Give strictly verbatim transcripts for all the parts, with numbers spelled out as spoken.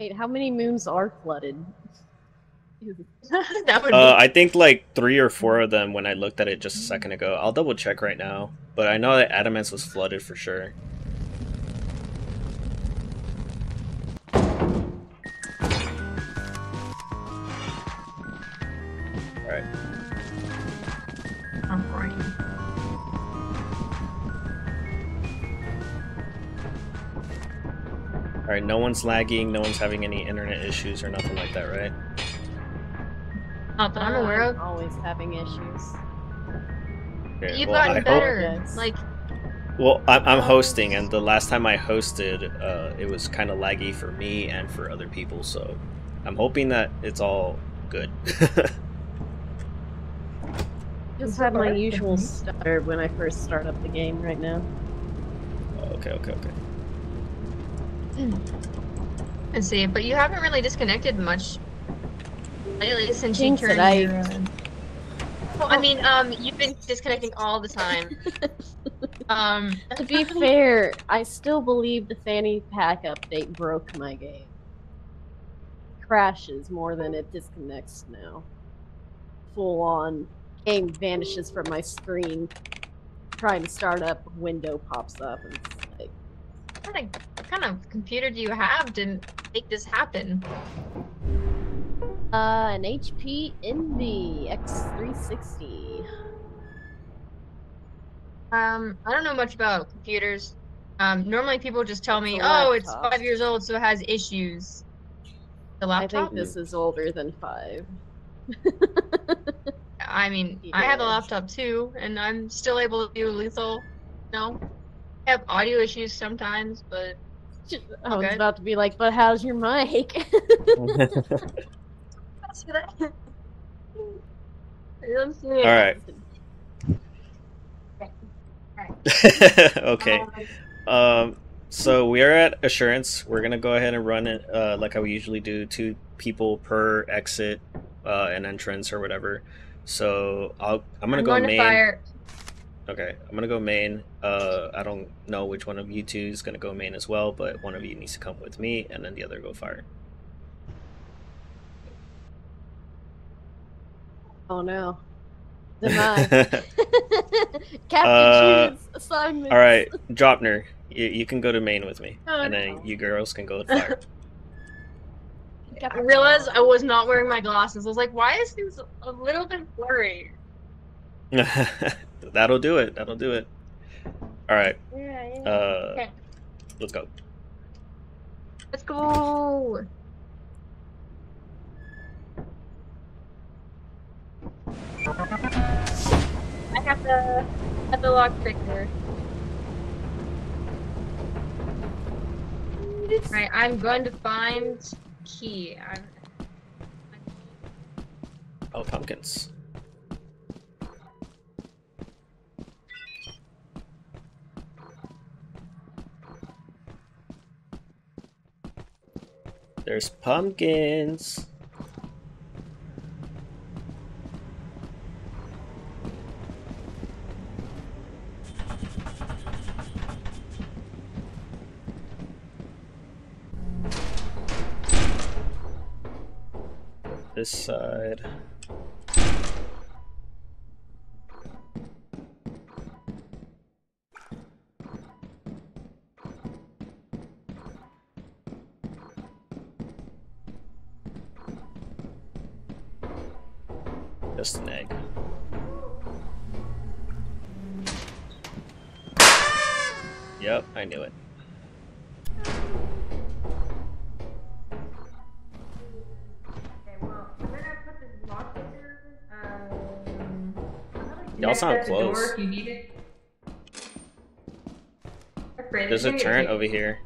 Wait, how many moons are flooded? That would uh, be... I think like three or four of them when I looked at it just a second ago. I'll double check right now, but I know that Adamance was flooded for sure. Alright. I'm right. Alright, no one's lagging, no one's having any internet issues or nothing like that, right? Not that I'm aware of. Always having issues. Okay, You've well, gotten I better. Like. Well, I'm, I'm hosting, and the last time I hosted, uh, it was kind of laggy for me and for other people, so I'm hoping that it's all good. Just had my usual stutter when I first start up the game right now. Oh, okay, okay, okay. I see, but you haven't really disconnected much lately since Jinx you turned I... your... Well, I mean, um, you've been disconnecting all the time. um, to be fair, I still believe the fanny pack update broke my game. It crashes more than it disconnects now. Full on. Game vanishes from my screen. Trying to start up, window pops up. And it's like... What kind of computer do you have to make this happen? Uh, an H P Envy X three sixty. Um, I don't know much about computers. Um, normally people just tell me, oh, it's five years old, so it has issues. The laptop? I think this is older than five. I mean, yeah. I have a laptop too, and I'm still able to do lethal. No? I have audio issues sometimes, but... I was about to be like, but how's your mic? Alright. Okay. Um, so we are at Assurance. We're going to go ahead and run it uh, like how we usually do. Two people per exit uh, and entrance or whatever. So I'll, I'm going to go main. Fire. Okay, I'm going to go main. Uh, I don't know which one of you two is going to go main as well, but one of you needs to come with me, and then the other go fire. Oh no. Demise. Captain uh, choose assignments. Alright, Dropner, you, you can go to main with me, oh, and then no. you girls can go to fire. I realized I was not wearing my glasses. I was like, why is this a little bit blurry? That'll do it. That'll do it. All right. Yeah, yeah. Uh, okay. Let's go. Let's go. I have the have the lock trigger. All right. I'm going to find key. I'm... Oh, pumpkins. There's pumpkins. This side. Just an egg. Yep, I knew it. Y'all sound close. There's a turret over here.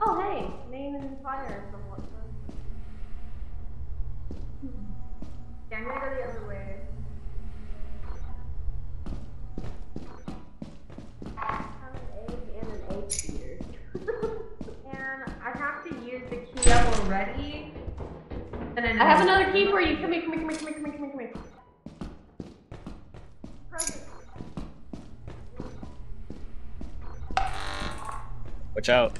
Oh hey, main and fire. I'm gonna go the other way. I have an egg and an egg feeder. And I have to use the key up already. And I have another key for you. Come here, come here, come here, come here, come here, come here. Watch out.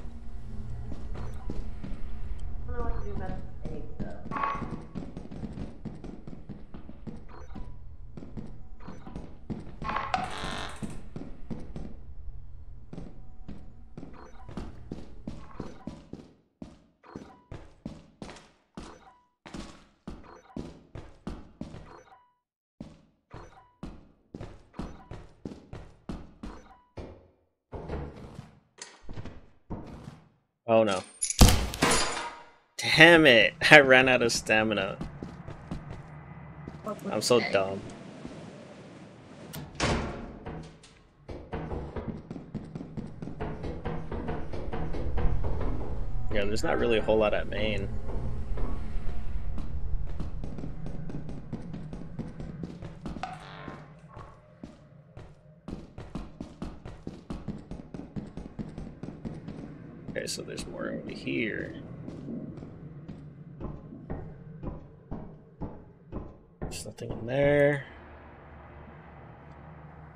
Oh no. Damn it! I ran out of stamina. I'm so dumb. Yeah, there's not really a whole lot at main. So there's more over here. There's nothing in there.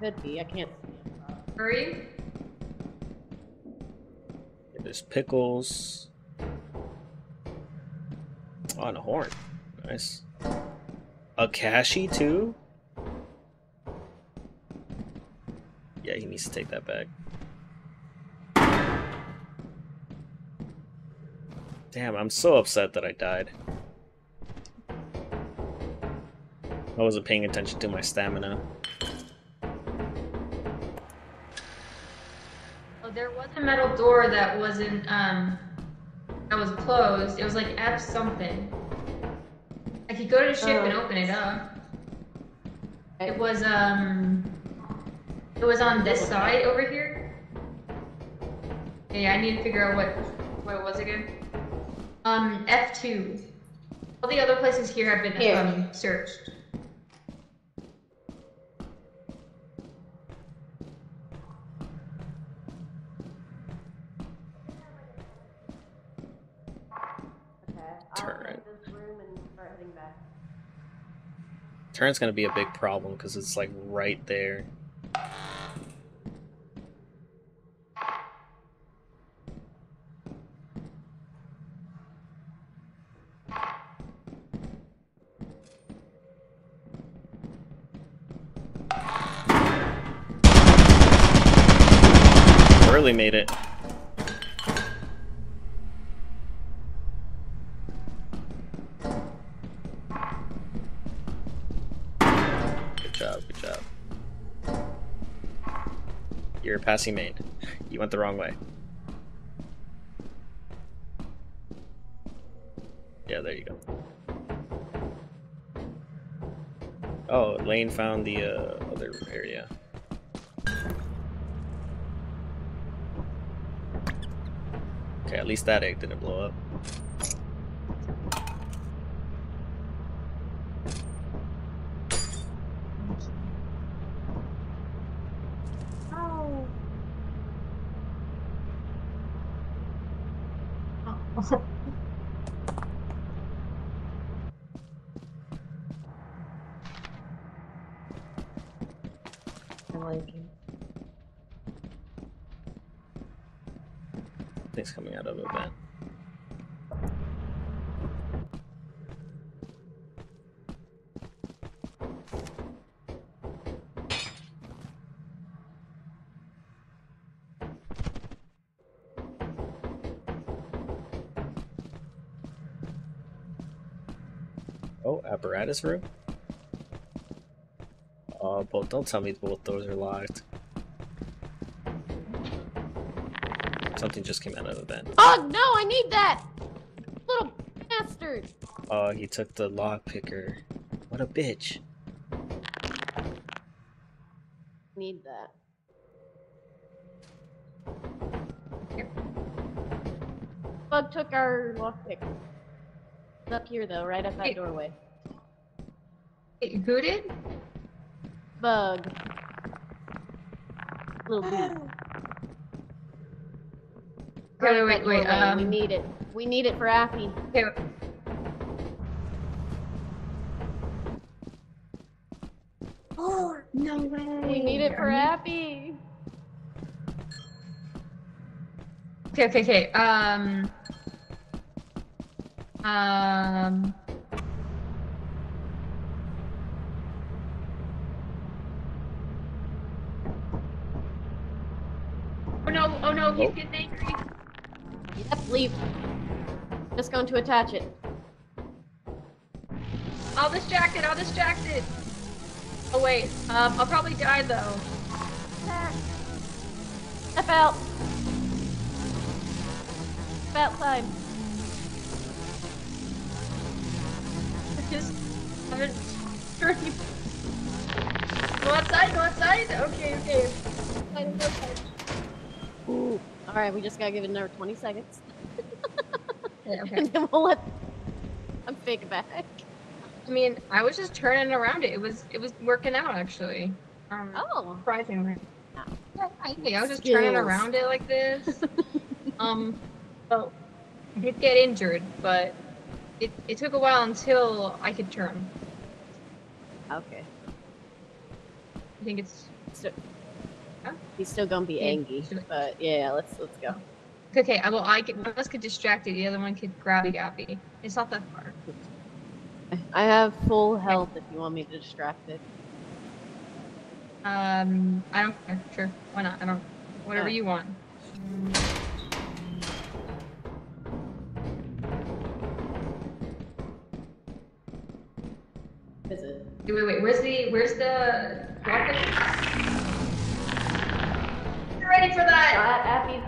Could be. I can't see it. Hurry. Yeah, there's pickles. Oh, and a horn. Nice. A cashy too? Yeah, he needs to take that back. Damn, I'm so upset that I died. I wasn't paying attention to my stamina. Oh, there was a metal door that wasn't, um, that was closed. It was like F something. I could go to the ship oh. and open it up. It was, um, it was on this side over here. Okay, I need to figure out what, what it was again. Um, F two. All the other places here have been here. Um, searched. Okay, Turret. Turret's gonna be a big problem because it's like right there. Really made it. Good job, good job. You're passing main. You went the wrong way. Yeah, there you go. Oh, Lane found the uh, other area. Okay, at least that egg didn't blow up. Oh. Oh. I like it. Things coming out of a vent. Oh, apparatus room? Oh, but don't tell me both doors are locked. Something just came out of the vent. Oh no, I need that! Little bastard! Oh, he took the log picker. What a bitch. Need that. Here. Bug took our log picker. It's up here though, right up that hey. doorway. It booted? Bug. Little boot. Wait, wait, wait, um, we need it. We need it for Appy. Okay. Oh, no way. We need it for Appy. Okay, okay, okay. Um, Um... Oh no, oh no, he's getting angry. Yep, leave. Just going to attach it. I'll distract it, I'll distract it! Oh wait, um, I'll probably die though. Step out! Step outside. I just haven't screamed. Go outside, go outside! Okay, okay. Alright, we just gotta give it another twenty seconds. Yeah, okay. And then we'll let them fake back. I mean, I was just turning around it. It was it was working out actually. Um, oh, surprisingly. Yeah, I, I was just Skills. turning around it like this. um, oh, I did get injured, but it it took a while until I could turn. Okay. I think it's. So, huh? He's still gonna be yeah. angry, but yeah, let's let's go. Okay, well, I could, one of us could distract it. The other one could grabby gappy. It's not that far. I have full health if you want me to distract it. Um, I don't care. Sure. Why not? I don't... Whatever yeah. you want. What is it? Wait, wait, wait. Where's the... Where's the... You're ready for that! Happy.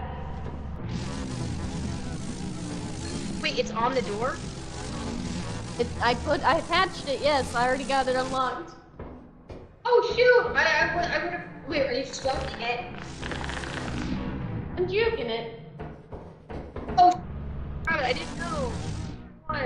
Wait, it's on the door? It, I put, I attached it. Yes, I already got it unlocked. Oh shoot! I, I, I, I would have. Wait, are you stroking it? I'm juking it. Oh, I didn't know. What?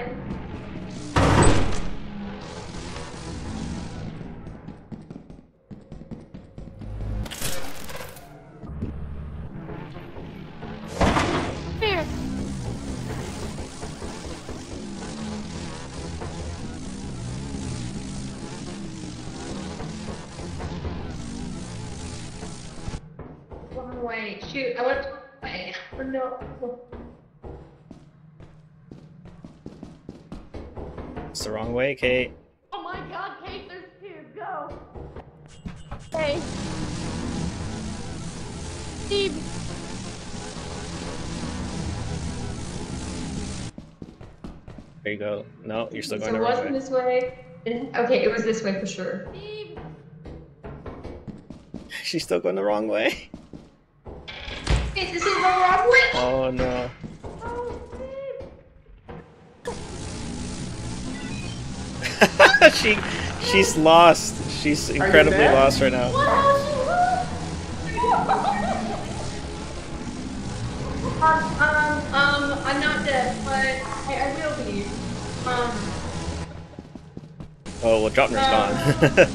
I want to play. Oh, no. It's the wrong way, Kate. Oh my god, Kate, there's two. Go. Hey. Steve. There you go. No, you're still going so the wrong way. It wasn't this way. Okay, it was this way for sure. Steve. She's still going the wrong way. This is the wrong way! Oh no. Oh, she, she's lost. She's incredibly lost right now. um, um, um, I'm not dead, but I, I will be. Um. Oh, well, Jopner's um, gone.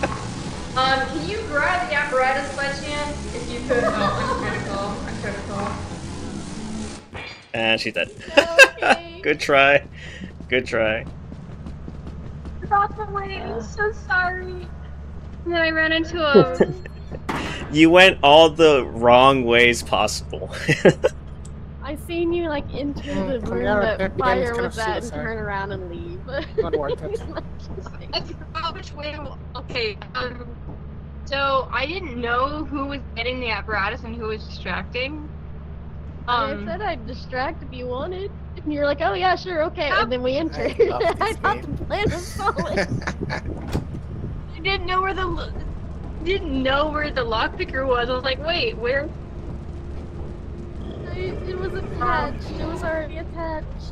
um, can you grab the apparatus by chance? If you could, oh, I'm critical. And she's dead. Okay. Good try. Good try. I lost my way. I'm so sorry. And then I ran into a... You went all the wrong ways possible. I seen you like enter the room that fire was at and turn around and leave. I forgot which way. Okay. Um, so I didn't know who was getting the apparatus and who was distracting. Um, I said I'd distract if you wanted, and you're like, "Oh yeah, sure, okay." Yep. And then we entered. I, I thought the plan was solid. I didn't know where the didn't know where the lockpicker was. I was like, "Wait, where?" It, it was attached. It was already attached.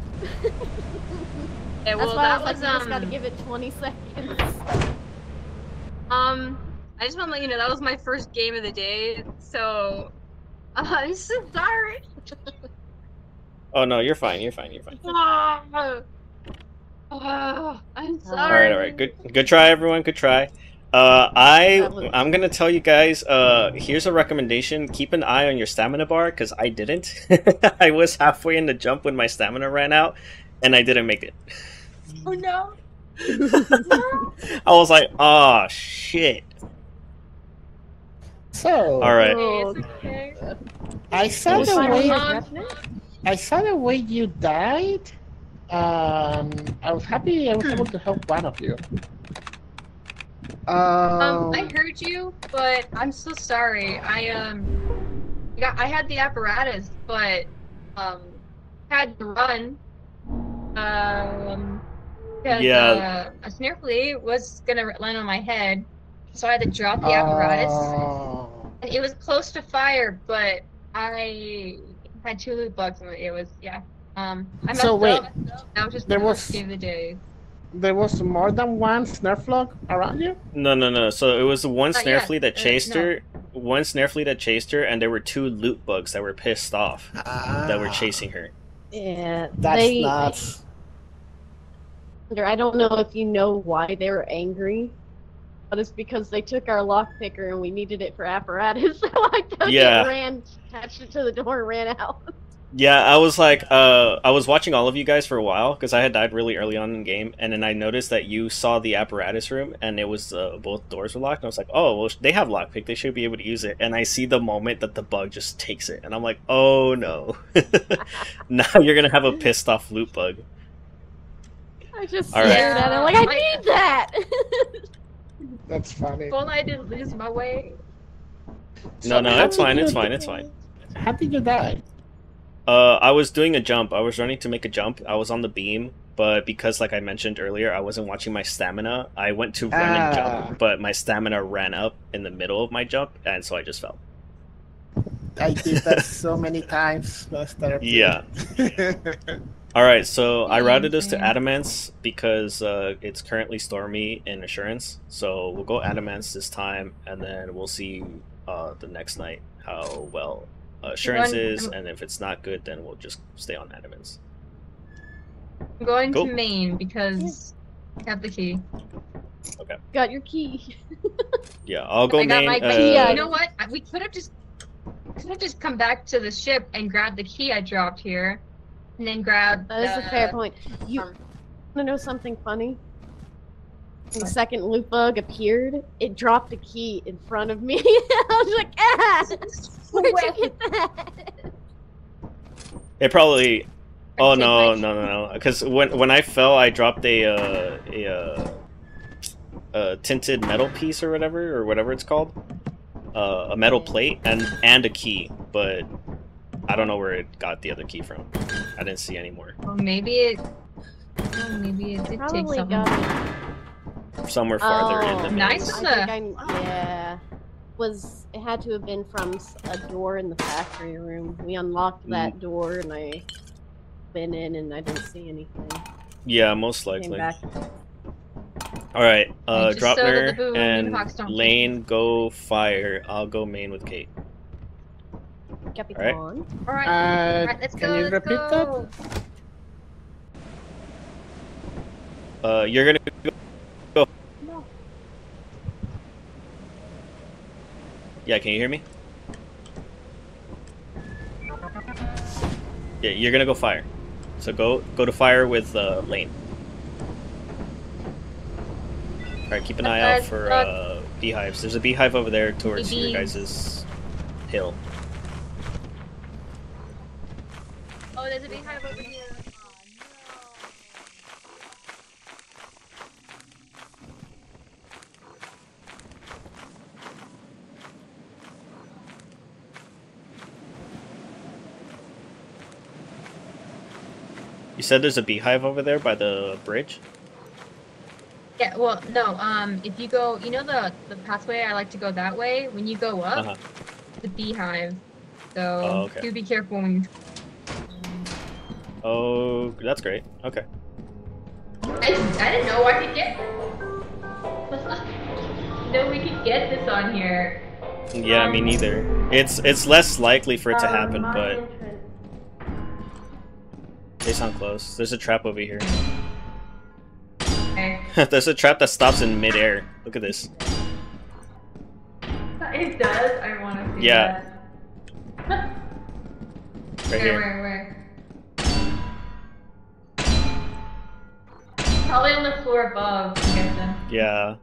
Yeah, well, that's why that I was, was like, um, "You just gotta give it twenty seconds." Um, I just want to let you know that was my first game of the day, so. Uh, I'm so sorry. Oh no, you're fine. You're fine. You're fine. Oh, oh, I'm sorry. All right, all right. Good, good try, everyone. Good try. Uh, I, I'm gonna tell you guys. Uh, here's a recommendation: keep an eye on your stamina bar, because I didn't. I was halfway in the jump when my stamina ran out, and I didn't make it. Oh no! No. I was like, oh shit. So, all right. Okay, okay. I saw the way. I saw the way you died, Um, I was happy I was able to help one of you. Uh... Um, I heard you, but I'm so sorry. I, um, got, I had the apparatus, but, um, had to run. Um, because, yeah. uh, a snare flea was gonna land on my head, so I had to drop the apparatus. Oh. And it was close to fire, but I had two loot bugs, and it was, yeah. Um, I so up, wait, I was just there was the days. There was more than one snare flog around you? No, no, no. So it was one Not snare yet. flea that chased uh, no. her, one snare flea that chased her, and there were two loot bugs that were pissed off ah. that were chasing her. Yeah, that's they, nuts. I don't know if you know why they were angry, but it's because they took our lock picker and we needed it for apparatus. So I took yeah. it, ran, attached it to the door, and ran out. Yeah, I was like, uh, I was watching all of you guys for a while because I had died really early on in the game, and then I noticed that you saw the apparatus room, and it was uh, both doors were locked. And I was like, oh, well, they have lockpick; they should be able to use it. And I see the moment that the bug just takes it, and I'm like, oh no! Now you're gonna have a pissed off loot bug. I just stared at it. I'm like, I need that. That's funny. Well, I didn't lose my way. No, no, it's fine. It's fine. It's fine. How did you die? Uh, I was doing a jump. I was running to make a jump. I was on the beam, but because, like I mentioned earlier, I wasn't watching my stamina. I went to run ah. and jump, but my stamina ran up in the middle of my jump, and so I just fell. I did that so many times. That's terrible. Yeah. All right, so I routed this to Adamance because uh, it's currently stormy in Assurance. So we'll go Adamance this time, and then we'll see uh, the next night how well... Uh, assurance is, and if it's not good, then we'll just stay on Adamance. I'm going cool. to main because I have the key. Okay. Got your key. Yeah, I'll go I main. Got my key. Uh, you know what? We could have just could have just come back to the ship and grabbed the key I dropped here, and then grab. The... That's a fair point. You want to know something funny? The second loot bug appeared, it dropped a key in front of me. I was like, ah! Where'd you get that? It probably... Oh, no, no, no, no. Because when, when I fell, I dropped a, uh, a, uh, a tinted metal piece or whatever, or whatever it's called. Uh, a metal plate and, and a key, but I don't know where it got the other key from. I didn't see any more. Well, maybe it... Oh, maybe it did take something. Somewhere farther oh, in the nice. I think I, yeah, was it had to have been from a door in the factory room. We unlocked that mm. door, and I went in, and I didn't see anything. Yeah, most likely. All right, uh, Dropner and Lane go fire. I'll go main with Kate. Capitan. All right. All right. Uh, All right let's can go, you let's repeat go. that? Uh, you're gonna. Go Yeah, can you hear me? Yeah, you're gonna go fire. So go go to fire with uh, Lane. Alright, keep an eye out for uh, beehives. There's a beehive over there towards your guys' hill. Oh, there's a beehive over here. You said there's a beehive over there by the bridge? Yeah, well, no, um, if you go, you know the, the pathway I like to go that way? When you go up, uh-huh. the beehive. So, oh, okay. do be careful when you... Oh, that's great. Okay. I didn't, I didn't know I could get this. No, we could get this on here. Yeah, um, me neither. It's, it's less likely for it to happen, um, but... Interest. They sound close. There's a trap over here. Okay. There's a trap that stops in midair. Look at this. It does? I want to see yeah. that. right where, here. Where, where? Probably on the floor above. Yeah.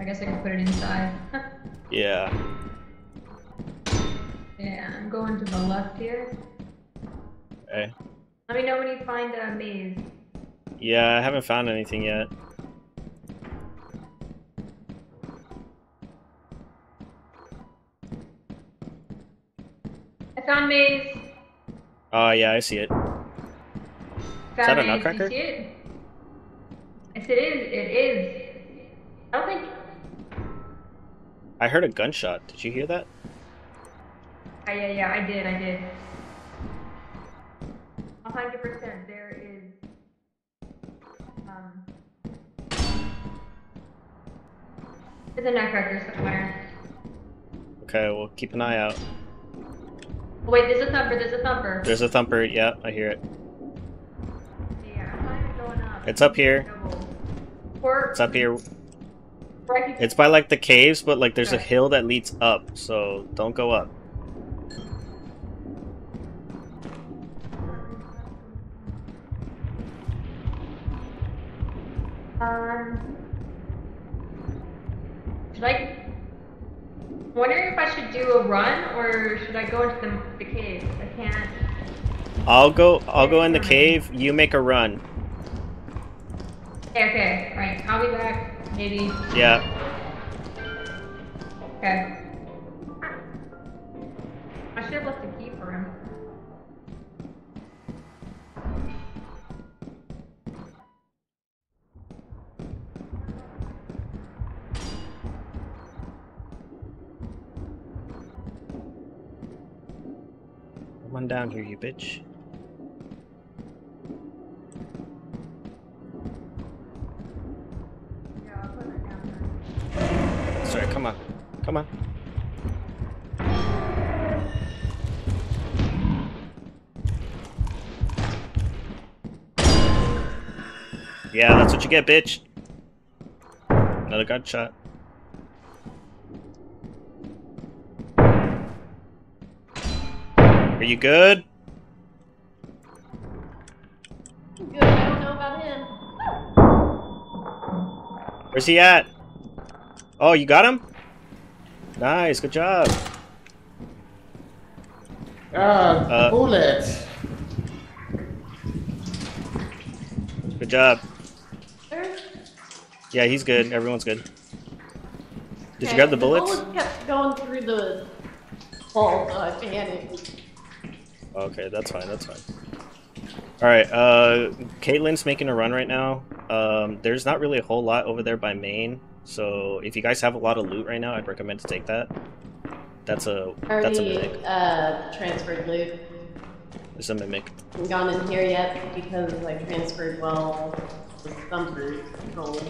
I guess I can put it inside. Yeah. Yeah, I'm going to the left here. Okay. Let me know when you find a maze. Yeah, I haven't found anything yet. I found maze. Oh, uh, yeah, I see it. Is that a nutcracker? You see it? Yes, it is. It is. I don't think... I heard a gunshot. Did you hear that? Uh, yeah, yeah, I did. I did. one hundred percent. There is... Um... There's a nutcracker somewhere. Okay, well, keep an eye out. Oh, wait, there's a thumper. There's a thumper. There's a thumper. Yeah, I hear it. It's up here. It's up here. It's by like the caves, but like there's a hill that leads up, so don't go up. Um. Should I? I'm wondering if I should do a run or should I go into the, the cave? I can't. I'll go. I'll go in the cave. You make a run. Okay, okay, right. I'll be back, maybe. Yeah. Okay. I should have left the key for him. Come on down here, you bitch. Sorry, come on. Come on. Yeah, that's what you get, bitch. Another gunshot. Are you good? I'm good. I don't know about him. Oh. Where's he at? Oh, you got him? Nice, good job. Ah, uh, bullets. Good job. Yeah, he's good. Everyone's good. Did okay, you grab the bullets? The bullets kept going through the oh, uh, panic. Okay, that's fine. That's fine. All right, uh, Caitlin's making a run right now. Um, there's not really a whole lot over there by Maine. So if you guys have a lot of loot right now, I'd recommend to take that. That's a already, that's a mimic. Uh, transferred loot. There's a mimic. I haven't gone in here yet because I transferred well with thumpers gold.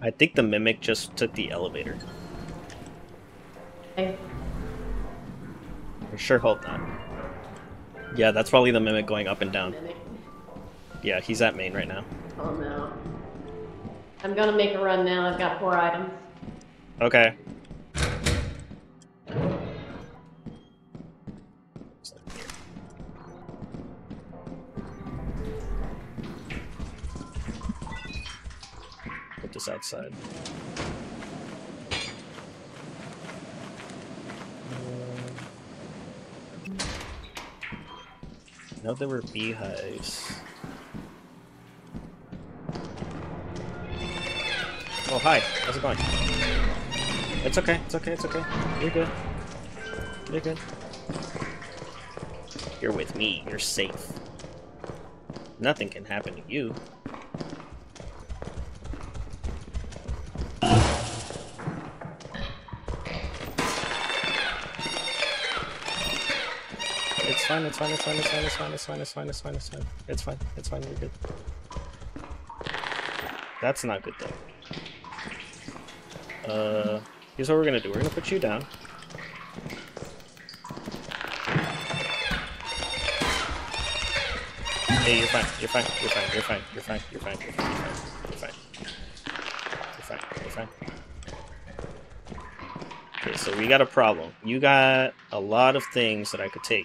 I think the mimic just took the elevator. Okay. For sure, hold on. Yeah, that's probably the mimic going up and down. Mimic. Yeah, he's at main right now. Oh no. I'm gonna make a run now, I've got four items. Okay. Outside. No, there were beehives. Oh, hi. How's it going? It's okay. It's okay. It's okay. You're good. You're good. You're with me. You're safe. Nothing can happen to you. fine, it's fine, it's fine, it's fine, it's fine, it's fine, it's fine, it's fine, it's fine, it's fine, it's fine, you're good. That's not good though. Uh, here's what we're gonna do. We're gonna put you down. Hey, you're fine, you're fine, you're fine, you're fine, you're fine, you're fine, you're fine, you're fine, you're fine, you're fine, you're fine. Okay, so we got a problem. You got a lot of things that I could take.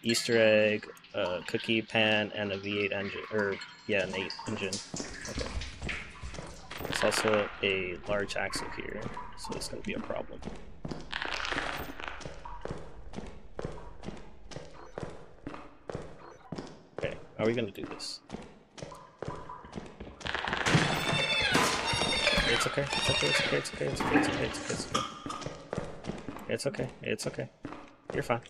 Easter egg, uh, cookie pan, and a V eight engine, or yeah, an eight engine. Okay. There's also a large axle here, so it's gonna be a problem. Okay, how are we gonna do this? It's okay, it's okay, it's okay, it's okay, it's okay, it's okay, it's okay, it's okay. It's okay, it's okay. You're fine.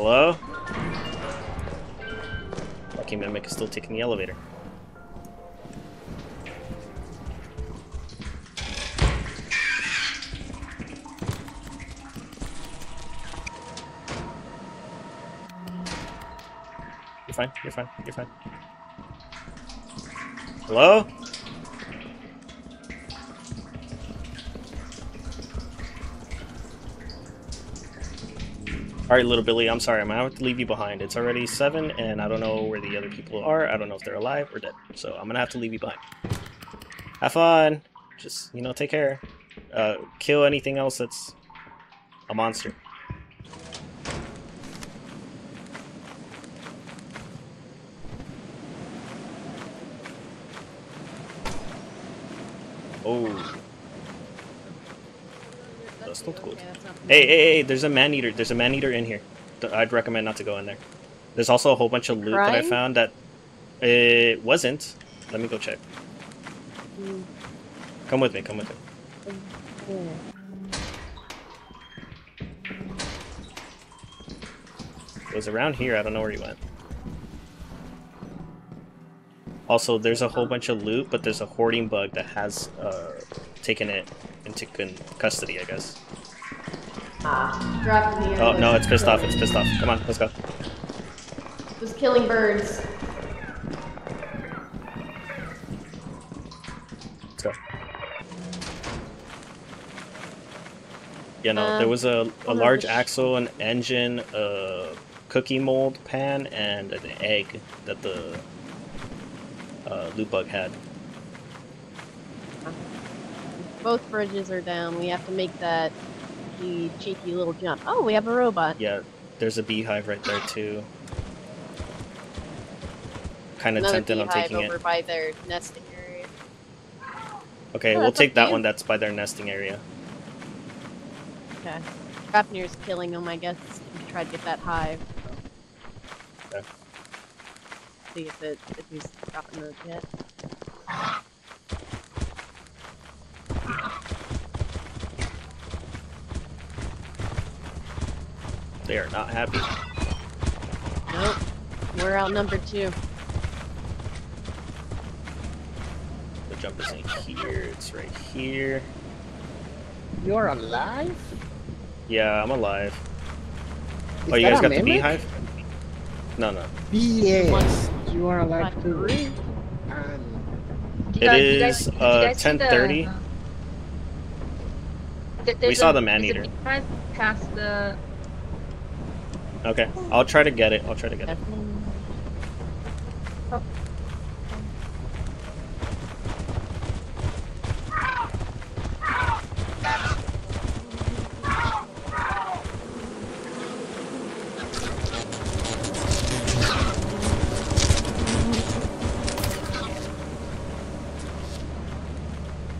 Hello? Lucky Mimic is still taking the elevator. You're fine, you're fine, you're fine. Hello? Alright, little Billy, I'm sorry. I'm gonna have to leave you behind. It's already seven, and I don't know where the other people are. I don't know if they're alive or dead. So I'm gonna have to leave you behind. Have fun. Just, you know, take care. Uh, kill anything else that's a monster. Oh. That's not good. Hey, hey, hey, there's a man-eater. There's a man-eater in here. I'd recommend not to go in there. There's also a whole bunch of loot Crime? that I found that it wasn't. Let me go check. Mm. Come with me, come with me. Mm. It was around here. I don't know where he went. Also, there's a whole bunch of loot, but there's a hoarding bug that has uh, taken it into custody, I guess. Ah, drop in the air. Oh, no, it's pissed off, it's pissed off. Come on, let's go. It was killing birds. Let's go. Yeah, no, um, there was a, a large axle, an engine, a cookie mold pan, and an egg that the... Uh, loot bug had. Both bridges are down. We have to make that cheeky, cheeky little jump. Oh, we have a robot. Yeah, there's a beehive right there too. Kind of tempted on taking over it. Over by their nesting area. Okay, oh, we'll take that one. That's by their nesting area. Okay. Rapnir's killing them, I guess. We tried to get that hive. Okay. See if, it, if he's dropping those yet. They are not happy. Nope. We're outnumbered too. The jump isn't here, it's right here. You're alive? Yeah, I'm alive. Is oh, you guys got mimic? the beehive? No, no. Yes. You are alive too. Um, it is uh, ten thirty. The, the, we saw the man-eater. Past the... Okay, I'll try to get it. I'll try to get it. Oh.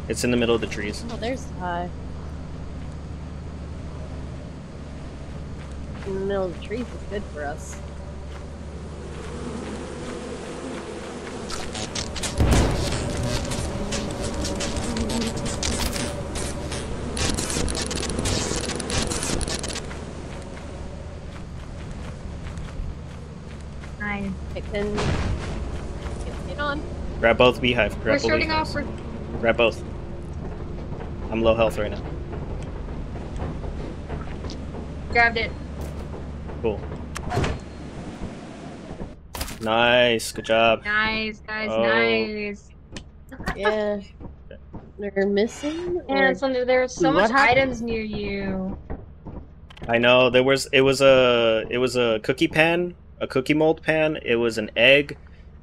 It's in the middle of the trees. Oh, there's the hive. In the middle of the trees is good for us. Nine. It can get on. Grab both beehive. Grab We're both starting beehives. off. Grab both. I'm low health right now. Grabbed it. Cool. Nice. Good job. Nice, guys. Oh. Nice. Yeah. They're missing. And Slender, there's so much items near you. I know. There was. It was a. It was a cookie pan, a cookie mold pan. It was an egg,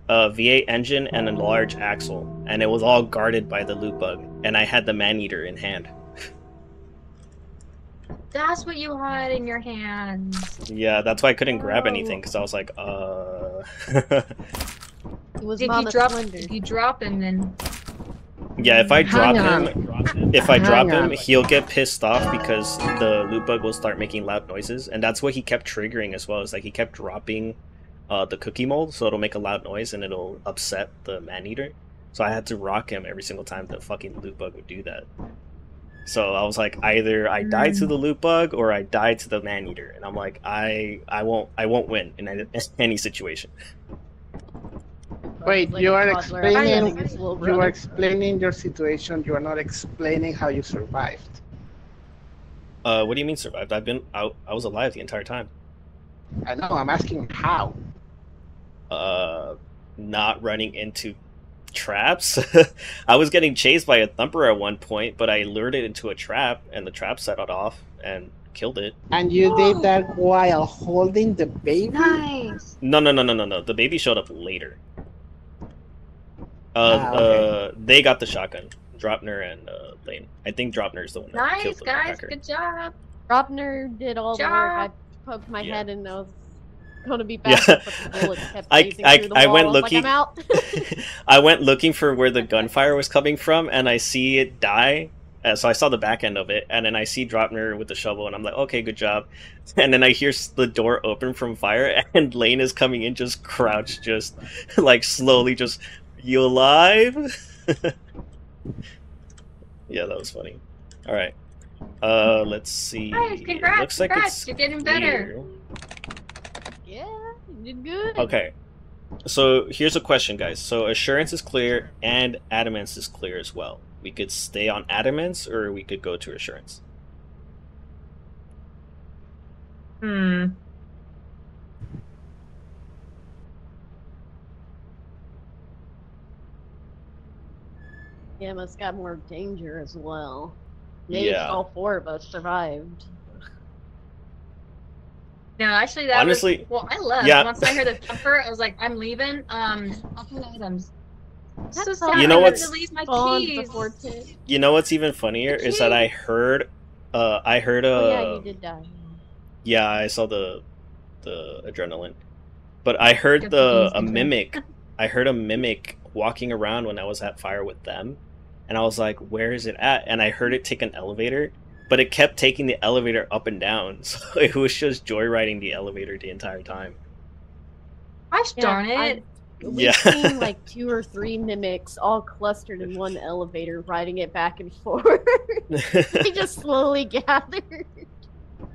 a V eight engine, and a large axle. And it was all guarded by the loot bug. And I had the Maneater in hand. That's what you had in your hands. Yeah, that's why I couldn't grab oh. anything, because I was like, uh... It was did, you drop, did you drop him, then? Yeah, if I drop him, him, if I drop him, he'll get pissed off because the loot bug will start making loud noises. And that's what he kept triggering as well. It's like he kept dropping uh, the cookie mold, so it'll make a loud noise and it'll upset the Maneater. So I had to rock him every single time the fucking loot bug would do that. So I was like, either I die to the loot bug or I die to the Maneater, and I'm like, I I won't I won't win in any situation. Wait, you are explaining you are explaining your situation. You are not explaining how you survived. Uh, what do you mean survived? I've been I, I was alive the entire time. I know. I'm asking how. Uh, not running into traps. I was getting chased by a thumper at one point, but I lured it into a trap and the trap set it off and killed it. And you oh. did that while holding the baby? Nice. No, no, no, no, no, no. The baby showed up later. Uh, ah, okay. uh they got the shotgun. Dropner and uh, Lane. I think Dropner's the one that nice, killed the guys. Cracker. Good job. Dropner did all job. the work. I poked my yeah. head and I was gonna be back yeah. kept I, I, I went looking I, like, I went looking for where the gunfire was coming from and I see it die, uh, so I saw the back end of it, and then I see Dropner with the shovel and I'm like, okay, good job. And then I hear the door open from fire and Lane is coming in, just crouched, just like slowly, just you alive? Yeah, that was funny. All right, uh let's see. Nice, congrats, looks like congrats. It's you're getting better clear. Yeah, you did good. Okay, so here's a question, guys. So Assurance is clear and Adamance is clear as well. We could stay on Adamance or we could go to Assurance. Hmm. Yeah, it's got more danger as well. Maybe yeah. all four of us survived. No, actually, that honestly, was, well, I left. Yeah. Once I heard the thumper, I was like, I'm leaving. Um, I'll put items. So sad. You know what's to leave my keys. You know what's even funnier is that I heard, uh, I heard a. Oh, yeah, you did die. Yeah, I saw the, the adrenaline, but I heard the a mimic. I heard a mimic walking around when I was at fire with them, and I was like, where is it at? And I heard it take an elevator. But it kept taking the elevator up and down, so it was just joyriding the elevator the entire time. Gosh darn yeah, it! I, we've yeah. seen like two or three mimics all clustered in one elevator, riding it back and forth. They just slowly gathered.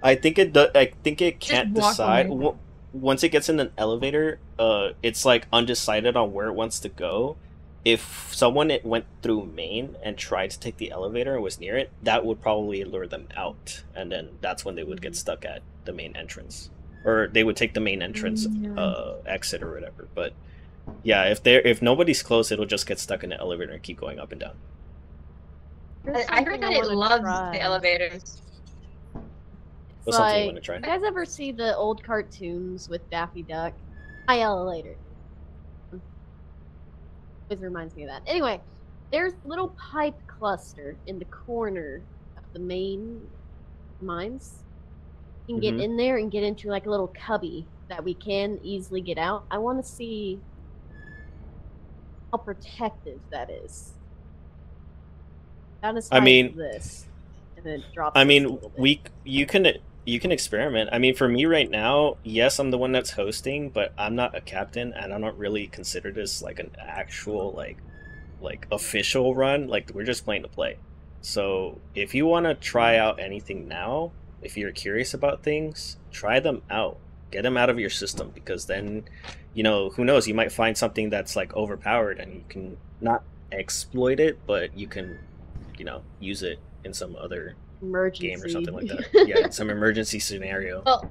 I think it. Do I think it can't decide. Away. Once it gets in an elevator, uh, it's like undecided on where it wants to go. If someone it went through main and tried to take the elevator and was near it, that would probably lure them out, and then that's when they would get stuck at the main entrance, or they would take the main entrance yeah. uh, exit or whatever. But yeah, if they're if nobody's close, it'll just get stuck in the elevator and keep going up and down. I heard that it loves the elevators. What's something you want to try? You guys ever see the old cartoons with Daffy Duck? High elevator. Reminds me of that. Anyway, there's little pipe cluster in the corner of the main mines. You can mm-hmm. get in there and get into like a little cubby that we can easily get out. I want to see how protective that is. How does I mean this? And then drop. I mean, we you can you can experiment. I mean, for me right now, yes, I'm the one that's hosting, but I'm not a captain, and I'm not really considered as like an actual like like official run. Like, we're just playing to play. So if you want to try out anything now, if you're curious about things, try them out, get them out of your system, because then, you know, who knows, you might find something that's like overpowered and you can not exploit it, but you can, you know, use it in some other emergency game or something like that. Yeah, some emergency scenario. Well,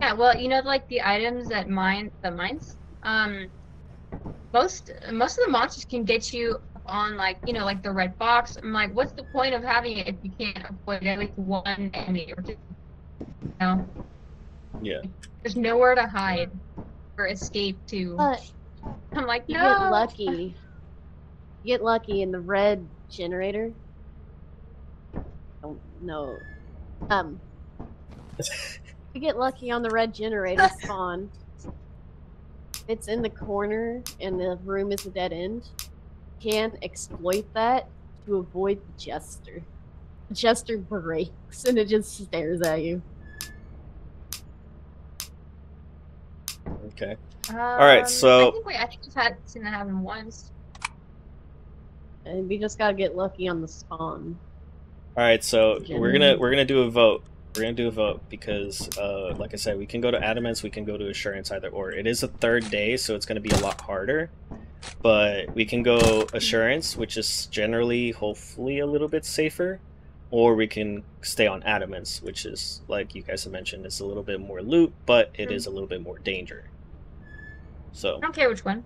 yeah, well, you know, like the items that mine, the mines, um, most most of the monsters can get you on, like, you know, like the red box. I'm like, what's the point of having it if you can't avoid at least one enemy or two? You know? Yeah. There's nowhere to hide or escape to. But I'm like, you no. Get lucky. You get lucky in the red generator. Don't know. Um. You get lucky on the red generator spawn. It's in the corner, and the room is a dead end. You can exploit that to avoid the jester. The jester breaks, and it just stares at you. Okay. Um, All right. So I think we, I think we've had seen that happen once. And we just gotta get lucky on the spawn. All right. So Generally. we're gonna we're gonna do a vote. We're gonna do a vote because, uh, like I said, we can go to Adamance, we can go to Assurance, either or. It is a third day, so it's gonna be a lot harder. But we can go Assurance, which is generally, hopefully, a little bit safer, or we can stay on Adamance, which is, like you guys have mentioned, it's a little bit more loot, but it mm. is a little bit more danger. So I don't care which one.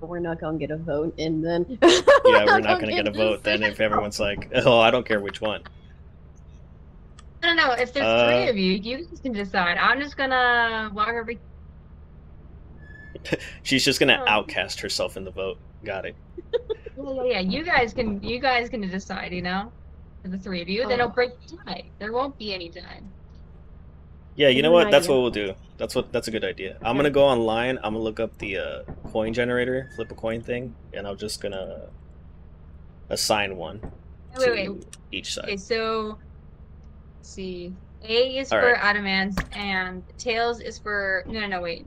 We're not gonna get a vote, and then yeah, we're not gonna, gonna get, get a vote. Then if everyone's like, oh, I don't care which one. I don't know. If there's uh, three of you, you can decide. I'm just gonna walk over. She's just gonna oh. outcast herself in the vote. Got it. Well, yeah, you guys can. You guys can decide. You know, for the three of you, oh. then it'll break the tie. There won't be any tie. Yeah, you know what? That's what we'll do. That's what. That's a good idea. I'm gonna go online. I'm gonna look up the uh, coin generator, flip a coin thing, and I'm just gonna assign one wait, to wait. each side. Okay, so let's see, A is All for right. Adamance, and Tails is for no, no, no, wait.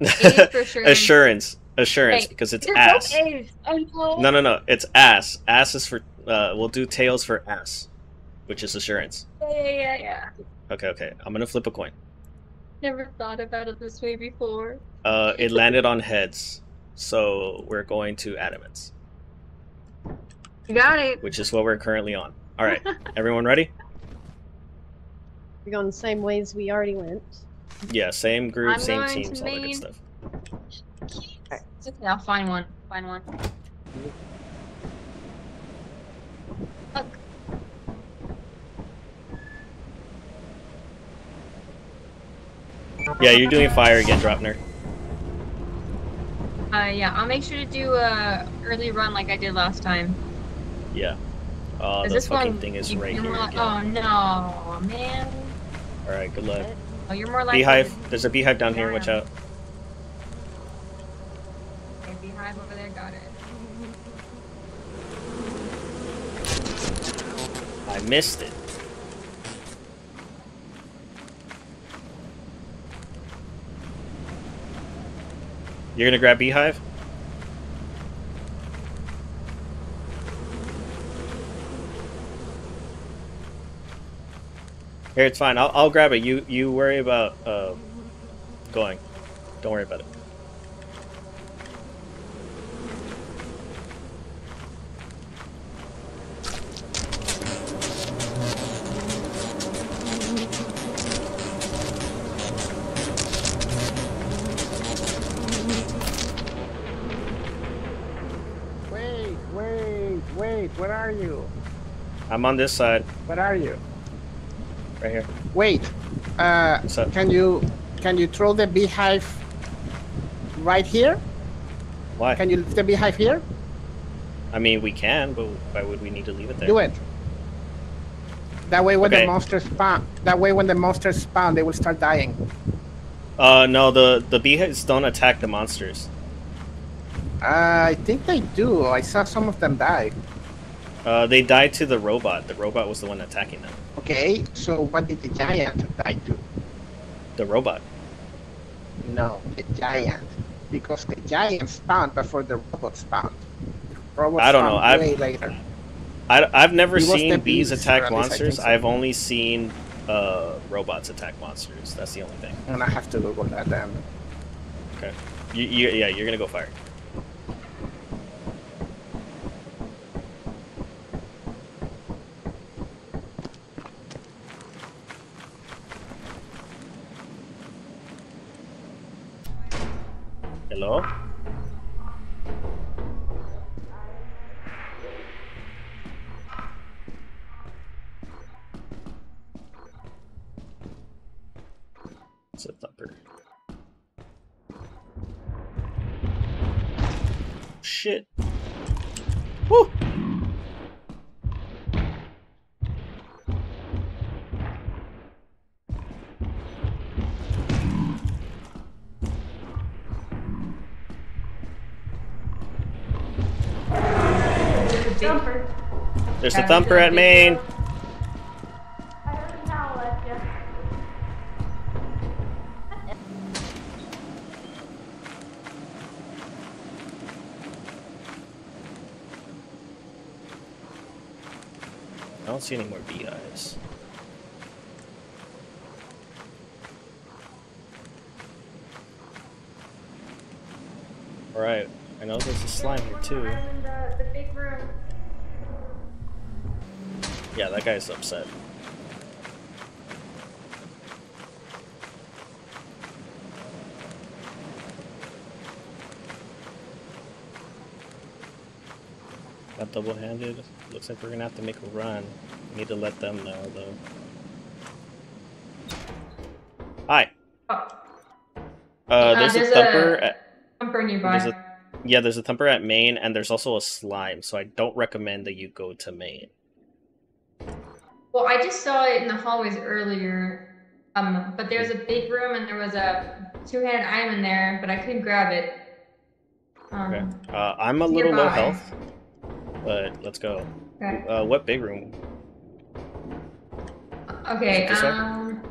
A is for assurance. assurance, assurance, wait, because it's ass. Oh, no. no, no, no, it's ass. Ass is for. Uh, we'll do Tails for ass, which is assurance. Yeah, yeah, yeah. yeah. Okay, okay. I'm gonna flip a coin. Never thought about it this way before. Uh, it landed on heads, so we're going to Adamance. You got it. Which is what we're currently on. All right, everyone ready? We're going the same ways we already went. Yeah, same group, I'm same teams, all that good stuff. Right. Okay, I'll find one. Find one. Look. Yeah, you're doing fire again, Dropner. Uh, yeah, I'll make sure to do a early run like I did last time. Yeah. Oh, uh, the this fucking one, thing is right here like, Oh, no, man. Alright, good luck. Oh, you're more likely beehive. To... There's a beehive down yeah. here, watch out. Okay, beehive over there, got it. I missed it. You're gonna grab beehive? Here, it's fine. I'll I'll grab it. You you worry about uh going. Don't worry about it. What are you? I'm on this side. What are you? Right here. Wait. Uh, can you can you throw the beehive right here? Why? Can you leave the beehive here? I mean, we can, but why would we need to leave it there? Do it. That way, when okay. the monsters spawn, that way when the monsters spawn, they will start dying. Uh, no, the the beehives don't attack the monsters. Uh, I think they do. I saw some of them die. Uh, they died to the robot. The robot was the one attacking them. Okay, so what did the giant die to? The robot. No, the giant. Because the giant spawned before the robot spawned. The robot I don't know. I've, way later. I, I've never seen bees attack monsters. I've only seen uh, robots attack monsters. That's the only thing. And I have to Google that then. Okay. You, you, yeah, you're going to go fire. Hello? It's a thumper. Shit. Woo! Thumper. There's a thumper at main. I don't see any more B Is. All right, I know there's a slime here too. Yeah, that guy's upset. Got double-handed. Looks like we're gonna have to make a run. We need to let them know, though. Hi. Oh. Uh, there's, uh, there's a thumper. A at, thumper nearby. There's a, yeah, there's a thumper at main, and there's also a slime. So I don't recommend that you go to main. Well, I just saw it in the hallways earlier, um, but there's a big room and there was a two-handed item in there, but I couldn't grab it. Um, okay. Uh, I'm a little low health, but let's go. Okay. Uh, what big room? Okay, um...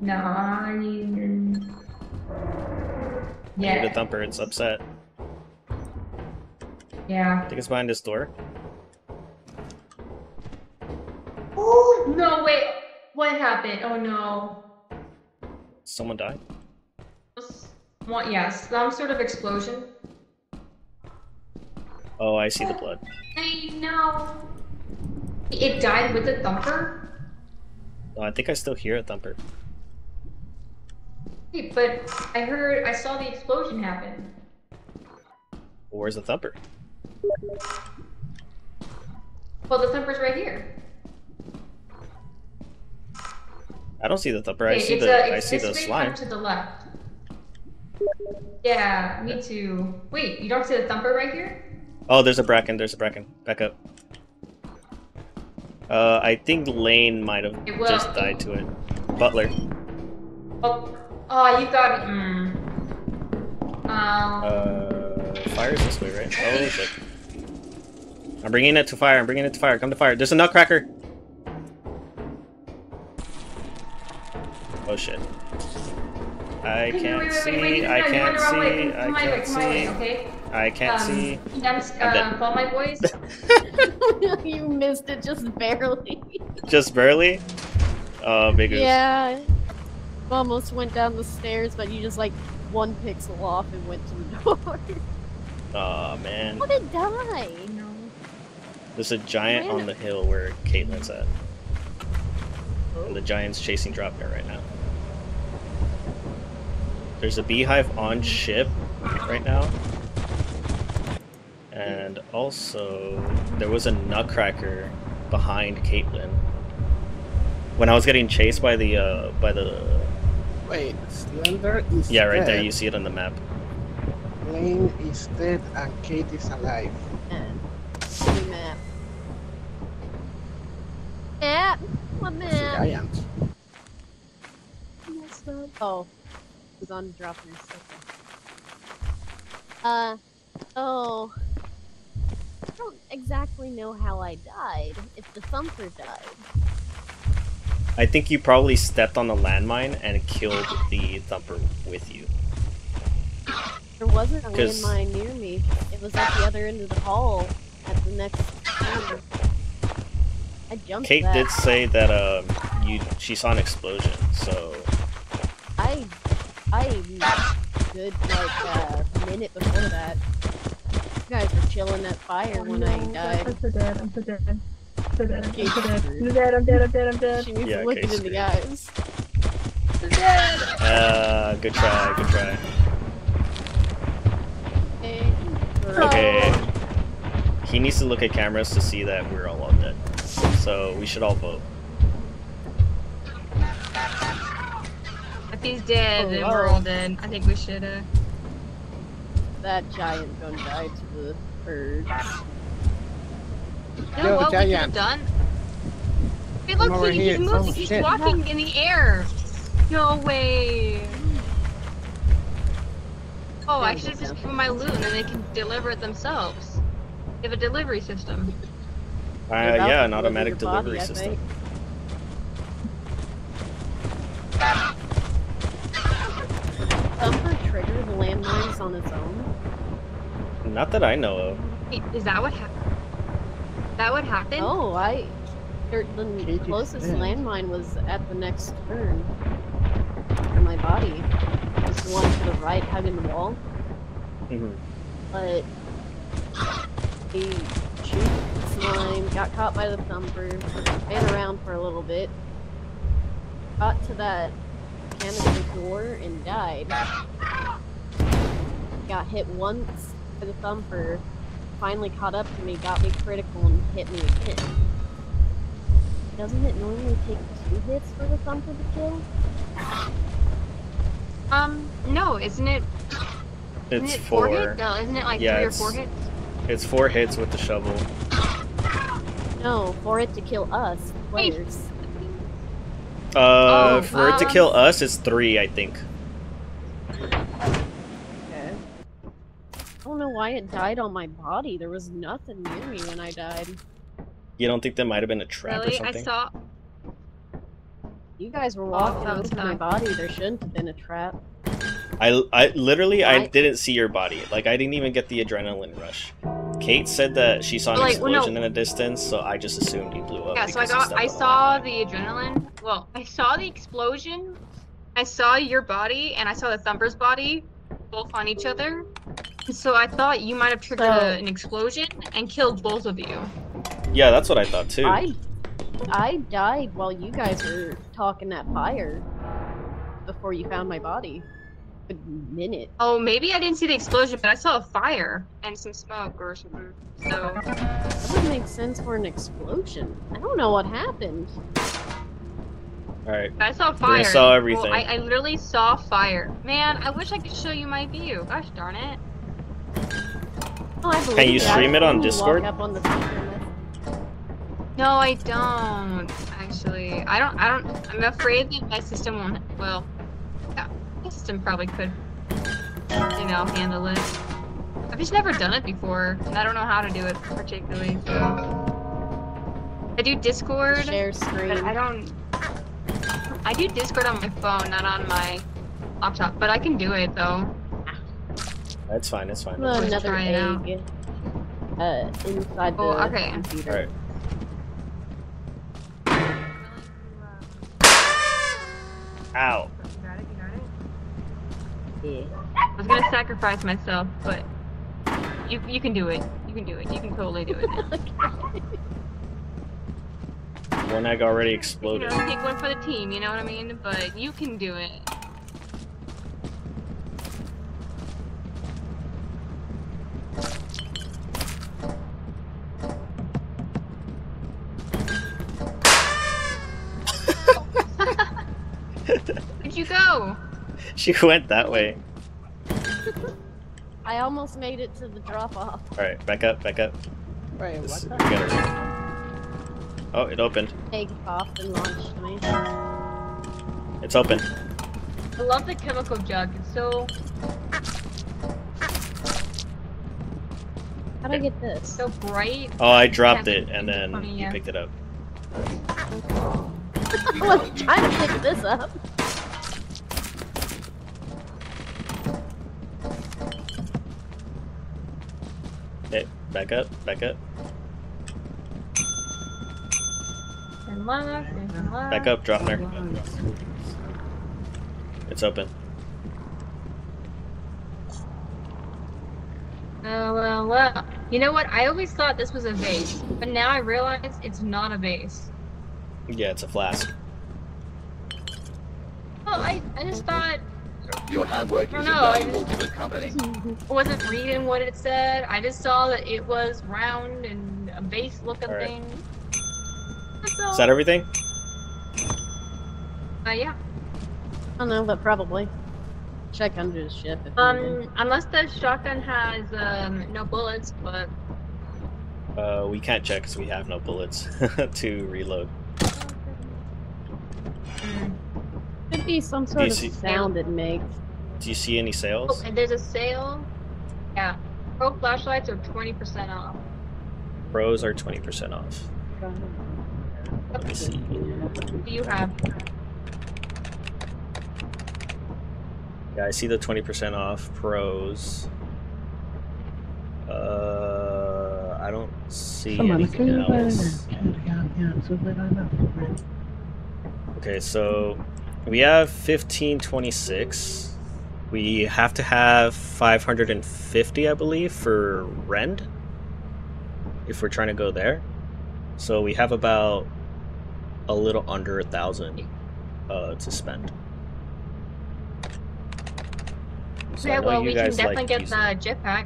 no, I need... Yeah. I need a thumper, it's upset. Yeah. I think it's behind this door. Oh, no, wait. What happened? Oh, no. Someone died? Well, yes, some sort of explosion. Oh, I see the blood. I know. It died with a thumper? Oh, I think I still hear a thumper. Wait, but I heard, I saw the explosion happen. Well, where's the thumper? Well, the thumper's right here. I don't see the thumper. Okay, I see the a, I see the slime. To the left. Yeah, me too. Wait, you don't see the thumper right here? Oh, there's a bracken. There's a bracken. Back up. Uh, I think Lane might have just died to it. Butler. Oh, oh, you got me. Mm. Um. Uh, fire's this way, right? Oh shit! I'm bringing it to fire. I'm bringing it to fire. Come to fire. There's a nutcracker. Oh shit. I can't see, I can't see, I can't see, I can't see. Um, call my boys. You missed it just barely. Just barely? Oh, big oof. Yeah. Almost went down the stairs, but you just like one pixel off and went to the door. Aw, oh, man. What a die! There's a giant man on the hill where Caitlin's at. Oh. And the giant's chasing Dropnet right now. There's a beehive on ship right now. And also, there was a nutcracker behind Caitlin. When I was getting chased by the, uh, by the... Wait, Slender is Yeah, right dead. There, you see it on the map. Lane is dead and Kate is alive. Silly map. Map? What map? I am. Oh. Was on drop list. Okay. Uh, oh. I don't exactly know how I died, if the thumper died. I think you probably stepped on the landmine and killed the thumper with you. There wasn't a landmine near me. It was at the other end of the hall at the next corner. I jumped Kate that. did say that um, you she saw an explosion, so... I... I good like a uh, minute before that. You guys were chilling at fire oh, when no. I died. I'm so dead. I'm so dead. I'm so dead. I'm so dead. I'm dead. I'm dead. I'm dead. I'm dead. She needs yeah, to look into the eyes. They're dead. Uh, good try, good try. Okay. He needs to look at cameras to see that we're all dead. So we should all vote. If he's dead, oh, then we're all dead. I think we should, uh... That giant's gonna die to the birds. You know what we could've done? Hey, look, he, he moves, oh, he's shit. walking in the air! No way! Oh, I should've just given my loot and then they can deliver it themselves. They have a delivery system. Uh, yeah, an automatic delivery body, system. Thumper triggers landmines on its own? Not that I know of. Wait, is that what happened? That what happened? Oh, I... The closest landmine was at the next turn. For my body. It's the one to the right hugging the wall. Mm-hmm. But... the shoot slime, got caught by the thumper, ran around for a little bit, got to that canopy door and died. Got hit once by the thumper, finally caught up to me, got me critical, and hit me again. Doesn't it normally take two hits for the thumper to kill? Um, no, isn't it? It's isn't it four. four hit? No, isn't it like yeah, three or four hits? It's four hits with the shovel. No, for it to kill us, players. Uh, oh, for um, it to kill us, it's three, I think. Okay. I don't know why it died on my body. There was nothing near me when I died. You don't think that might have been a trap really? or something? I saw... You guys were walking oh, into my body. There shouldn't have been a trap. I, I literally I, I didn't see your body. Like I didn't even get the adrenaline rush. Kate said that she saw an like, explosion well, no. in the distance, so I just assumed you blew up. Yeah, so I got I saw the adrenaline. Well, I saw the explosion. I saw your body and I saw the thumper's body, both on each other. So I thought you might have triggered so, a, an explosion and killed both of you. Yeah, that's what I thought too. I I died while you guys were talking that fire before you found my body. A minute. Oh, maybe I didn't see the explosion, but I saw a fire and some smoke or something. So that would make sense for an explosion. I don't know what happened. All right. I saw fire. I saw everything. Well, I, I literally saw fire. Man, I wish I could show you my view. Gosh darn it. Oh, I believe Can you that. stream it on Discord? Up on the no, I don't. Actually, I don't. I don't. I'm afraid that my system won't. Well. System probably could, you know, handle it. I've just never done it before, and I don't know how to do it particularly. So. I do Discord, Share screen. but I don't. I do Discord on my phone, not on my laptop. But I can do it though. That's fine. That's fine. Well, another try egg. It out. Uh, inside oh, the okay. computer. All right. Ow. Yeah. I was gonna sacrifice myself, but you you can do it. You can do it. You can totally do it. One egg already exploded. You know, take one for the team. You know what I mean? But you can do it. Where'd you go? She went that way. I almost made it to the drop-off. Alright, back up, back up. Right, what the gotta... Oh, it opened. Egg popped and launched me. It's open. I love the chemical jug, it's so... How'd I get this? It's so bright. Oh, I dropped it, and then funny, yeah. you picked it up. I was trying to pick this up. Hey, back up, back up. Back up, drop there. It's open. Oh, well, well. You know what? I always thought this was a vase, but now I realize it's not a vase. Yeah, it's a flask. Well, I, I just thought... Your handwork is invaluable to the company. Wasn't reading what it said. I just saw that it was round and a base-looking right. thing. Is that everything? Uh, yeah. I don't know, but probably. Check under the ship. If um, unless the shotgun has um, no bullets, but... Uh, we can't check because we have no bullets to reload. Mm. Could be some sort of see... sound it makes. Do you see any sales? Oh, and there's a sale. Yeah. Pro flashlights are twenty percent off. Pros are twenty percent off. Okay. Let me see. What do you have? Yeah, I see the twenty percent off pros. Uh, I don't see Someone anything else. Okay, so we have fifteen twenty-six. We have to have five hundred fifty, I believe, for Rend, if we're trying to go there. So we have about a little under a thousand uh, to spend. So yeah, well, we can definitely like get the jetpack.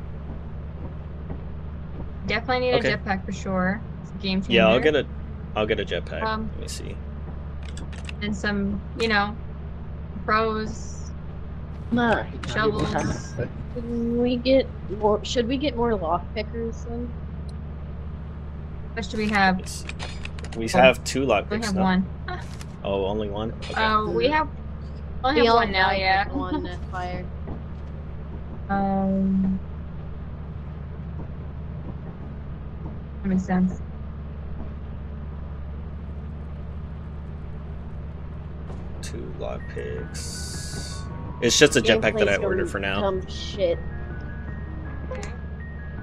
Definitely need okay. a jetpack for sure. It's a game changer. Yeah, I'll get a, I'll get a jetpack. Um, Let me see. And some, you know, pros, nah, shovels. Should we get more? Should we get more lock pickers then? What should we have? We have two lock picks. We have now. one. Oh, only one? Okay. Uh, we have only we have one now, yeah. One at fire. Um, that makes sense. Two lock picks. It's just a jetpack that I ordered for now. Dumb shit.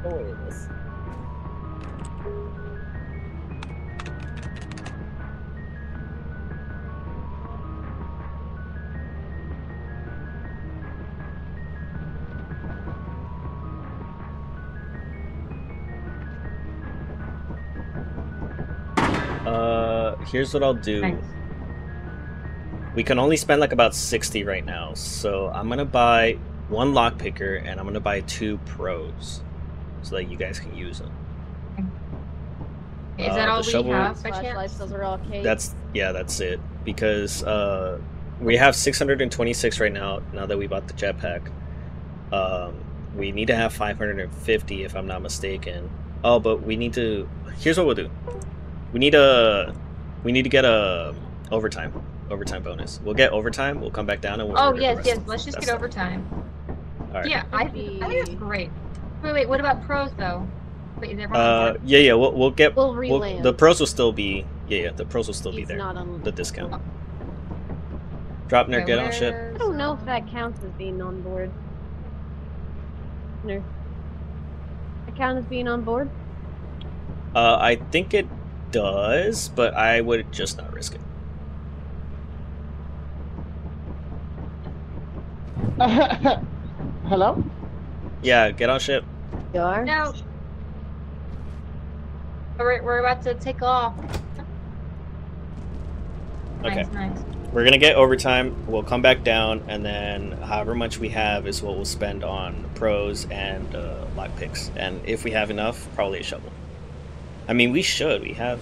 Boys. Uh, here's what I'll do. Thanks. We can only spend like about sixty right now, so I'm gonna buy one lock picker and I'm gonna buy two pros, so that you guys can use them. Okay. Is uh, that all we shovel, have? By chance? Those are all cakes. That's yeah, that's it. Because uh, we have six hundred twenty-six right now. Now that we bought the jetpack, um, we need to have five hundred fifty if I'm not mistaken. Oh, but we need to. Here's what we'll do. We need a, we need to get a overtime, overtime bonus. We'll get overtime. We'll come back down and we'll. Oh yes, yes. Let's just get overtime. All right. Yeah, I, I think that's great. Wait, wait. What about pros though? Wait, is uh, yeah, yeah. We'll we'll get. We'll we'll, the pros will still be. Yeah, yeah. The pros will still He's be there. Not on the discount. Oh. Drop near okay, get on ship. I don't know if that counts as being on board. No. That count as being on board? Uh, I think it. Does, but I would just not risk it. Hello? Yeah, get on ship. You are? No. Alright, we're about to take off. Okay. Nice, nice. We're gonna get overtime, we'll come back down, and then however much we have is what we'll spend on pros and uh, lock picks. And if we have enough, probably a shovel. I mean, we should. We have.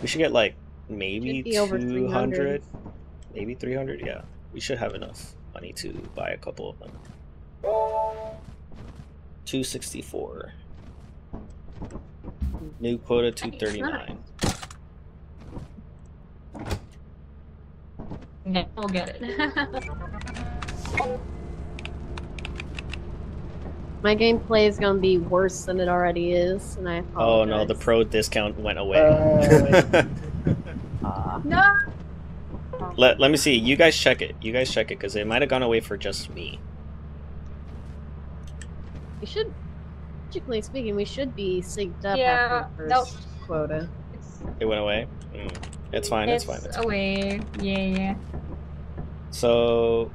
We should get like maybe two hundred, maybe three hundred. Yeah, we should have enough money to buy a couple of them. Two sixty-four. New quota two thirty-nine. Yeah, we'll get it. My gameplay is gonna be worse than it already is, and I apologize. Oh no, the pro discount went away. Uh, uh, no. Let Let me see. You guys check it. You guys check it, because it might have gone away for just me. We should, logically speaking, we should be synced up yeah, after the first no. quota. It's, it went away. Mm. It's fine. It's, it's fine. It's away. Fine. Yeah, yeah. So.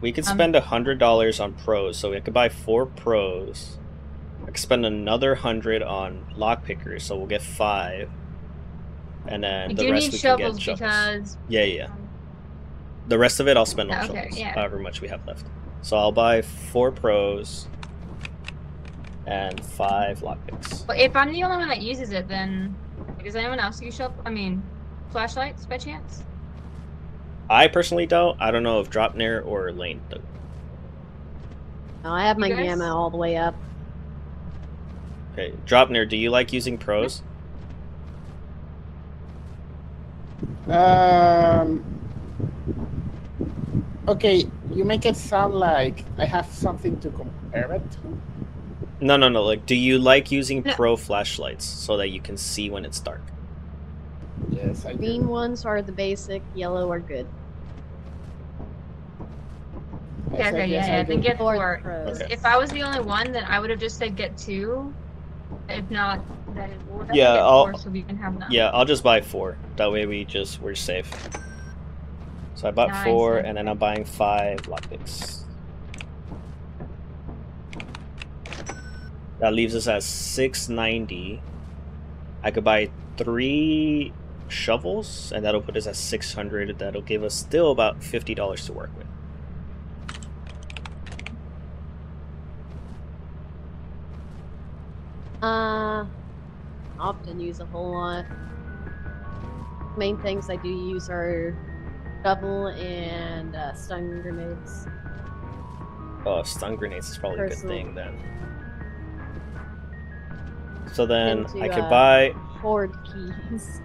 We could spend a hundred dollars on pros, so I could buy four pros. I could spend another hundred on lock pickers, so we'll get five. And then the rest we can get shovels. Yeah, yeah. The rest of it I'll spend on okay, shovels, yeah. however much we have left. So I'll buy four pros and five lockpicks. But if I'm the only one that uses it, then does anyone else use shovel? I mean, flashlights by chance? I personally don't. I don't know if Dropner or Lane do. No, I have my gamma all the way up. Okay, Dropner, do you like using pros? Um. Okay, you make it sound like I have something to compare it to. No, no, no. Like, do you like using no. pro flashlights so that you can see when it's dark? Yes, I do. Green ones are the basic. Yellow are good. Okay, yes, okay, yeah, yeah. Then get four. Okay. If I was the only one, then I would have just said get two. If not, then we'll have yeah, to get I'll, four so we can have none. Yeah, I'll just buy four. That way we just we're safe. So I bought nice. four, and then I'm buying five lockpicks. That leaves us at six ninety. I could buy three shovels, and that'll put us at six hundred. That'll give us still about fifty dollars to work with. Uh, often use a whole lot. Main things I do use are shovel and uh, stun grenades. Oh, stun grenades is probably Personal. a good thing then. So then Into, I could uh, buy horde keys.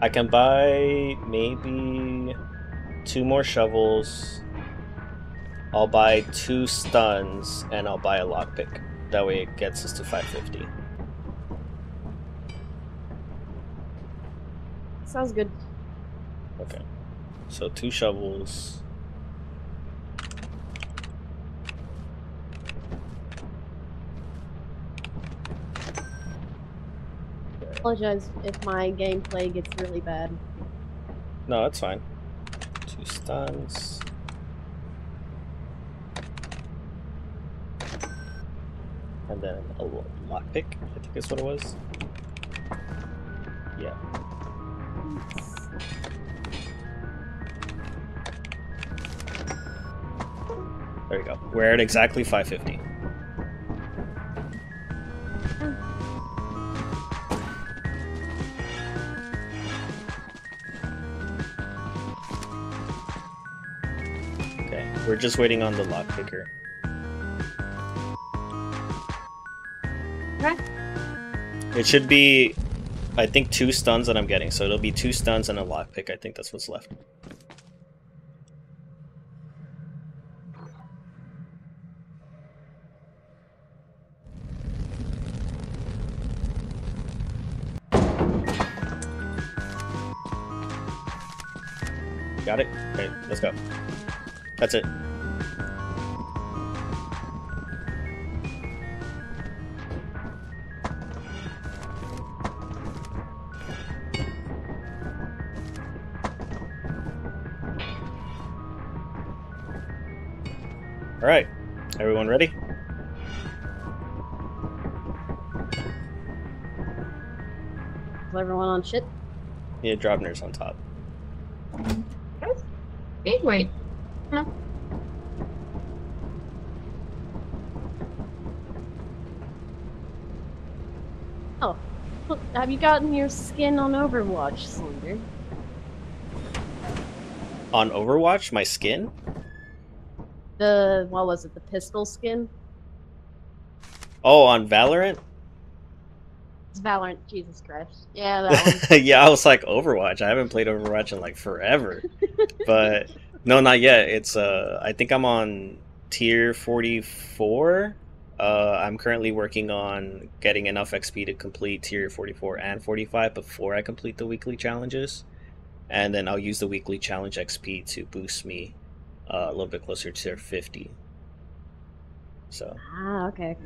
I can buy maybe two more shovels. I'll buy two stuns and I'll buy a lockpick. That way it gets us to five fifty. Sounds good. Okay. So two shovels. I apologize if my gameplay gets really bad. No, that's fine. Two stuns. And then a lockpick, I think is what it was. Yeah. There you go. We're at exactly five fifty. We're just waiting on the lock picker. Okay. It should be, I think, two stuns that I'm getting. So it'll be two stuns and a lock pick. I think that's what's left. Got it? Okay, let's go. That's it. All right, everyone ready? Is everyone on ship? Yeah, Dropner's on top. Wait, wait. No. Oh, have you gotten your skin on Overwatch, Slender? On Overwatch, my skin? The, what was it, the pistol skin? Oh, on Valorant? It's Valorant, Jesus Christ. Yeah, that one. Yeah, I was like, Overwatch. I haven't played Overwatch in like forever. But... No, not yet. It's uh, I think I'm on tier forty-four. Uh, I'm currently working on getting enough X P to complete tier forty-four and forty-five before I complete the weekly challenges, and then I'll use the weekly challenge X P to boost me uh, a little bit closer to tier fifty. So. Ah, okay.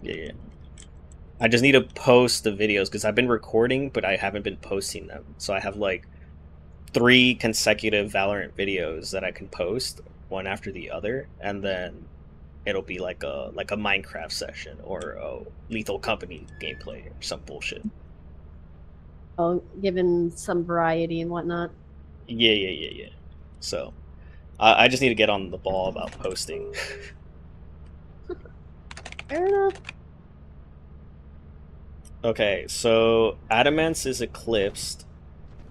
Yeah, yeah. I just need to post the videos because I've been recording, but I haven't been posting them. So I have like three consecutive Valorant videos that I can post one after the other, and then it'll be like a like a Minecraft session or a Lethal Company gameplay or some bullshit. Oh, given some variety and whatnot. Yeah, yeah, yeah, yeah. So, I, I just need to get on the ball about posting. Fair enough. Okay, so Adamance is eclipsed.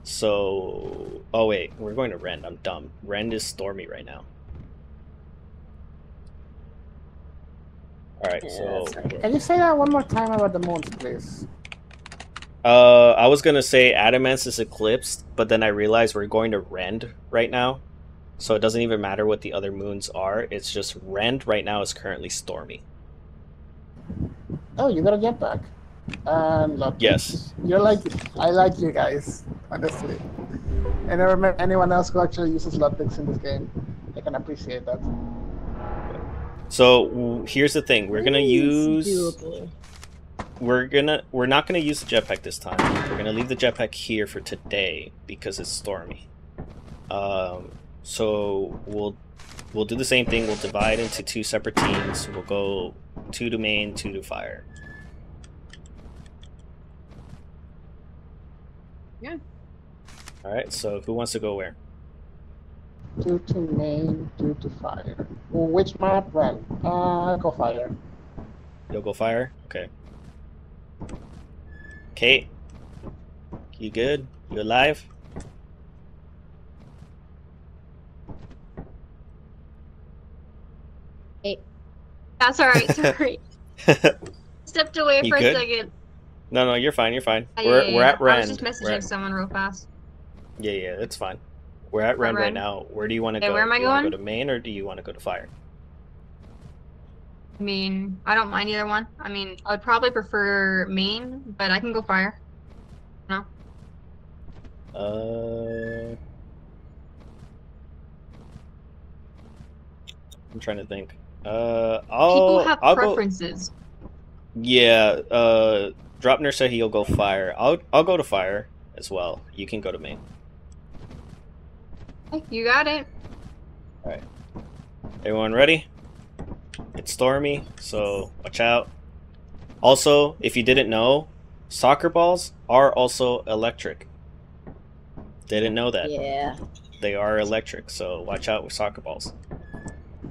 So, oh wait, we're going to Rend. I'm dumb. Rend is stormy right now. All right, yeah, so can you say that one more time about the moons, please? Uh, I was gonna say Adamance is eclipsed, but then I realized we're going to Rend right now, so it doesn't even matter what the other moons are. It's just Rend right now is currently stormy. Oh, you gotta get back. Um, Loptix. Yes. You're like, I like you guys, honestly. I never met anyone else who actually uses Loptix in this game. I can appreciate that. So here's the thing: we're gonna use, doable. we're gonna, we're not gonna use the jetpack this time. We're gonna leave the jetpack here for today because it's stormy. Um, so we'll we'll do the same thing. We'll divide into two separate teams. We'll go two to main, two to fire. Yeah. All right. So who wants to go where? Two to main, two to fire. Which map? Well, uh, I'll go fire. You'll go fire? Okay. Kate? You good? You alive? Hey. That's alright, sorry. Stepped away you for good? a second. No, no, you're fine, you're fine. Uh, we're yeah, we're yeah. at Rend. I was just messaging we're someone real fast. Yeah, yeah, that's fine. We're at Rend right now. Where do you want to okay, go? Where am I do you going? Want to go to main or do you want to go to fire? I mean, I don't mind either one. I mean, I'd probably prefer main, but I can go fire. No. Uh, I'm trying to think. Uh, I'll, People have I'll preferences. Go... Yeah. Uh, Dropner said he'll go fire. I'll I'll go to fire as well. You can go to main. You got it. Alright. Everyone ready? It's stormy, so watch out. Also, if you didn't know, soccer balls are also electric. Didn't know that. Yeah. They are electric, so watch out with soccer balls.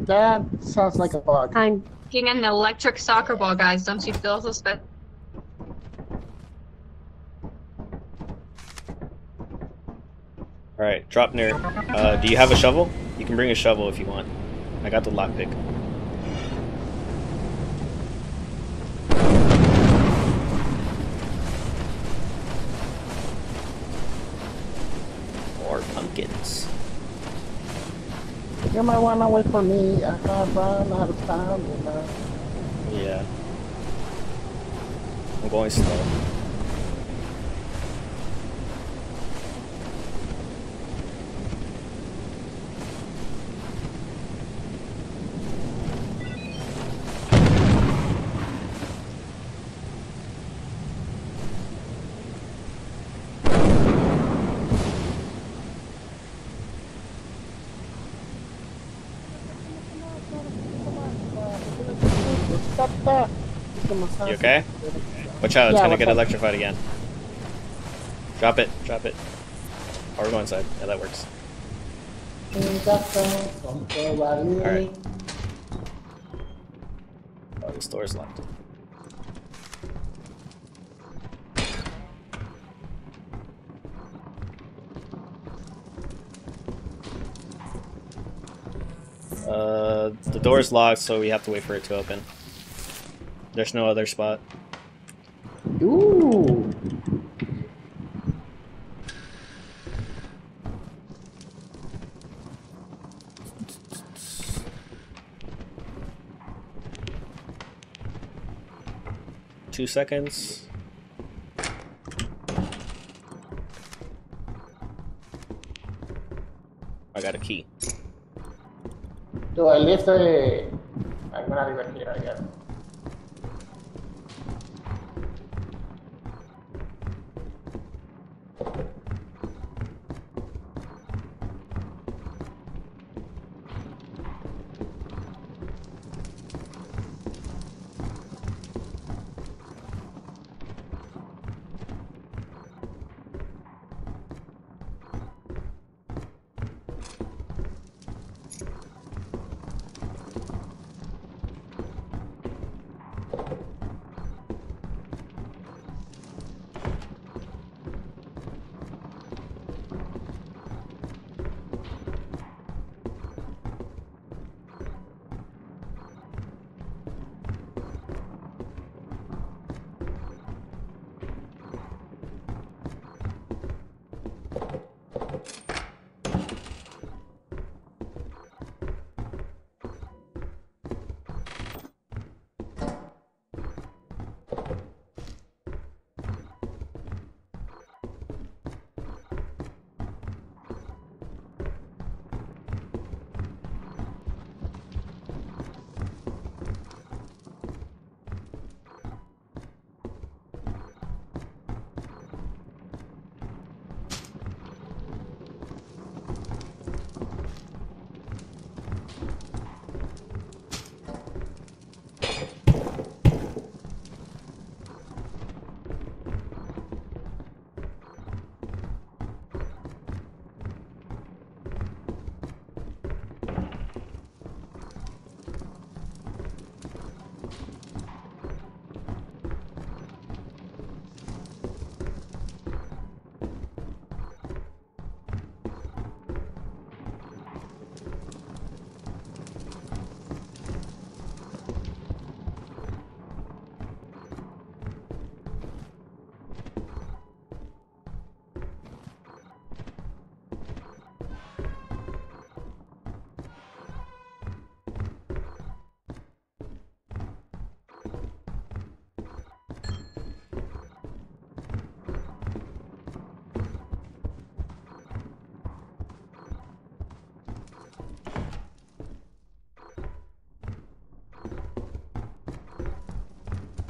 That sounds like a bug. I'm getting an electric soccer ball, guys. Don't you feel suspect? Alright, drop near. Uh, do you have a shovel? You can bring a shovel if you want. I got the lockpick. More pumpkins. You might want to wait for me. I can't run out of time, you know. Yeah. I'm going slow. You okay? Watch out, it's yeah, gonna get up? electrified again. Drop it, drop it. Or we go inside. Yeah, that works. Alright. Oh, this door's locked. Uh, the door's locked, so we have to wait for it to open. There's no other spot. Ooh. Two seconds. I got a key. Do I leave the... I'm not even here, I guess.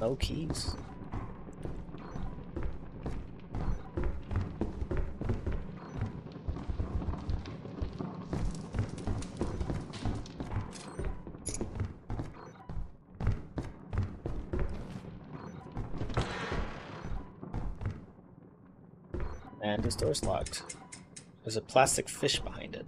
low keys. And this door's locked. There's a plastic fish behind it.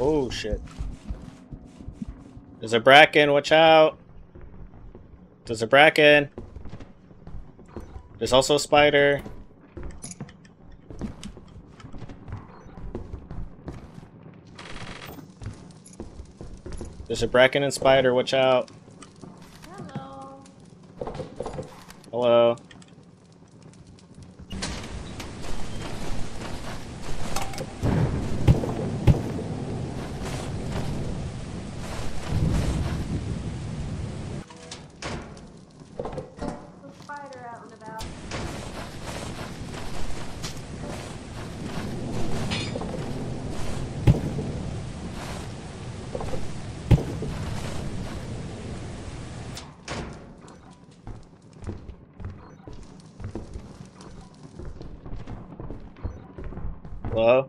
Oh shit. There's a bracken, watch out. There's a bracken. There's also a spider. There's a bracken and spider, watch out. Hello. Hello. Hello?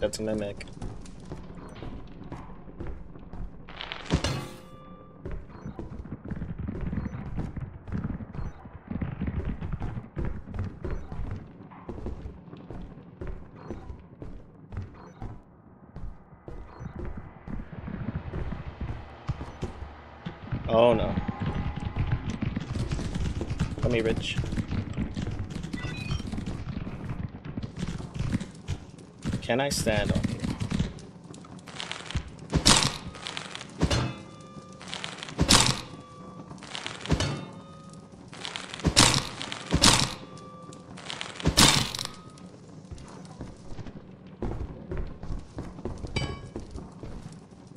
That's a mimic. Oh no. Let me rich. Can I stand on you? I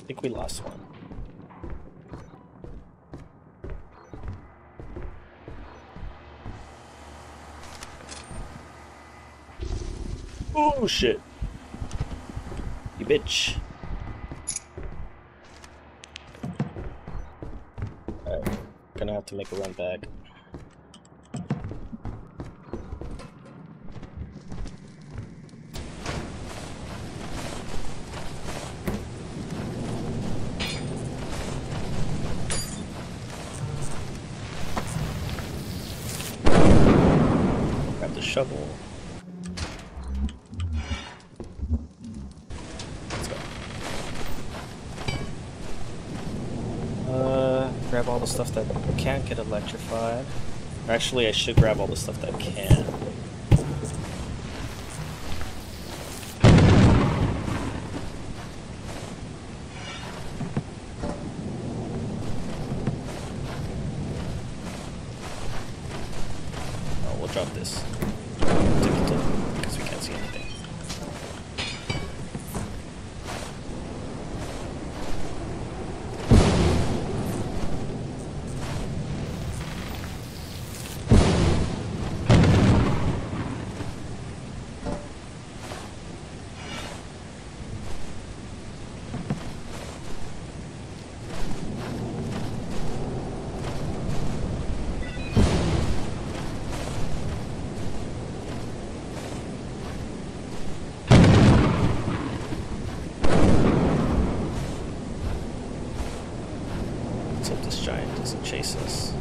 think we lost one. Oh shit. You bitch. Alright, gonna have to make a run back. Grab the shovel. Grab all the stuff that can't get electrified. Or actually, I should grab all the stuff that can. Oh, we'll drop this. Because we can't see anything. Giant doesn't chase us.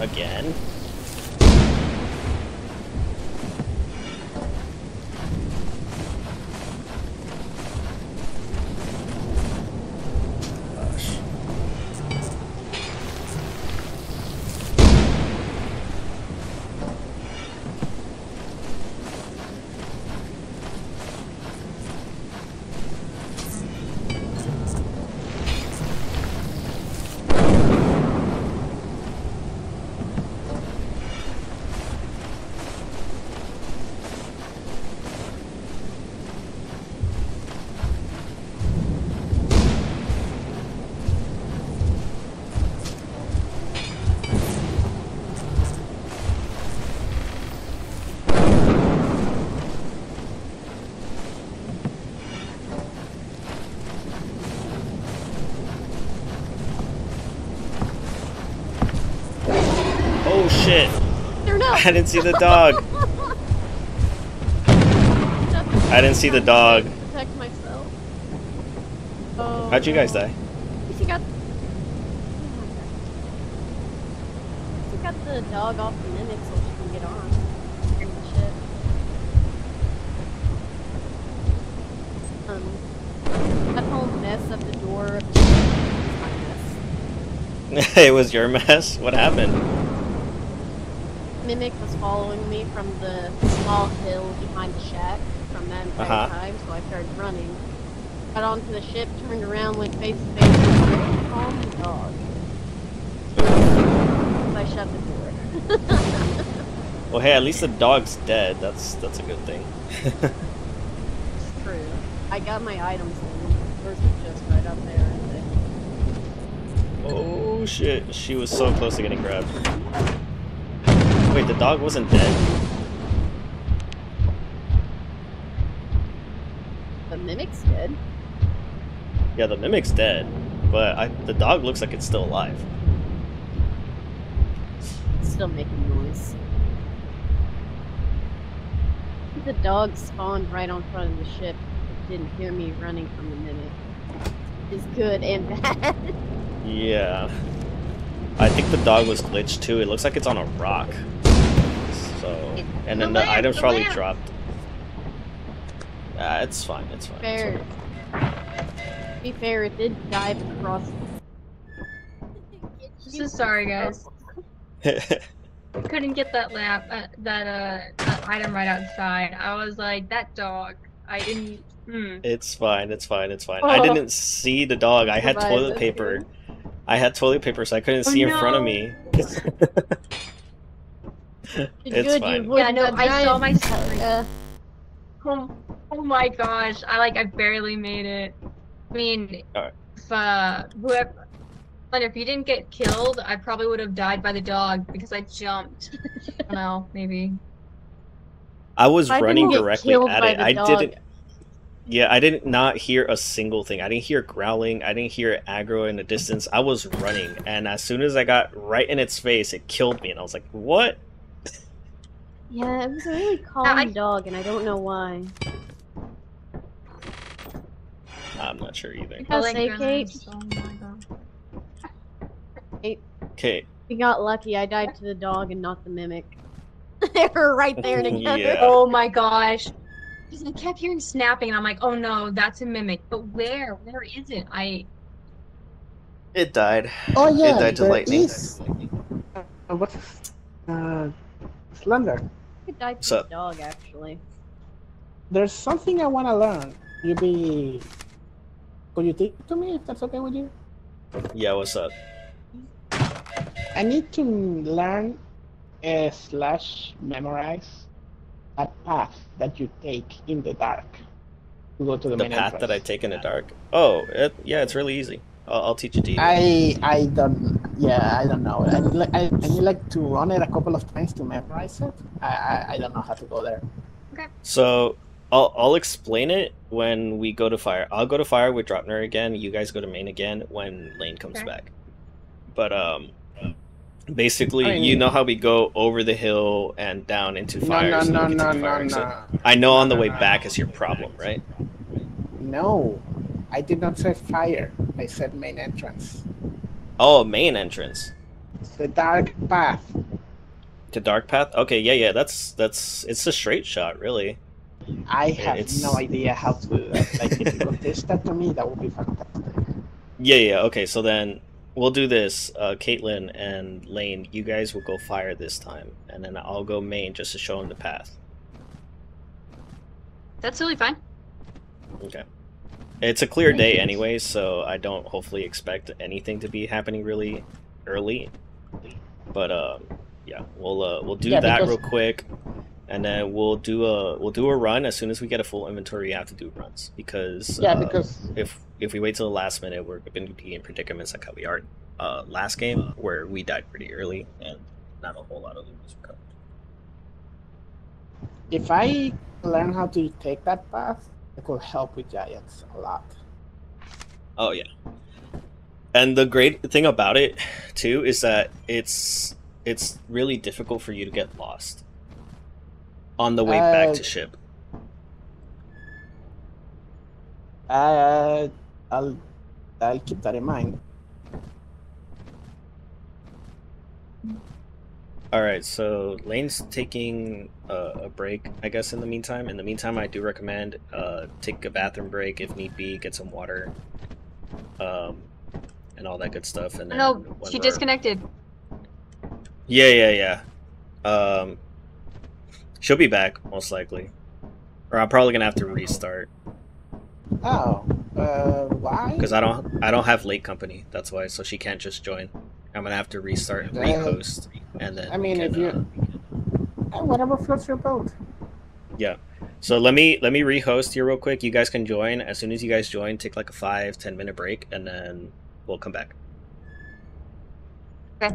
Again? shit. I didn't see the dog. I didn't see the dog. Protect myself. Oh, how'd you guys die? If you got, if you got the dog off the mimic so she can get on. Shit. Um, that whole mess of the door. It was your mess? What happened? Mimic was following me from the small hill behind the shack from that entire uh-huh. time, so I started running. Got onto the ship, turned around, went face to face, and calm the dog. So I shut the door. Well, hey, at least the dog's dead. That's that's a good thing. It's true. I got my items in. First just right up there. Oh shit, she was so close to getting grabbed. Wait, the dog wasn't dead? The mimic's dead? Yeah, the mimic's dead, but I, the dog looks like it's still alive. It's still making noise. The dog spawned right on front of the ship. It didn't hear me running from the mimic. It's good and bad. Yeah. I think the dog was glitched too. It looks like it's on a rock. So, and then the, the lamp, items the probably lamp. dropped. Ah, it's fine. It's fine. Fair. It's okay. To be fair, it did dive across. So sorry, guys. Couldn't get that lamp, uh, that uh, that item right outside. I was like, that dog. I didn't. Mm. It's fine. It's fine. It's fine. Oh. I didn't see the dog. I had toilet paper. I had toilet paper, so I couldn't oh, see no. in front of me. It's Good, fine. Yeah, no, I saw my screen. Uh, oh, oh my gosh! I like. I barely made it. I mean, right. if uh, whoever, but if you didn't get killed, I probably would have died by the dog because I jumped. I don't know, maybe. I was I running directly at it. I dog. didn't. Yeah, I didn't not hear a single thing. I didn't hear growling. I didn't hear aggro in the distance. I was running, and as soon as I got right in its face, it killed me, and I was like, "What?" Yeah, it was a really calm I... dog, and I don't know why. I'm not sure either. Okay, Kate. Kate. We got lucky. I died to the dog and not the mimic. They were right there together. Yeah. Oh my gosh. Because I kept hearing snapping, and I'm like, oh no, that's a mimic. But where? Where is it? I... It died. Oh yeah, it died to lightning. Is... Uh, what's... Uh... Slender. It died to so... the dog, actually. There's something I want to learn. You be... Could you take it to me, if that's okay with you? Yeah, what's up? I need to learn... Uh, slash memorize a path that you take in the dark to go to the, the main path entrance. That I take in the dark. Oh, it, yeah, it's really easy. I'll, I'll teach it to you. I I don't. Yeah, I don't know. I I, I like to run it a couple of times to memorize it. I I, I don't know how to go there. Okay. So I'll I'll explain it when we go to fire. I'll go to fire with Dropner again. You guys go to main again when Lane comes okay. back. But um. Basically, I mean, you know how we go over the hill and down into fire. No, no, no, no, no, no. I know on the way back is your problem, right? No, I did not say fire. I said main entrance. Oh, main entrance. The dark path. The dark path? Okay, yeah, yeah. That's that's. It's a straight shot, really. I have it's... no idea how to do that. Like, if you could teach that to me, that would be fantastic. Yeah, yeah. Okay, so then. We'll do this, uh, Caitlin and Lane, you guys will go fire this time, and then I'll go main just to show them the path. That's totally fine. Okay. It's a clear day anyway, so I don't hopefully expect anything to be happening really early. But, um, yeah, we'll, uh, we'll do yeah, that because... real quick, and then we'll do a, we'll do a run. As soon as we get a full inventory, we have to do runs, because, yeah, uh, because... if... If we wait till the last minute, we're going to be in predicaments like how we are uh, last game, where we died pretty early and not a whole lot of loot was recovered. If I learn how to take that path, it will help with giants a lot. Oh yeah, and the great thing about it too is that it's it's really difficult for you to get lost on the way uh, back to ship. Uh, I'll I'll keep that in mind. All right, so Lane's taking uh, a break, I guess. In the meantime, in the meantime, I do recommend uh, take a bathroom break if need be, get some water, um, and all that good stuff. And then no, she we're... disconnected. Yeah, yeah, yeah. Um, she'll be back most likely, or I'm probably gonna have to restart. Oh, uh, why? Because I don't, I don't have late company. That's why. So she can't just join. I'm gonna have to restart and rehost, and then I mean, can, if you, uh, whatever floats your boat. Yeah. So let me let me rehost here real quick. You guys can join as soon as you guys join. Take like a five ten minute break, and then we'll come back. Okay.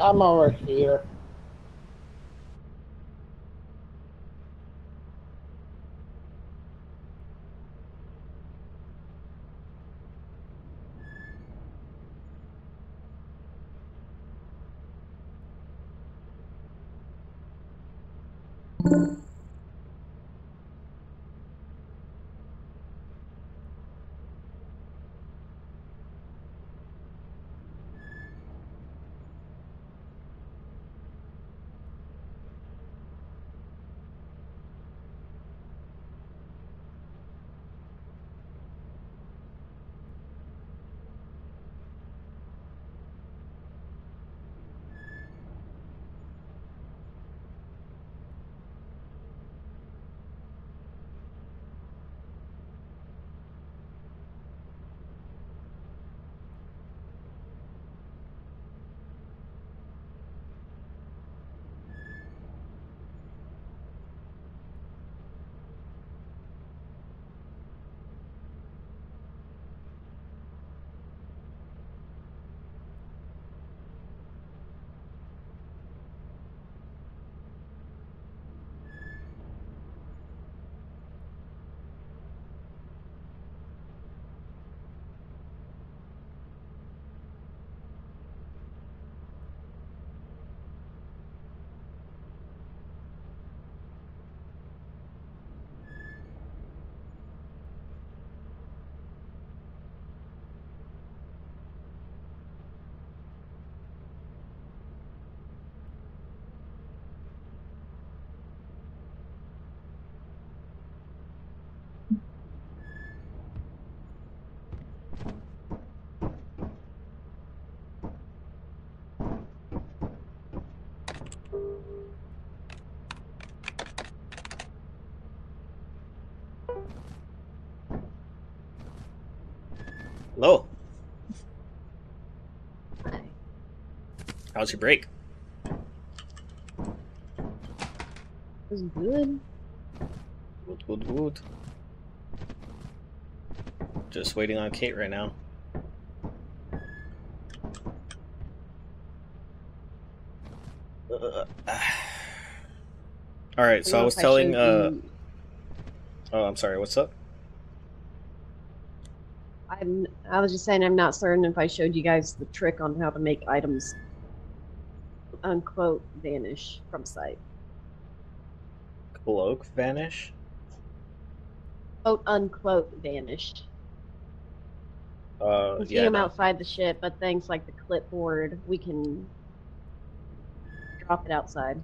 I'm over here. Hello. How's your break? This is good. Good, good, good. Just waiting on Kate right now. Uh, all right, so I was telling. Uh, oh, I'm sorry. What's up? I'm. I was just saying I'm not certain if I showed you guys the trick on how to make items, unquote, vanish from sight. Cloak vanish. Quote unquote vanish. Uh, we see yeah, them no. outside the ship, but things like the clipboard, we can drop it outside.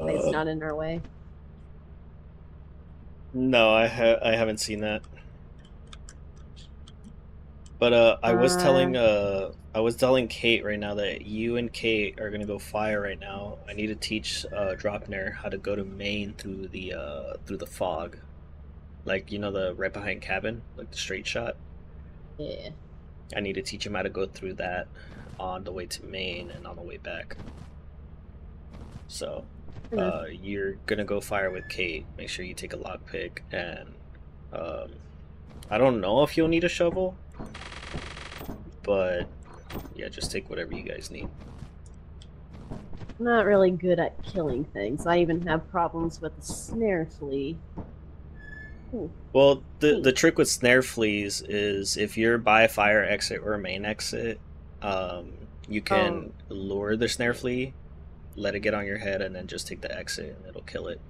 Uh, it's not in our way. No, I ha I haven't seen that. But uh, I was uh, telling uh, I was telling Kate right now that you and Kate are gonna go fire right now. I need to teach uh, Dropner how to go to Maine through the uh, through the fog, like you know the right behind cabin, like the straight shot. Yeah. I need to teach him how to go through that on the way to Maine and on the way back. So, uh, you're gonna go fire with Kate. Make sure you take a lockpick, and um, I don't know if you'll need a shovel. But, yeah, just take whatever you guys need. I'm not really good at killing things. I even have problems with the snare flea. Ooh. Well, the, the trick with snare fleas is if you're by a fire exit or a main exit, um, you can oh. lure the snare flea, let it get on your head, and then just take the exit and it'll kill it.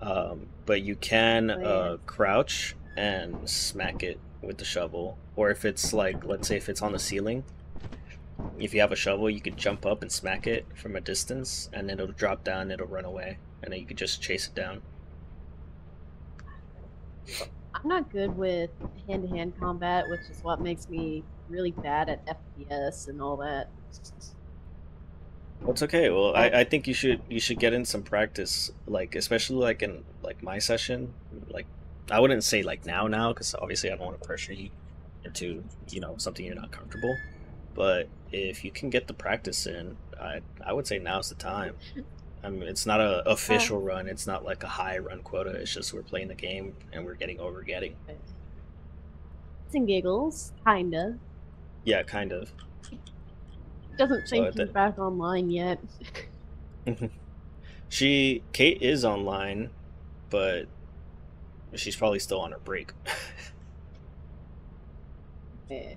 Um, but you can oh, yeah. uh, crouch and smack it with the shovel, or if it's like, let's say if it's on the ceiling, if you have a shovel you could jump up and smack it from a distance and it'll drop down, it'll run away, and then you could just chase it down. I'm not good with hand-to-hand combat, which is what makes me really bad at F P S and all that. Well, it's okay. Well, I, I think you should you should get in some practice, like especially like in like my session, like I wouldn't say like now now because obviously I don't want to pressure you into, you know, something you're not comfortable, but if you can get the practice in, I I would say now's the time. I mean, it's not a official oh. run, it's not like a high run quota, it's just we're playing the game and we're getting over getting. It's in giggles, kind of. Yeah, kind of. It doesn't think so, he's that... back online yet. she, Kate is online, but she's probably still on her break. yeah.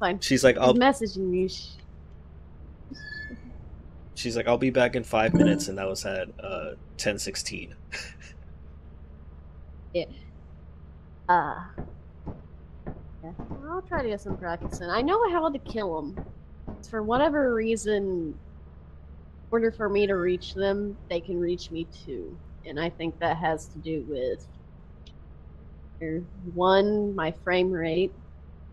Fine. She's like, I'll... messaging me. She's like, I'll be back in five minutes, and that was at uh, ten sixteen. yeah. Uh, yeah. I'll try to get some practice in. I know how to kill them. For whatever reason, in order for me to reach them, they can reach me too. And I think that has to do with one, my frame rate,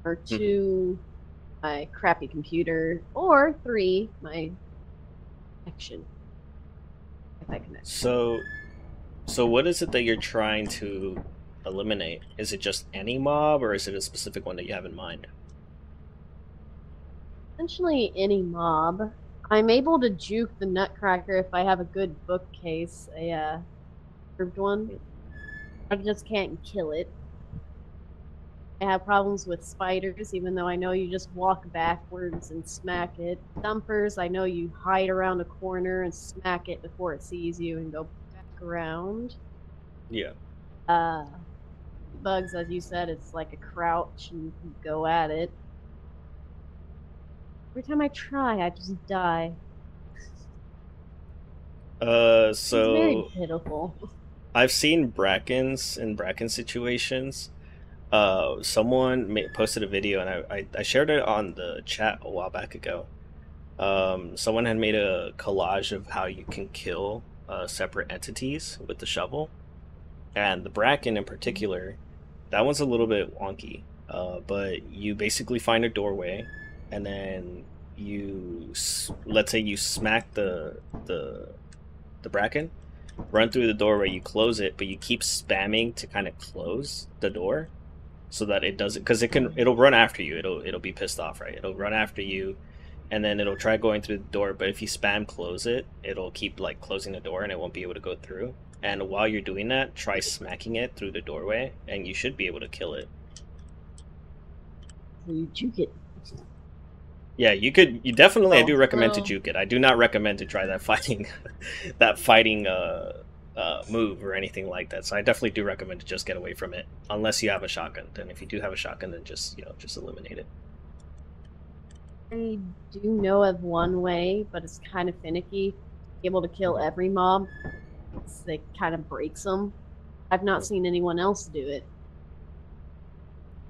or two, mm-hmm. my crappy computer, or three, my connection. If I connect. So, so what is it that you're trying to eliminate? Is it just any mob, or is it a specific one that you have in mind? Essentially, any mob. I'm able to juke the Nutcracker if I have a good bookcase. A, uh, one. I just can't kill it. I have problems with spiders, even though I know you just walk backwards and smack it. Thumpers, I know you hide around a corner and smack it before it sees you and go back around. Yeah. Uh, bugs, as you said, it's like a crouch and you can go at it. Every time I try, I just die. Uh, so... It's very pitiful. I've seen Brackens in Bracken situations. Uh, someone made, posted a video, and I, I, I shared it on the chat a while back ago. Um, someone had made a collage of how you can kill uh, separate entities with the shovel. And the Bracken in particular, that one's a little bit wonky. Uh, but you basically find a doorway, and then you, let's say you smack the, the, the Bracken, run through the doorway, you close it, but you keep spamming to kind of close the door so that it doesn't, because it can, it'll run after you. It'll, it'll be pissed off, right? It'll run after you. and then it'll try going through the door, but if you spam close it, it'll keep like closing the door and it won't be able to go through. And while you're doing that, try smacking it through the doorway, and you should be able to kill it. Well, you juke it. Yeah, you could. You definitely. Oh, I do recommend no. to juke it. I do not recommend to try that fighting, that fighting uh, uh, move or anything like that. So I definitely do recommend to just get away from it, unless you have a shotgun. And if you do have a shotgun, then just you know just eliminate it. I do know of one way, but it's kind of finicky. You're able to kill every mob. It kind of breaks them. I've not seen anyone else do it.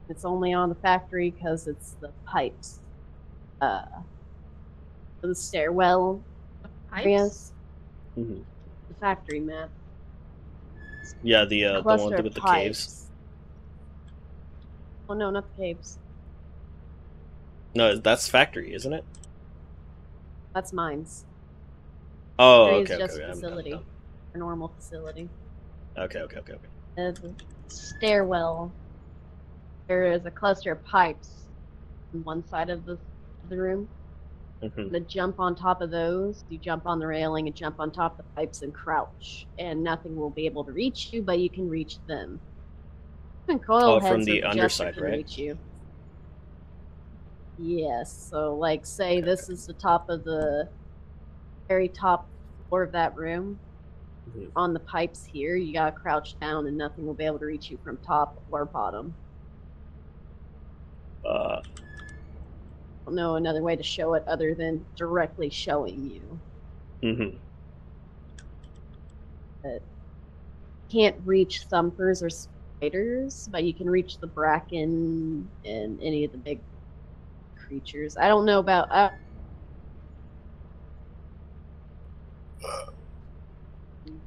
It's only on the factory because it's the pipes. Uh, the stairwell areas. Mm-hmm. The factory map. Yeah, the, uh, the one with the pipes. Caves. Oh, no, not the caves. No, that's factory, isn't it? That's mines. Oh, okay, okay. Just okay. Facility. I'm, I'm, I'm... A normal facility. Okay, okay, okay, okay. The stairwell. There is a cluster of pipes on one side of the, of the room. Mm-hmm. The jump on top of those, you jump on the railing and jump on top of the pipes and crouch, and nothing will be able to reach you, but you can reach them. Even coil oh, heads from the underside, can right? Reach you. Yes. So, like, say okay. This is the top of the very top floor of that room. On the pipes here, you gotta crouch down and nothing will be able to reach you from top or bottom. Uh, I don't know another way to show it other than directly showing you. Mm-hmm. But you can't reach thumpers or spiders, but you can reach the bracken and any of the big creatures. I don't know about... Uh,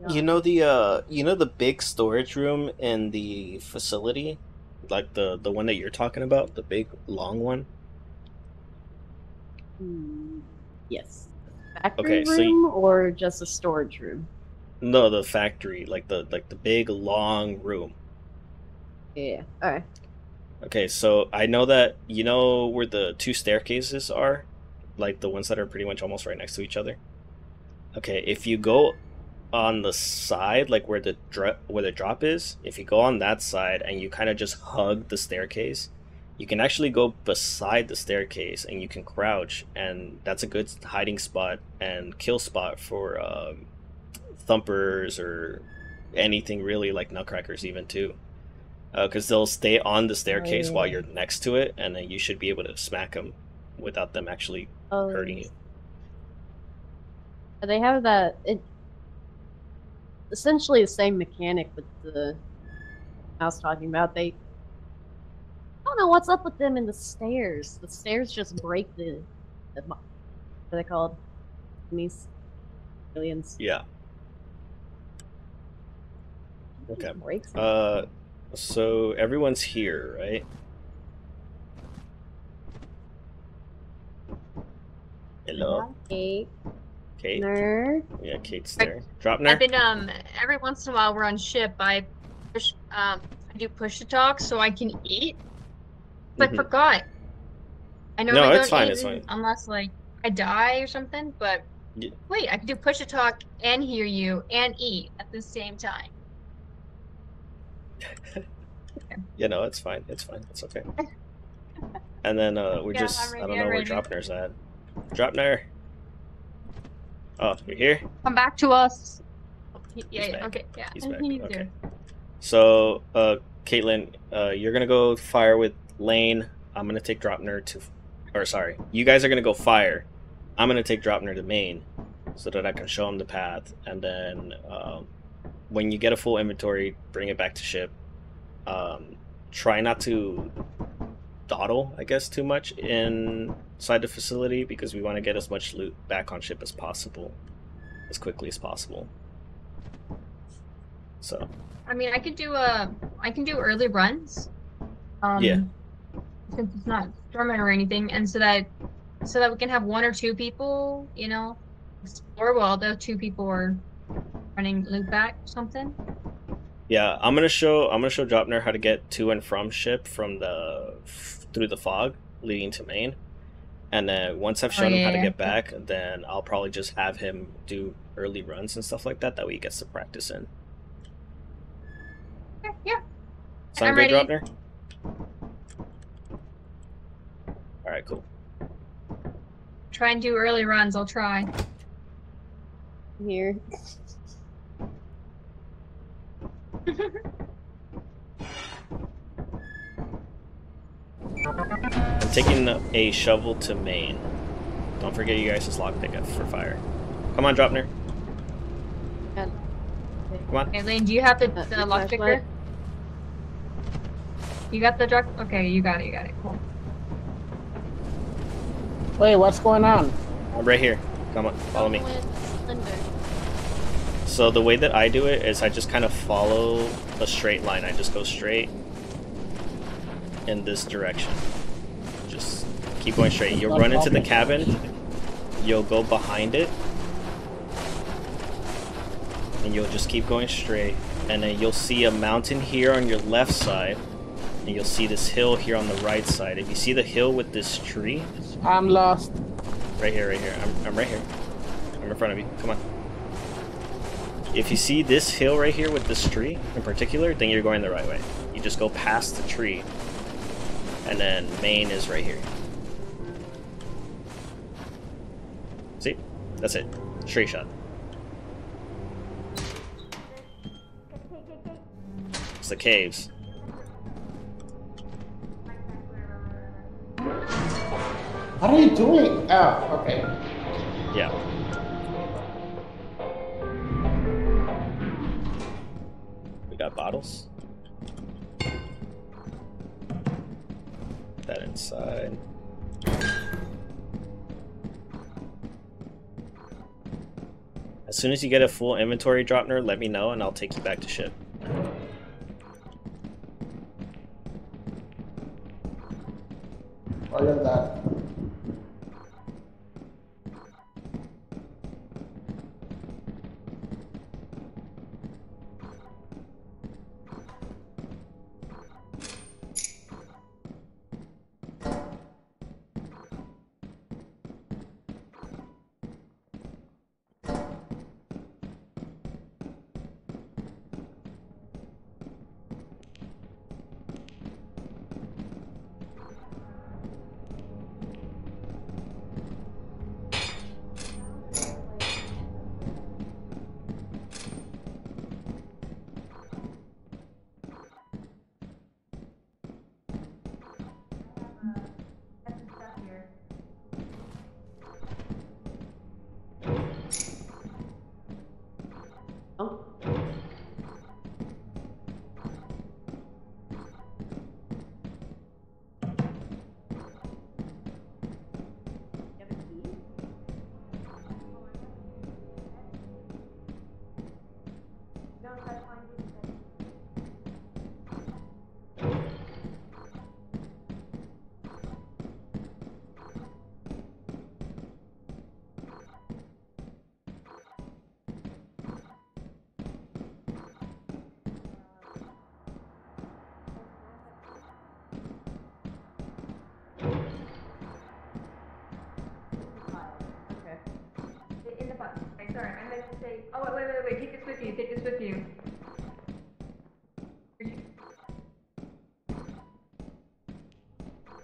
You know the uh, you know the big storage room in the facility, like the the one that you're talking about, the big long one. Mm, yes. Factory okay, room so you, or just a storage room? No, the factory, like the like the big long room. Yeah. All right. Okay, so I know that you know where the two staircases are, like the ones that are pretty much almost right next to each other. Okay, if you go on the side, like where the dr where the drop is, if you go on that side and you kind of just hug the staircase, you can actually go beside the staircase and you can crouch, and that's a good hiding spot and kill spot for um, thumpers or anything really, like nutcrackers even too, because uh, they'll stay on the staircase oh, yeah. while you're next to it, and then you should be able to smack them without them actually oh, hurting you. They have that. It essentially the same mechanic with the I was talking about. They I don't know what's up with them in the stairs. The stairs just break the, the what are they called? These aliens. Yeah. Okay. Uh so everyone's here, right? Hello. Hey. Kate. Nerd. Yeah, Kate's there. Drop nerd. I've been um every once in a while we're on ship. I push um I do push to talk so I can eat. But mm-hmm. I forgot. I know no, I it's don't fine, eat it's fine. Unless like I die or something. But yeah. Wait, I can do push to talk and hear you and eat at the same time. Okay. Yeah, no, it's fine. It's fine. It's okay. And then uh we're yeah, just ready, I don't know I'm where drop nerd's at. Drop nerd. Oh, we're here? Come back to us. He, yeah, yeah, okay, yeah. He's back, okay. So, uh, Caitlin, uh, you're going to go fire with Lane. I'm going to take Drop Nerd to... Or, sorry. You guys are going to go fire. I'm going to take Drop Nerd to main so that I can show him the path. And then um, when you get a full inventory, bring it back to ship. Um, try not to dawdle, I guess, too much in... Inside the facility, because we want to get as much loot back on ship as possible, as quickly as possible. So. I mean, I could do a, I can do early runs. Um, yeah. Since it's not storming or anything, and so that, so that we can have one or two people, you know, explore while the two people are running loot back or something. Yeah, I'm gonna show, I'm gonna show Dropner how to get to and from ship from the, through the fog leading to Maine. And then once I've shown oh, yeah, him how yeah. to get back, then I'll probably just have him do early runs and stuff like that. That way he gets to practice in. Yeah. yeah. Sound great, Robner? Alright, cool. Try and do early runs. I'll try. Here. I'm taking a shovel to Maine. Don't forget you guys just lockpick up for fire. Come on, Dropner. Yeah. Okay. Come on. Aileen, do you have the, the lockpicker? You got the drop? Okay, you got it, you got it. Cool. Wait, what's going on? I'm right here. Come on, follow me. So the way that I do it is I just kind of follow a straight line. I just go straight in this direction. Just keep going straight. You'll run into the cabin, you'll go behind it, and you'll just keep going straight. And then you'll see a mountain here on your left side, and you'll see this hill here on the right side. If you see the hill with this tree... I'm lost. Right here, right here. I'm, I'm right here. I'm in front of you. Come on. If you see this hill right here with this tree in particular, then you're going the right way. You just go past the tree, and then Maine is right here. See? That's it. Straight shot. It's the caves. What are you doing? Oh, okay. Yeah. We got bottles. Put that inside. As soon as you get a full inventory, Dropner, let me know and I'll take you back to ship. Look at that.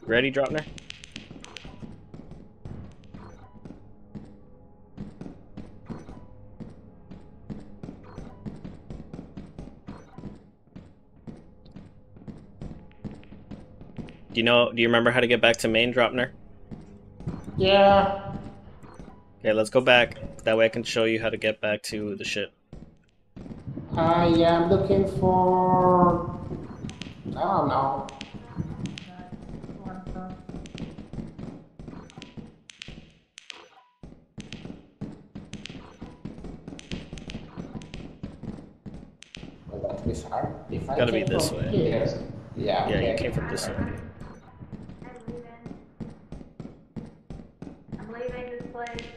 Ready, Dropner? Do you know, do you remember how to get back to Maine, Dropner? Yeah. Okay, let's go back. That way I can show you how to get back to the ship. I am looking for... I don't know. It's gotta be this way. Here. Yeah, yeah okay. You came from this way. I'm leaving. I'm leaving this place.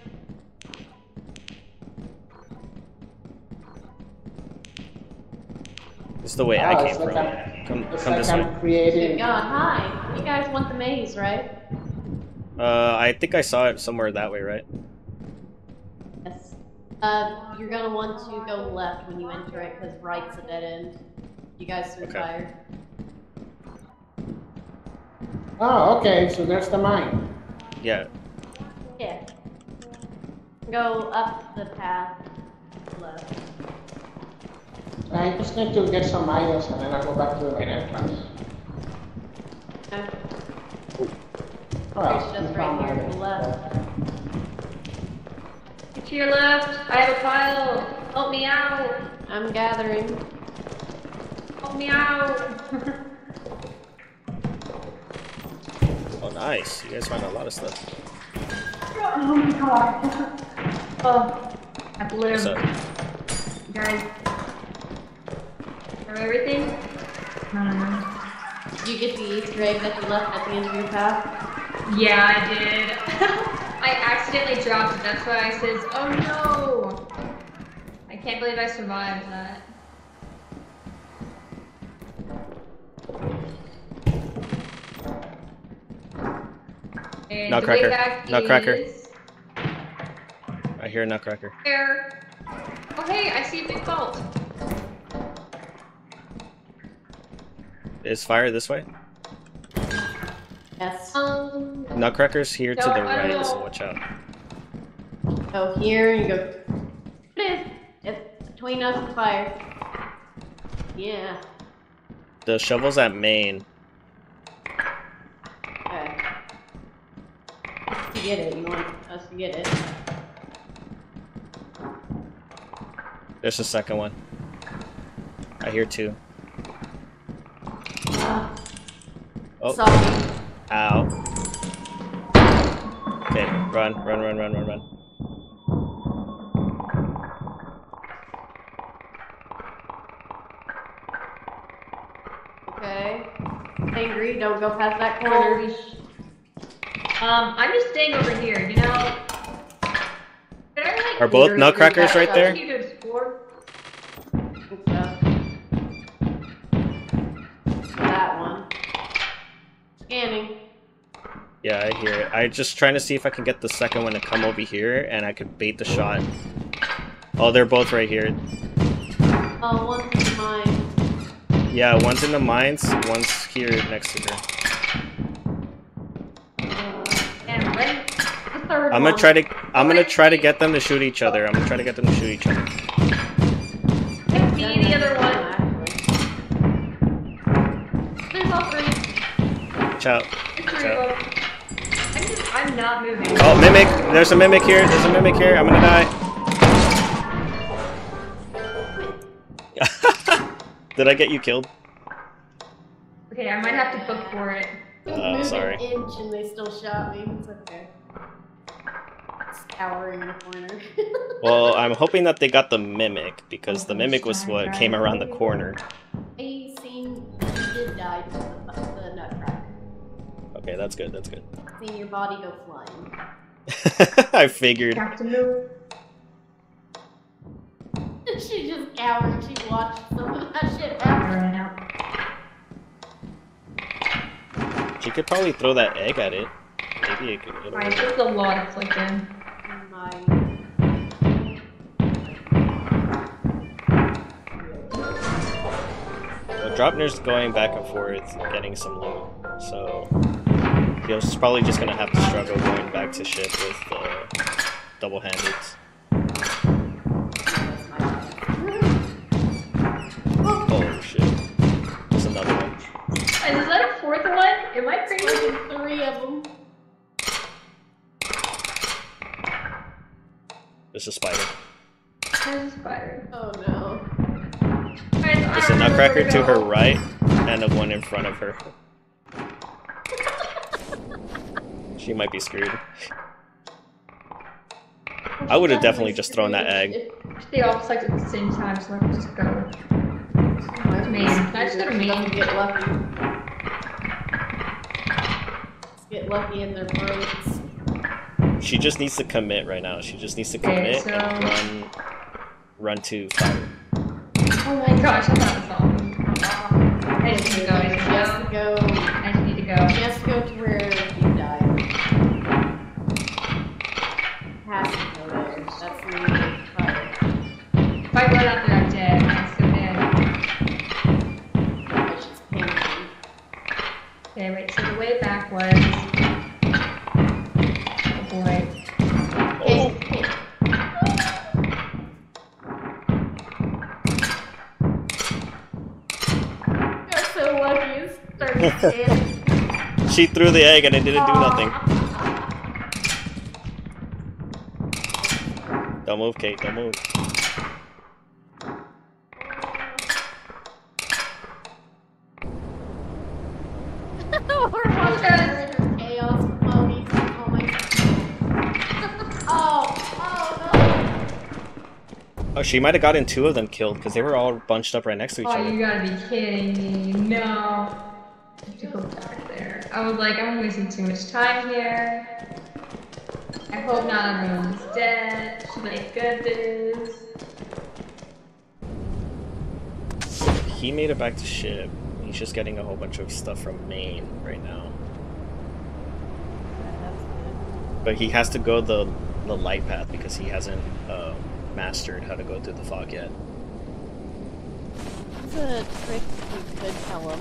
It's the way oh, I came from. Like come come like this I'm way. Creating... Oh, hi. You guys want the maze, right? Uh, I think I saw it somewhere that way, right? Yes. Uh, you're gonna want to go left when you enter it, because right's a dead end. You guys are okay. Tired. Oh, okay, so there's the mine. Yeah. Yeah. Go up the path left. I just need to get some items and then I'll go back to the miner class. Okay. Right, it's just right here to the left. It's to your left. I have a pile. Help me out. I'm gathering. Help me out. Oh, nice. You guys found a lot of stuff. Oh my god. Oh, I blew. What's up? You guys have everything? No, no, no. Did you get the Easter egg that you left at the end of your path? Yeah, I did. I accidentally dropped it, that's why I says, oh no! I can't believe I survived that. And Nutcracker. Nutcracker. Is... I hear a Nutcracker. There. Oh hey, I see a big bolt. Is fire this way? Yes. Um, Nutcracker's here to the right, so watch out. Go here and go. It's between us and fire. Yeah. The shovel's at main. Okay. You get it. You want us to get it. There's the second one. I hear two. Uh, oh. Sorry. Ow. Okay, run, run, run, run, run, run. Okay. Angry, don't go past that corner. Um, I'm just staying over here, you know? But I like Are both Nutcrackers right there? Scanning. Yeah, I hear it. I'm just trying to see if I can get the second one to come over here, and I could bait the shot. Oh, they're both right here. Oh, one's in the mines. Yeah, one's in the mines, one's here next to her. Uh, and when, the third I'm gonna one. try to. I'm gonna try to get them to shoot each other. I'm gonna try to get them to shoot each other. I see the other one. Out. Out. I'm, just, I'm not moving. Oh, mimic! There's a mimic here. There's a mimic here. I'm gonna die. Did I get you killed? Okay, I might have to book for it. Oh, uh, sorry. An inch and they still shot me. It's okay. Scouring in the corner. Well, I'm hoping that they got the mimic because oh, the mimic was what right. came around the corner. I seen he did die to the, the Nutcracker. Okay, that's good, that's good. Seeing your body go flying. I figured. She just cowered, she watched some of that shit happen. She could probably throw that egg at it. Maybe it could. I think a lot of flicking. Oh my. Well, Dropner's going back and forth, getting some loot, so. He's probably just gonna have to struggle going back to ship with the uh, double handeds. Oh shit. There's another one. Is that a fourth one? Am I crazy? There's three of them. There's a spider. There's a spider. Oh no. There's a Nutcracker to her right and the one in front of her. She might be screwed. I would have definitely just thrown that egg. They all sucked at the same time, so I would just go. To me. Can I just go to me? Get lucky. Get lucky in their brains. She just needs to commit right now. She just needs to commit okay, so... and run, run to fire. Oh my gosh, I thought it was awful. I just need to go. I just need to go. I just need to go. She has to go to where. That's really fun. If I go down there, I'm dead. I'm so dead. That was just crazy. Okay, wait, so the way back was... Oh boy. Oh. Hey, hey. She threw the egg and it didn't do nothing. Don't move, Kate, don't move. Oh, she might have gotten two of them killed because they were all bunched up right next to each other. Oh, you gotta be kidding me. No. I have to go back there. I was like, I'm wasting too much time here. I hope not everyone's dead. Thank goodness. He made it back to ship. He's just getting a whole bunch of stuff from Maine right now. But he has to go the the light path because he hasn't uh, mastered how to go through the fog yet. That's a trick you could tell him.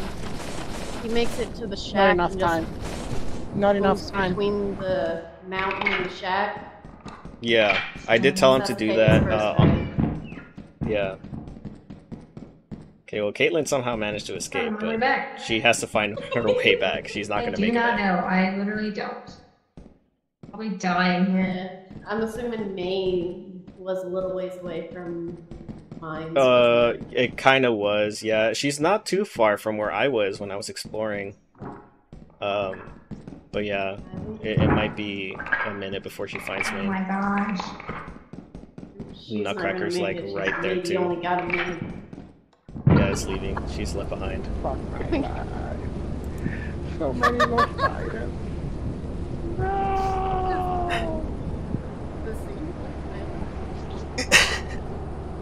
He makes it to the shack. Not enough time. Not enough time. Between the mountain and the shack. Yeah, I did tell him to do that. Uh, on... Yeah. Okay, well, Caitlyn somehow managed to escape, but she has to find her way back. She's not going to make it. I do not know. I literally don't. Probably dying here. Yeah. I'm assuming Maine was a little ways away from. Mines. Uh, it kind of was, yeah. She's not too far from where I was when I was exploring. Um, but yeah, it, it might be a minute before she finds me. Oh my gosh. She's Nutcracker's like it. Right she's there too. Only got a minute. Yeah, it's leaving. She's left behind. Fuck my life. So many left items. No!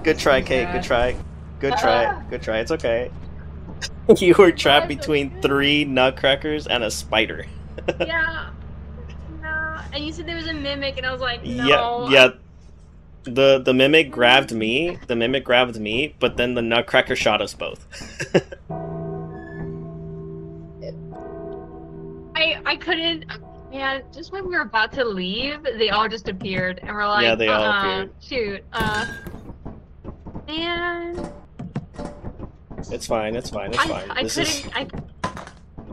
Good try, Kate. Good try. Good try. Good try. It's okay. You were trapped between three nutcrackers and a spider. Yeah. No. And you said there was a mimic, and I was like, no. Yeah. Yeah. The the mimic grabbed me. The mimic grabbed me, but then the nutcracker shot us both. I I couldn't. Man, just when we were about to leave, they all just appeared, and we're like, yeah, they all appeared. Shoot. Uh. Man. It's fine, it's fine, it's I, fine. I this is, I...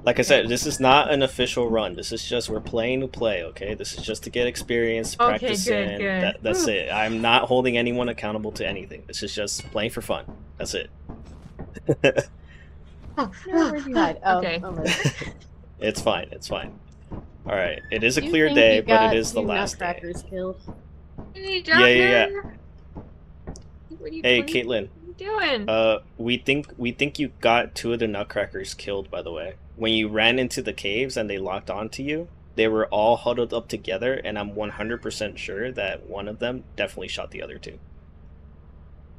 Like I said, this is not an official run. This is just, we're playing to play, okay? This is just to get experience, okay, practice good, in. Good. That, that's Ooh. It. I'm not holding anyone accountable to anything. This is just playing for fun. That's it. Oh, oh, okay. It's fine, it's fine. Alright, it is a you clear day, but it is the last day. Killed? Yeah, yeah, yeah. What are you, hey, Caitlyn. What are you doing? Uh, we think we think you got two of the nutcrackers killed. By the way, when you ran into the caves and they locked onto you, they were all huddled up together, and I'm one hundred percent sure that one of them definitely shot the other two.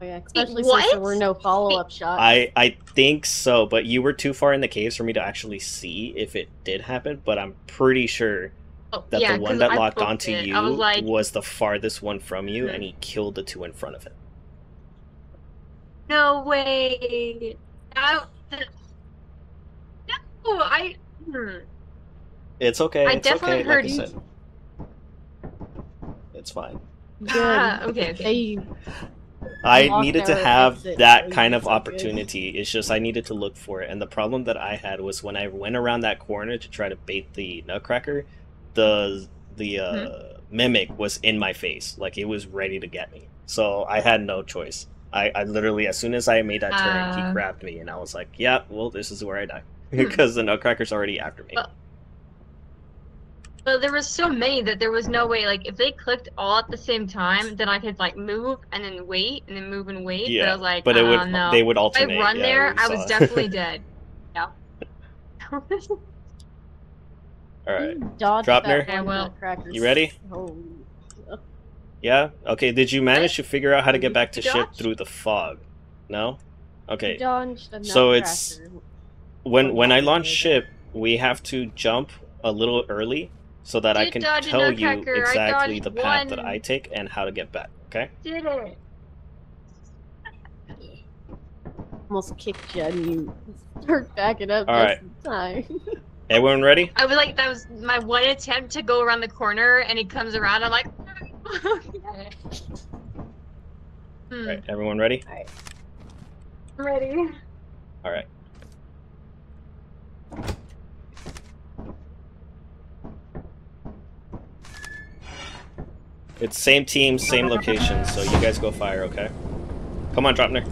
Oh, yeah, especially what? Since there were no follow-up shots. I I think so, but you were too far in the caves for me to actually see if it did happen. But I'm pretty sure that oh, yeah, the one that I locked onto it. You was, like... was the farthest one from you, mm-hmm. and he killed the two in front of him. No way! I, no, I. Hmm. It's okay. I it's definitely okay, heard like you. Said. It's fine. Good. Ah, okay. Okay. I needed to have that kind of opportunity. It's just I needed to look for it, and the problem that I had was when I went around that corner to try to bait the nutcracker, the the uh, mm-hmm. mimic was in my face, like it was ready to get me. So I had no choice. I, I literally, as soon as I made that turn, uh, he grabbed me, and I was like, yeah, well, this is where I die. Because the nutcracker's already after me. Well, well, there was so many that there was no way, like, if they clicked all at the same time, then I could, like, move and then wait, and then move and wait, yeah, but I was like, but it would, know. They would alternate. If I run yeah, there, I was definitely dead. Yeah. All right. Dropner, you ready? Oh. Yeah? Okay, did you manage to figure out how to get back to ship through the fog? No? Okay. So it's... When when I launch ship, we have to jump a little early so that I can tell you exactly the path that I take and how to get back. Okay. Did it. Almost kicked you and you start backing up this time. Everyone ready? I was like, that was my one attempt to go around the corner and it comes around. I'm like, okay. All right, everyone ready? All right. I'm ready. All right. It's same team, same location, so you guys go fire, okay? Come on, Dropner.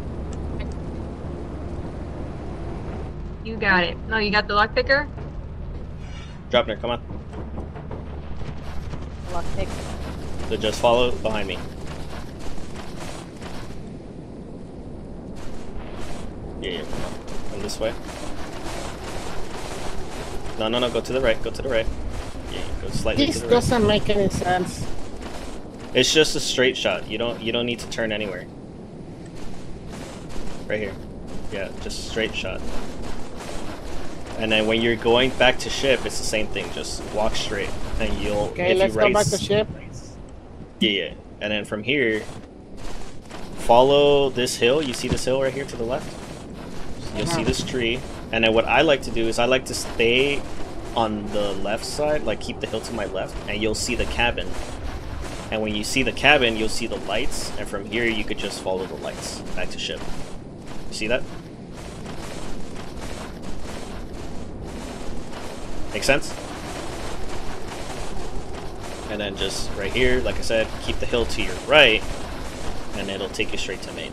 You got it. No, you got the lock picker? Dropner, come on. Lock picker. So just follow behind me. Yeah, yeah, come on. Come this way. No, no, no, go to the right, go to the right. Yeah, go slightly this to the right. This doesn't make any sense. It's just a straight shot. You don't you don't need to turn anywhere. Right here. Yeah, just straight shot. And then when you're going back to ship, it's the same thing. Just walk straight, and you'll. Okay, if let's you go race, back to ship. Yeah, yeah. And then from here, follow this hill. You see this hill right here to the left. So you'll uh-huh. see this tree. And then what I like to do is I like to stay on the left side, like keep the hill to my left, and you'll see the cabin. And when you see the cabin, you'll see the lights, and from here you could just follow the lights back to ship. You see that? Make sense? And then just right here, like I said, keep the hill to your right, and it'll take you straight to main.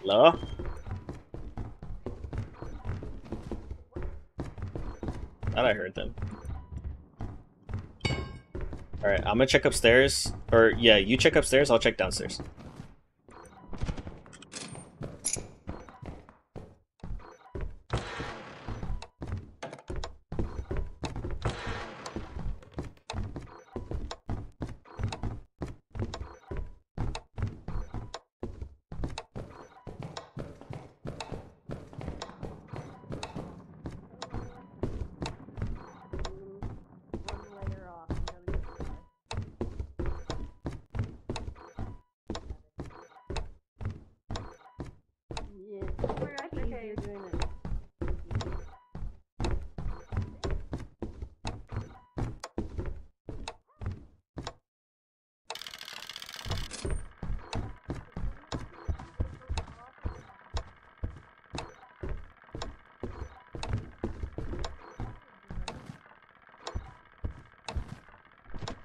Hello? Thought I heard them. Alright, I'm gonna check upstairs. Or, yeah, you check upstairs, I'll check downstairs.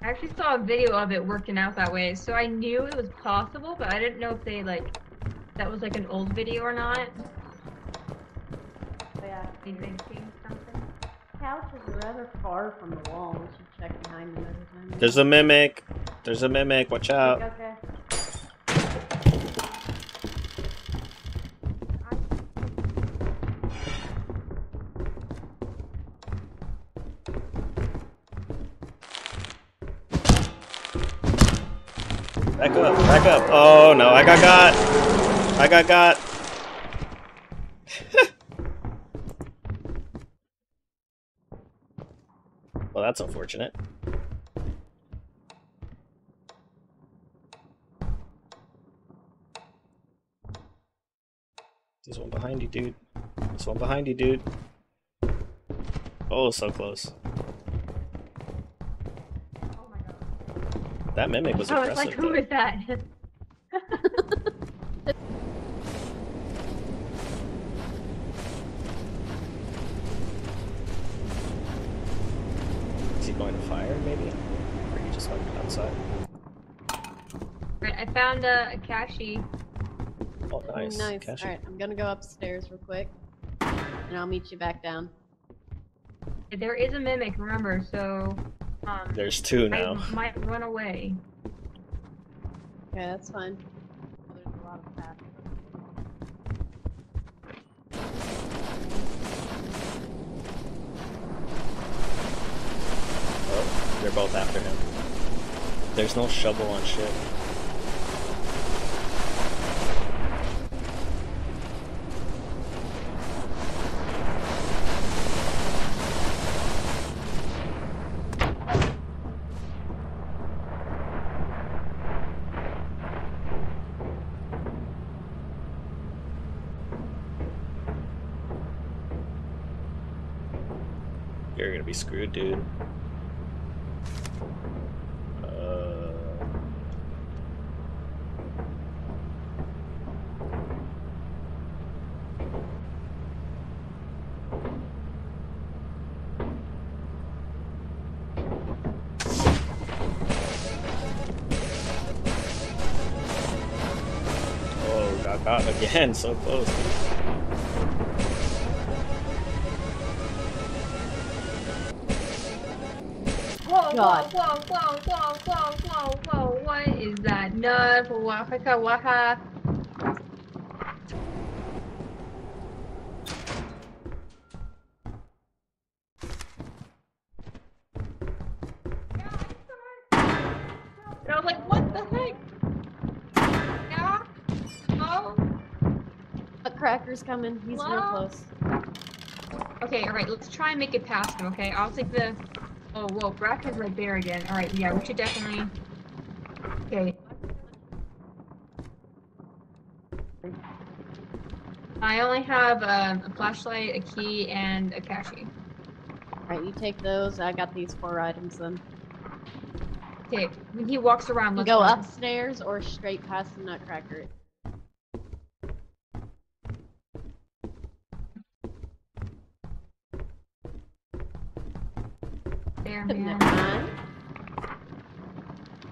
I actually saw a video of it working out that way, so I knew it was possible, but I didn't know if they, like, that was like an old video or not. Yeah, they thinking something. The couch is rather far from the wall. We should check behind you every time. There's a mimic. There's a mimic. Watch out. Okay. Back up, back up. Oh no, I got got. I got got. Well, that's unfortunate. There's one behind you, dude. There's one behind you, dude. Oh, so close. That mimic was impressive. I was like, who is that? Is he going to fire, maybe? Or are you just going outside? Right, I found uh, a cache. Oh, nice. Nice. Alright, I'm gonna go upstairs real quick. And I'll meet you back down. There is a mimic, remember, so... Um, There's two now. I might run away. Yeah, that's fine. There's a lot of paths. Oh, they're both after him. There's no shovel on ship. you're gonna be screwed, dude. Uh... Oh, got caught again, so close. Whoa, whoa, whoa, whoa, whoa, whoa, whoa, what is that? No, what waha. And I was like, what the heck? Yeah? Oh? A cracker's coming, he's Hello? real close. Okay, alright, let's try and make it past him, okay? I'll take the... Oh, whoa, Brack is right there again. Alright, yeah, we should definitely... Okay. I only have um, a flashlight, a key, and a cashie. Alright, you take those. I got these four items then. Okay, when he walks around, let's go run. Upstairs or straight past the nutcracker. Yeah.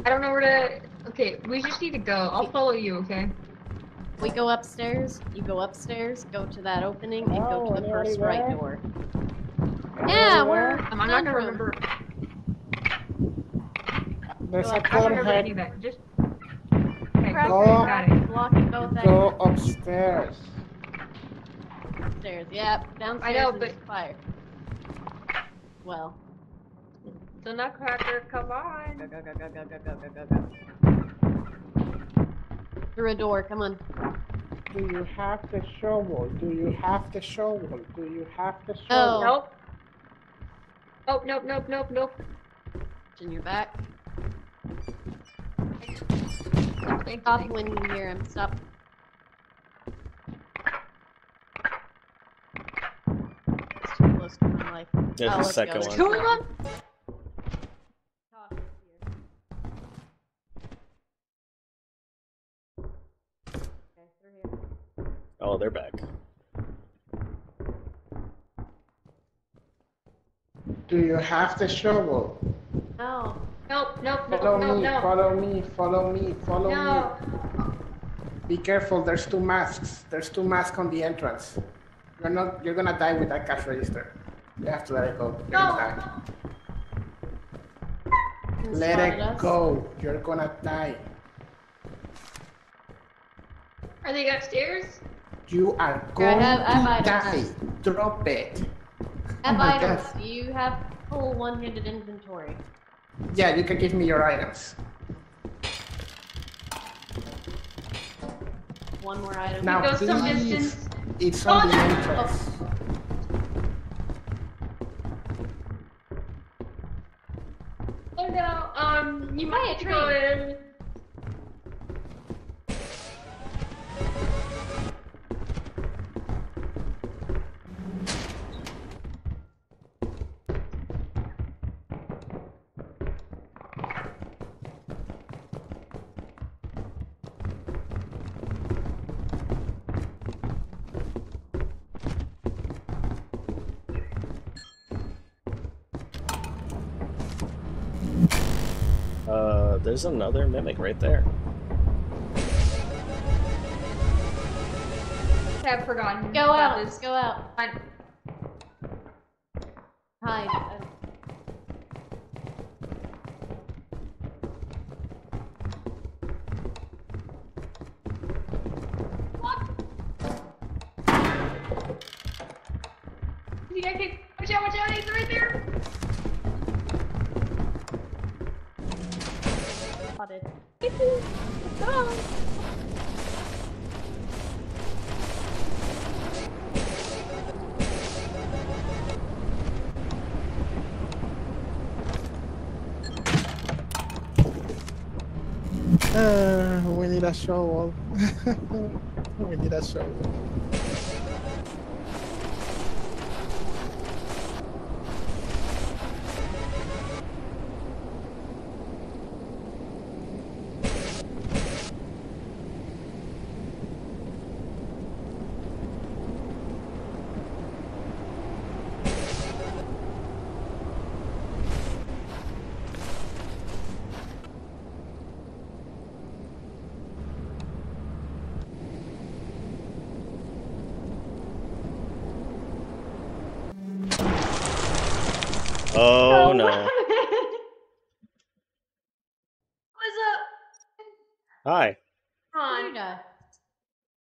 I don't know where to... Okay, we just need to go. I'll follow you, okay? We go upstairs, you go upstairs, go to that opening, and oh, go to the first there. right door. There yeah, we're... Um, I'm not gonna remember... There's go a cone head. Just... Okay, go, got it. Block it both go upstairs. Upstairs, yep. Downstairs I know, but... fire. Well... The nutcracker, come on! Go, go, go, go, go, go, go, go, go, go. Through a door, come on. Do you have the shovel? Do you have the shovel? Do you have the shovel? Oh. Nope. Oh, nope, nope, nope, nope. It's in your back. Thank Stop you. when you hear him. Stop. It's too close to my life. There's oh, the second go. one. What's going on? Oh, they're back. Do you have the shovel? No. Nope, nope, nope, follow nope, me, nope. Follow me, follow me, follow no. me. Be careful, there's two masks. There's two masks on the entrance. You're not, you're gonna die with that cash register. You have to let it go. You're no. gonna die. It's let it us. go. You're gonna die. Are they upstairs? You are going I have, I have to items. die. Drop it. I have oh items. God. You have full one-handed inventory. Yeah, you can give me your items. One more item. Now, go some distance. It's on oh, the entrance. Oh. oh no, um, you might have to go in. There's another mimic right there. I've forgotten. Go out. This. Go out. Fine. Hi. Uh... What? You guys can... Watch out! Watch out! He's right there. Uh, we need a shovel. We need a shovel. Oh, oh no. What's up? Hi. Ron. I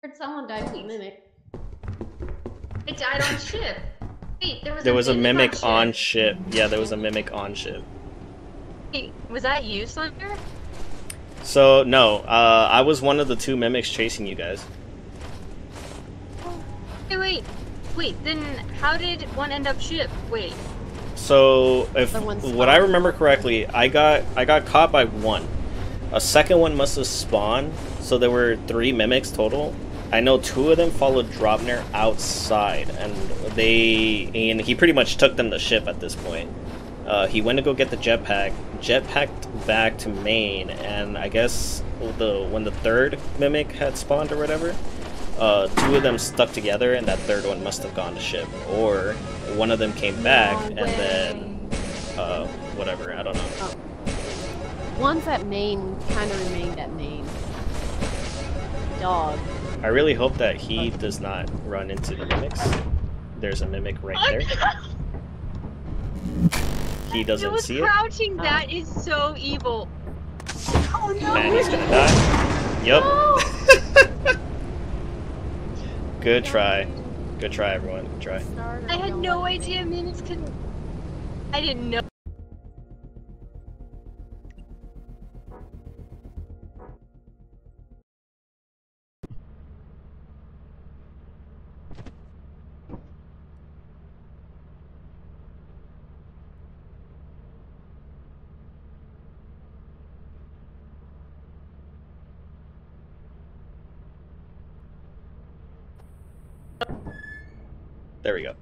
heard someone died from a mimic. It died on ship. Wait, there was, there a, was mimic a mimic on ship. on ship. Yeah, there was a mimic on ship. Wait, was that you, Slender? So, no. Uh, I was one of the two mimics chasing you guys. Hey, wait. Wait, then how did one end up ship? Wait. So, if what I remember correctly, I got I got caught by one. A second one must have spawned, so there were three mimics total. I know two of them followed Dropner outside, and they and he pretty much took them to ship at this point. Uh, he went to go get the jetpack, jetpacked back to Maine, and I guess the when the third mimic had spawned or whatever, uh, two of them stuck together, and that third one must have gone to ship, or one of them came back no and way. then uh, whatever, I don't know. Oh. One's at Maine kind of remained at Maine. Dog. I really hope that he okay. does not run into the mimics. There's a mimic right oh, there. No. He doesn't it was see crouching. it. crouching. That oh. is so evil. Oh no! And he's gonna die. Yup. No. Good try. Good try, everyone. Good try. I had no idea mimics couldn't. I didn't know. There we go.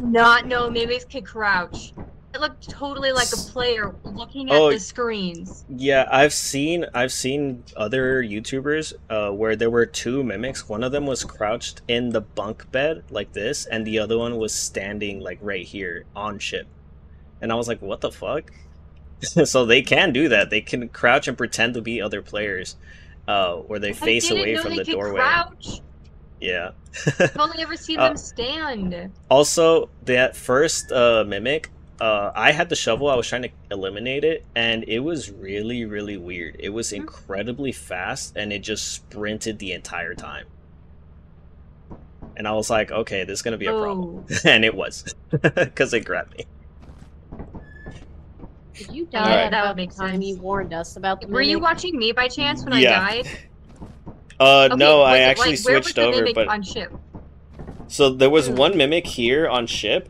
Not know mimics can crouch. It looked totally like a player looking at oh, the screens. Yeah, I've seen I've seen other YouTubers uh, where there were two mimics. One of them was crouched in the bunk bed like this, and the other one was standing like right here on ship. And I was like, what the fuck? So they can do that. They can crouch and pretend to be other players, uh, where they face away from the doorway. Crouch. Yeah. I've only ever seen uh, them stand. Also, that first uh, mimic, uh, I had the shovel. I was trying to eliminate it, and it was really, really weird. It was incredibly fast, and it just sprinted the entire time. And I was like, okay, this is going to be a oh. problem. And it was, because it grabbed me. Did you die right. at that would time sense. You warned us about the Were mimic? You watching me by chance when yeah. I died? Uh, okay, no, I actually like, switched over, but... on ship? So there was one mimic here on ship,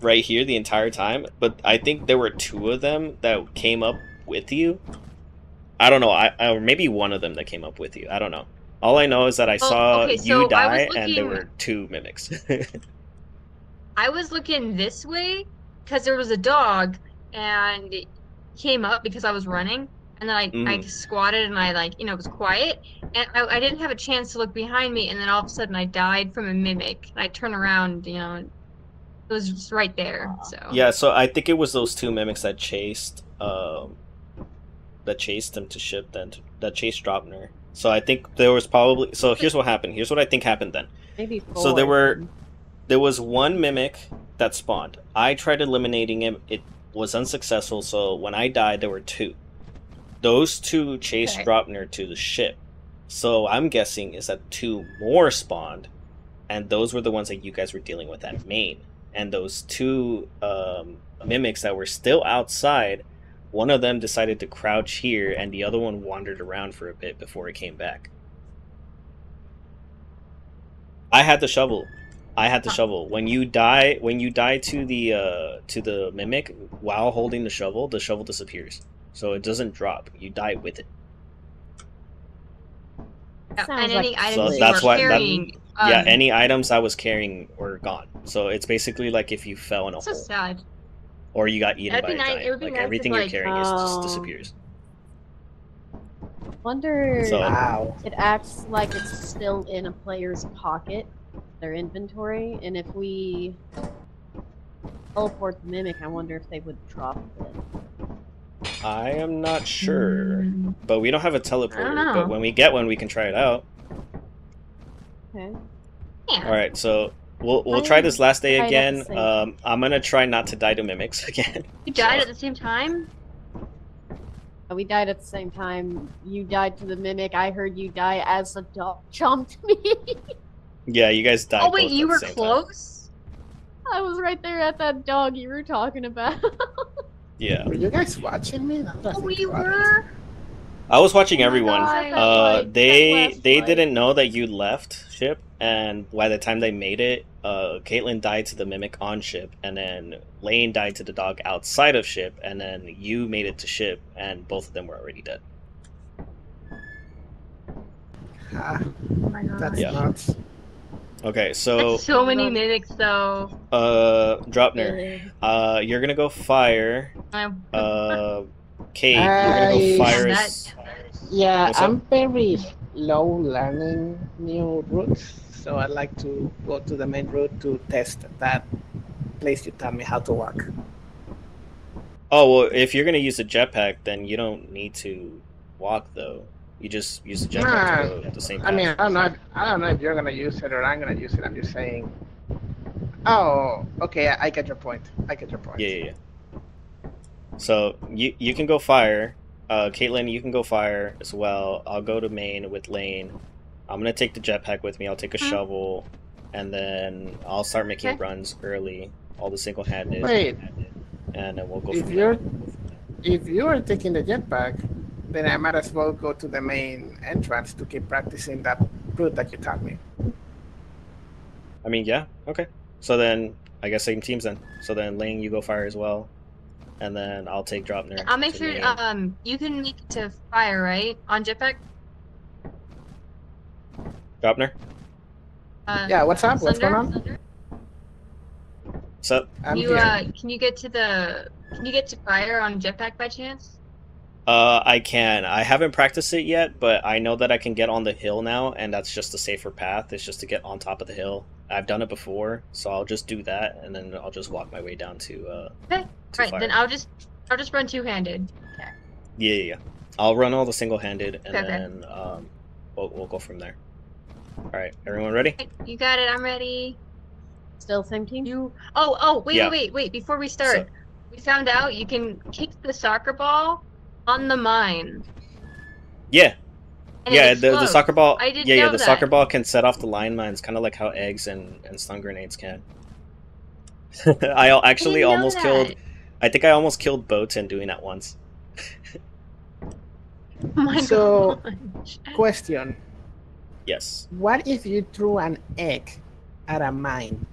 right here the entire time, but I think there were two of them that came up with you. I don't know, I, I or maybe one of them that came up with you, I don't know. All I know is that I oh, saw okay, so you die, looking... and there were two mimics. I was looking this way, because there was a dog, and it came up because I was running. And then I, mm. I squatted and I, like, you know, it was quiet. And I, I didn't have a chance to look behind me. And then all of a sudden I died from a mimic. And I turned around, you know, and it was just right there. So yeah, so I think it was those two mimics that chased um, that chased them to ship, then, to, that chased Dropner. So I think there was probably... So here's what happened. Here's what I think happened then. Maybe four. So there were... There was one mimic that spawned. I tried eliminating him. It was unsuccessful. So when I died, there were two. Those two chased okay. Dropner to the ship. So I'm guessing is that two more spawned, and those were the ones that you guys were dealing with at Maine. And those two um, mimics that were still outside, one of them decided to crouch here, and the other one wandered around for a bit before it came back. I had the shovel. I had the shovel. When you die, when you die to the uh, to the mimic while holding the shovel, the shovel disappears. So it doesn't drop. You die with it. Yeah, and any like items so that's why, carrying, that, um, yeah, any items I was carrying were gone. So it's basically like if you fell in a so hole. Sad. Or you got eaten That'd by a nice, giant. It would be like nice everything you're like, carrying oh. is just disappears. I wonder so, wow. it acts like it's still in a player's pocket, their inventory, and if we teleport the mimic, I wonder if they would drop it. I am not sure, mm. but we don't have a teleporter, but when we get one, we can try it out. Okay. Yeah. Alright, so We'll we'll try this last day again. Um, I'm gonna try not to die to mimics again. You died so. At the same time? We died at the same time. You died to the mimic. I heard you die as the dog jumped me. Yeah, you guys died. Oh wait, you were close? Time. I was right there at that dog you were talking about. Yeah. Were you guys watching me? Oh, we were. I was watching everyone. Uh, they they didn't know that you left ship, and by the time they made it, uh, Caitlyn died to the mimic on ship, and then Lane died to the dog outside of ship, and then you made it to ship, and both of them were already dead. Ah, that's yeah. nuts. Okay, so that's so many mimics though. Uh, Dropner, uh, you're gonna go fire. Uh. Kate, you're gonna go fire us. Yeah, I'm very low learning new routes, so I like to go to the main route to test that place you taught me how to walk. Oh, well, if you're gonna use a jetpack, then you don't need to walk, though. You just use the jetpack nah, to go the same path. I mean, I don't, know if, I don't know if you're gonna use it or I'm gonna use it, I'm just saying... Oh, okay, I, I get your point. I get your point. Yeah, yeah, yeah. So you you can go fire, uh, Caitlyn. You can go fire as well. I'll go to main with Lane. I'm gonna take the jetpack with me. I'll take a mm-hmm. shovel, and then I'll start making okay. runs early. All the single-handed. Wait. And then we'll go. If from you're there. if you're taking the jetpack, then I might as well go to the main entrance to keep practicing that route that you taught me. I mean, yeah. Okay. So then I guess same teams then. So then Lane, you go fire as well. And then I'll take drop near. I'll make sure um you can make it to fire, right? On jetpack? Dropner? Uh, yeah, what's up? Slender? What's going on? Slender? What's up? Can you, uh, can you get to the can you get to fire on jetpack by chance? Uh I can. I haven't practiced it yet, but I know that I can get on the hill now, and that's just a safer path. It's just to get on top of the hill. I've done it before, so I'll just do that, and then I'll just walk my way down to. Uh, okay. To right. Fire. Then I'll just I'll just run two-handed. Okay. Yeah, yeah, yeah. I'll run all the single-handed, and okay, then okay. um, we'll we'll go from there. All right, everyone ready? You got it. I'm ready. Still same team. You. Oh, oh, wait, yeah. wait, wait, wait. Before we start, so... we found out you can kick the soccer ball on the mine. Yeah. And yeah, the, the soccer ball. I didn't yeah, know yeah, the that. soccer ball can set off the line mines, kind of like how eggs and, and stun grenades can. I actually I almost that. killed. I think I almost killed Botan doing that once. Oh my so, gosh. Question. Yes. What if you threw an egg at a mine?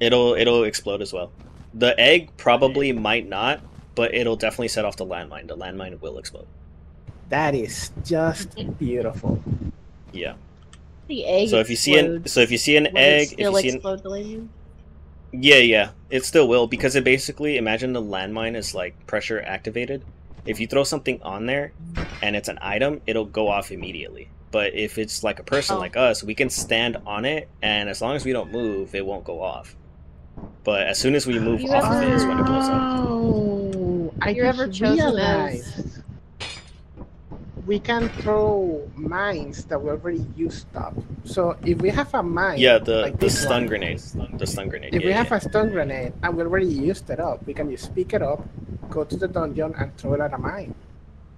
It'll it'll explode as well. The egg probably okay. might not, but it'll definitely set off the landmine. The landmine will explode. That is just beautiful. Yeah. The egg. So if you see an so if you see an egg, it still if you see explode an, the landmine? Yeah, yeah, it still will because it basically imagine the landmine is like pressure activated. If you throw something on there, and it's an item, it'll go off immediately. But if it's like a person oh. like us, we can stand on it, and as long as we don't move, it won't go off. But as soon as we move you off ever... of it, is when it blows up. Oh, I you ever chosen this? We can throw mines that we already used up. So if we have a mine, yeah, the, like the stun one, grenade, the stun grenade. If yeah, we have yeah. a stun grenade and we already used it up, we can just pick it up, go to the dungeon, and throw it at a mine.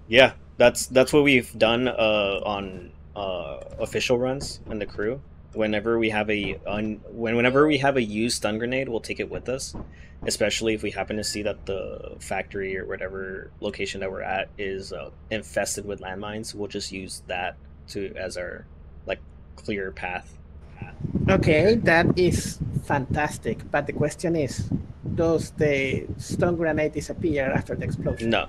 Yeah, that's that's what we've done uh, on uh, official runs in the crew. Whenever we have a un when whenever we have a used stun grenade, we'll take it with us, especially if we happen to see that the factory or whatever location that we're at is uh, infested with landmines. We'll just use that to as our like clear path. Okay, that is fantastic. But the question is, does the stun grenade disappear after the explosion? No,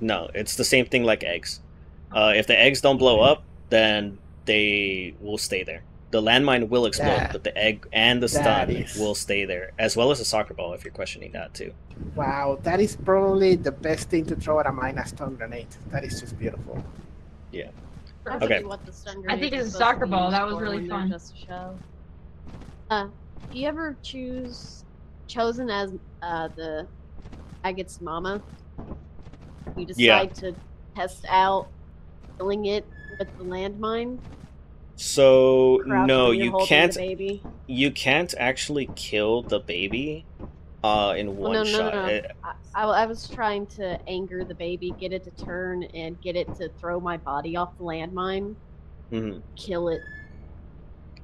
no, it's the same thing like eggs. Uh, if the eggs don't blow up, then they will stay there. The landmine will explode, that, but the egg and the stun is... will stay there, as well as a soccer ball, if you're questioning that, too. Wow, that is probably the best thing to throw at a mine, a stun grenade. That is just beautiful. Yeah. That's okay. What the stun I think it's a soccer ball. That was really fun. Just a show. Uh, do you ever choose, chosen as uh, the Agate's mama? You decide yeah. to test out filling it with the landmine? So, no, you can't. you can't actually kill the baby uh, in one oh, no, shot. No, no, no. I, I was trying to anger the baby, get it to turn, and get it to throw my body off the landmine. Mm-hmm. Kill it.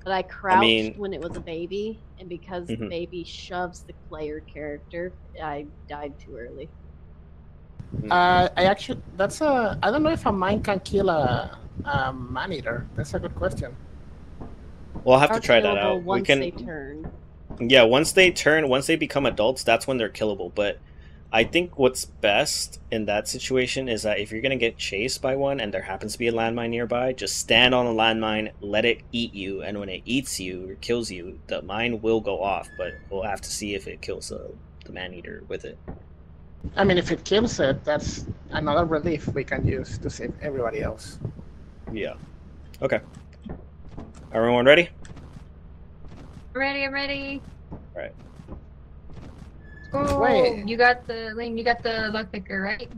But I crouched I mean, when it was a baby, and because mm-hmm. the baby shoves the player character, I died too early. Uh, I actually, that's a, I don't know if a mine can kill a, a man-eater. That's a good question. We'll have Are to try that out. Once we can, they turn. Yeah, once they turn, once they become adults, that's when they're killable. But I think what's best in that situation is that if you're going to get chased by one and there happens to be a landmine nearby, just stand on the landmine, let it eat you, and when it eats you or kills you, the mine will go off, but we'll have to see if it kills the, the man-eater with it. I mean, if it kills it, that's another relief we can use to save everybody else. Yeah. Okay. Everyone ready? Ready, I'm ready. All right. Oh, wait. You got the Lane. You got the luck picker, right?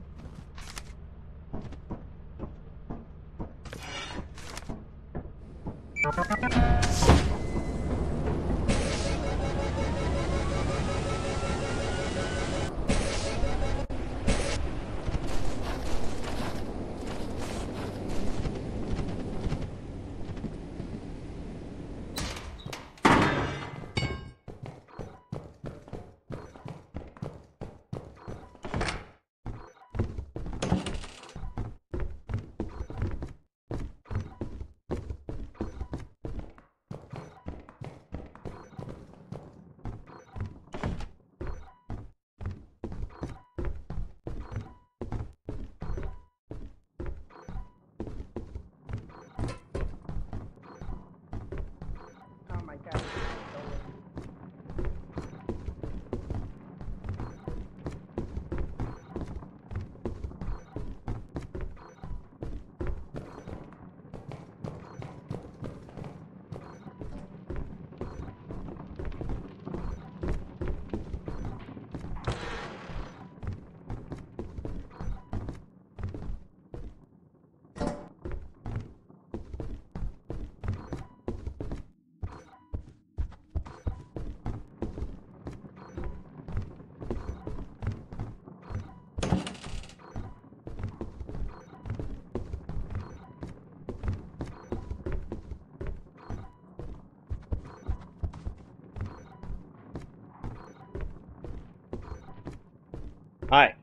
Hi.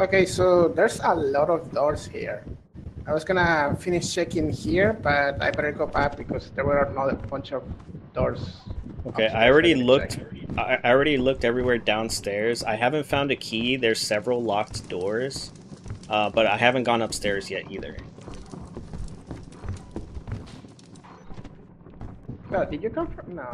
Okay, so there's a lot of doors here. I was gonna finish checking here, but I better go back because there were another bunch of doors. Okay, I already looked. I already looked everywhere downstairs. I haven't found a key. There's several locked doors, uh, but I haven't gone upstairs yet either. No, did you come from? No.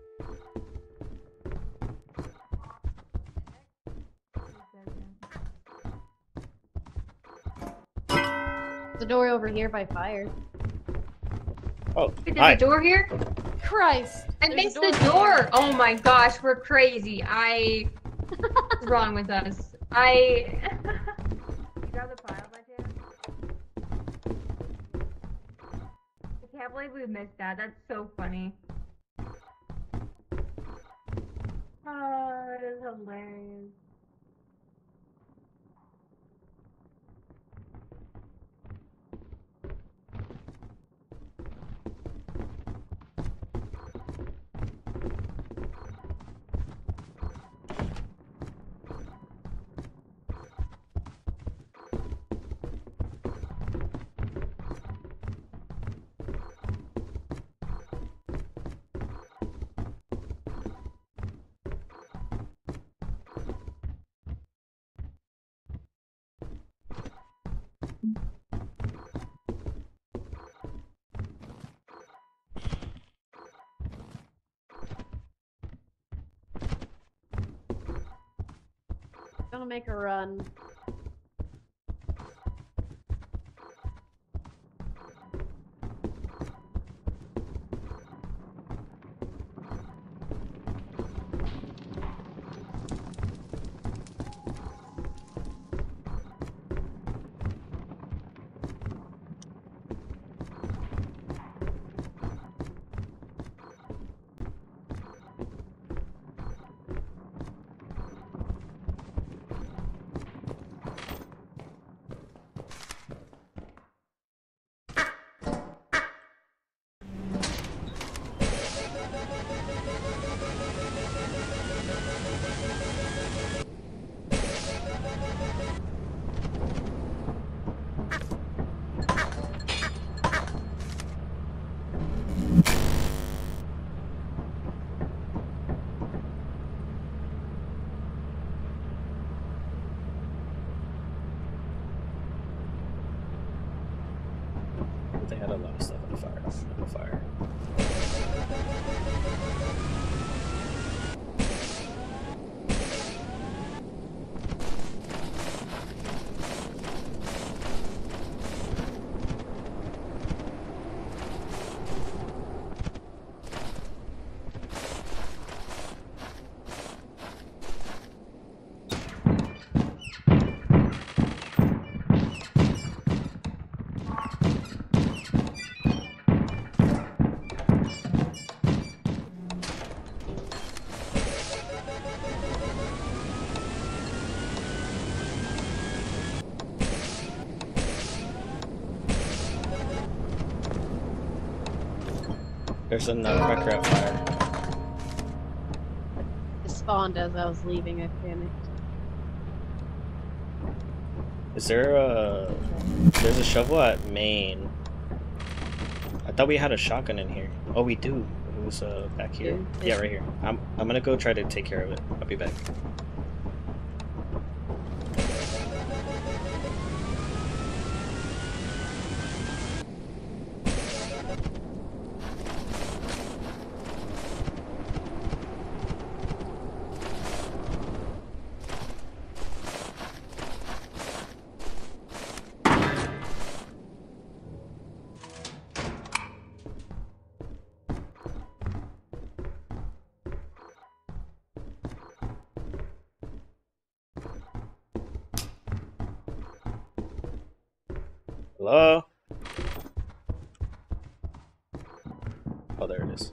I think the door over here by fire. Oh, there's hi. a door here? Christ! I missed the door! There. Oh my gosh, we're crazy. I... What's wrong with us? I... You grab the file by chance? I can't believe we missed that. That's so funny. Oh, that is hilarious. Gonna make a run. There's another Minecraft fire. It spawned as I was leaving, I panicked. Is there a... There's a shovel at main. I thought we had a shotgun in here. Oh, we do. It was uh, back here. Yeah, yeah, right here. I'm, I'm gonna go try to take care of it. I'll be back. Hello? Oh, there it is.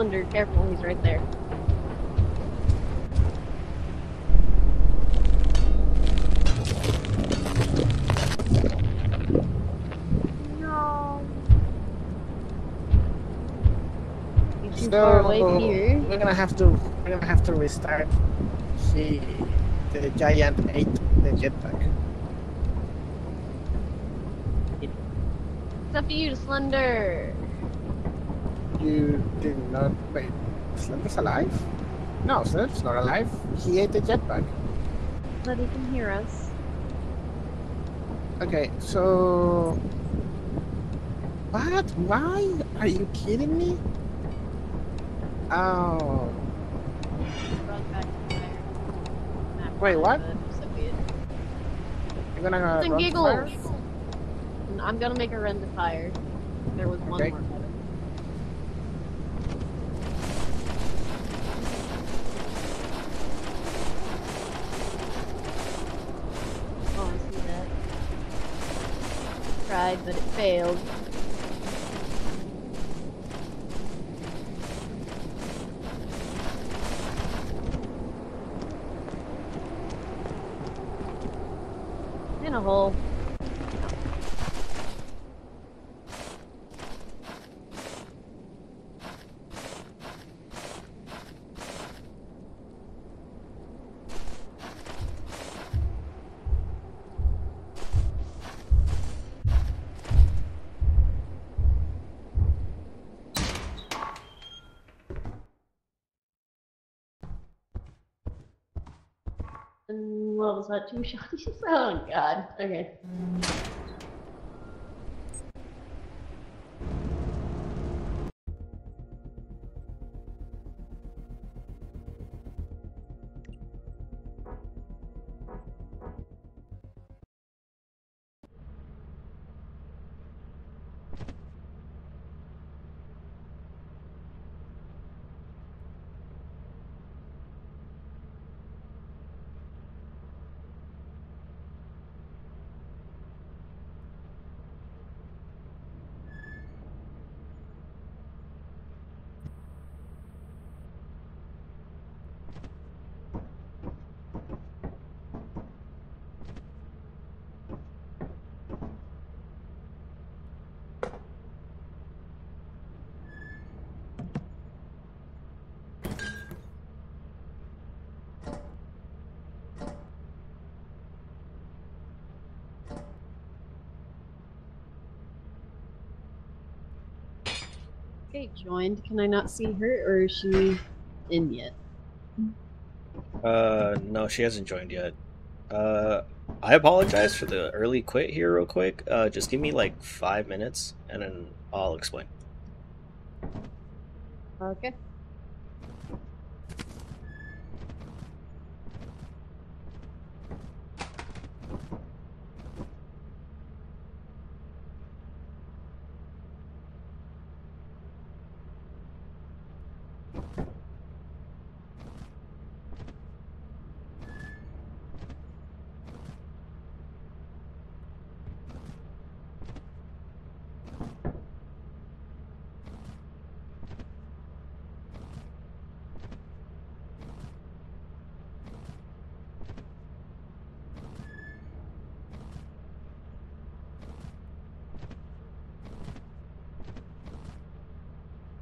Slender, careful, he's right there. No. He's too far away here. We're gonna have to we're gonna have to restart the the giant eight the jetpack. It's up to you, Slender. You did not. Wait, Slender's alive? No, Slender's not alive. He ate the jetpack. But he can hear us. Okay, so. What? Why? Are you kidding me? Oh. Wait, what? You're gonna uh, run to fire? I'm gonna make a Rend to fire. There was one okay. more. Tried, but it failed. In a hole. Well, it was not two shots. Oh god. Okay. Okay, joined. Can I not see her, or is she in yet? Uh, no, she hasn't joined yet. Uh, I apologize for the early quit here real quick. Uh, just give me like five minutes, and then I'll explain. Okay.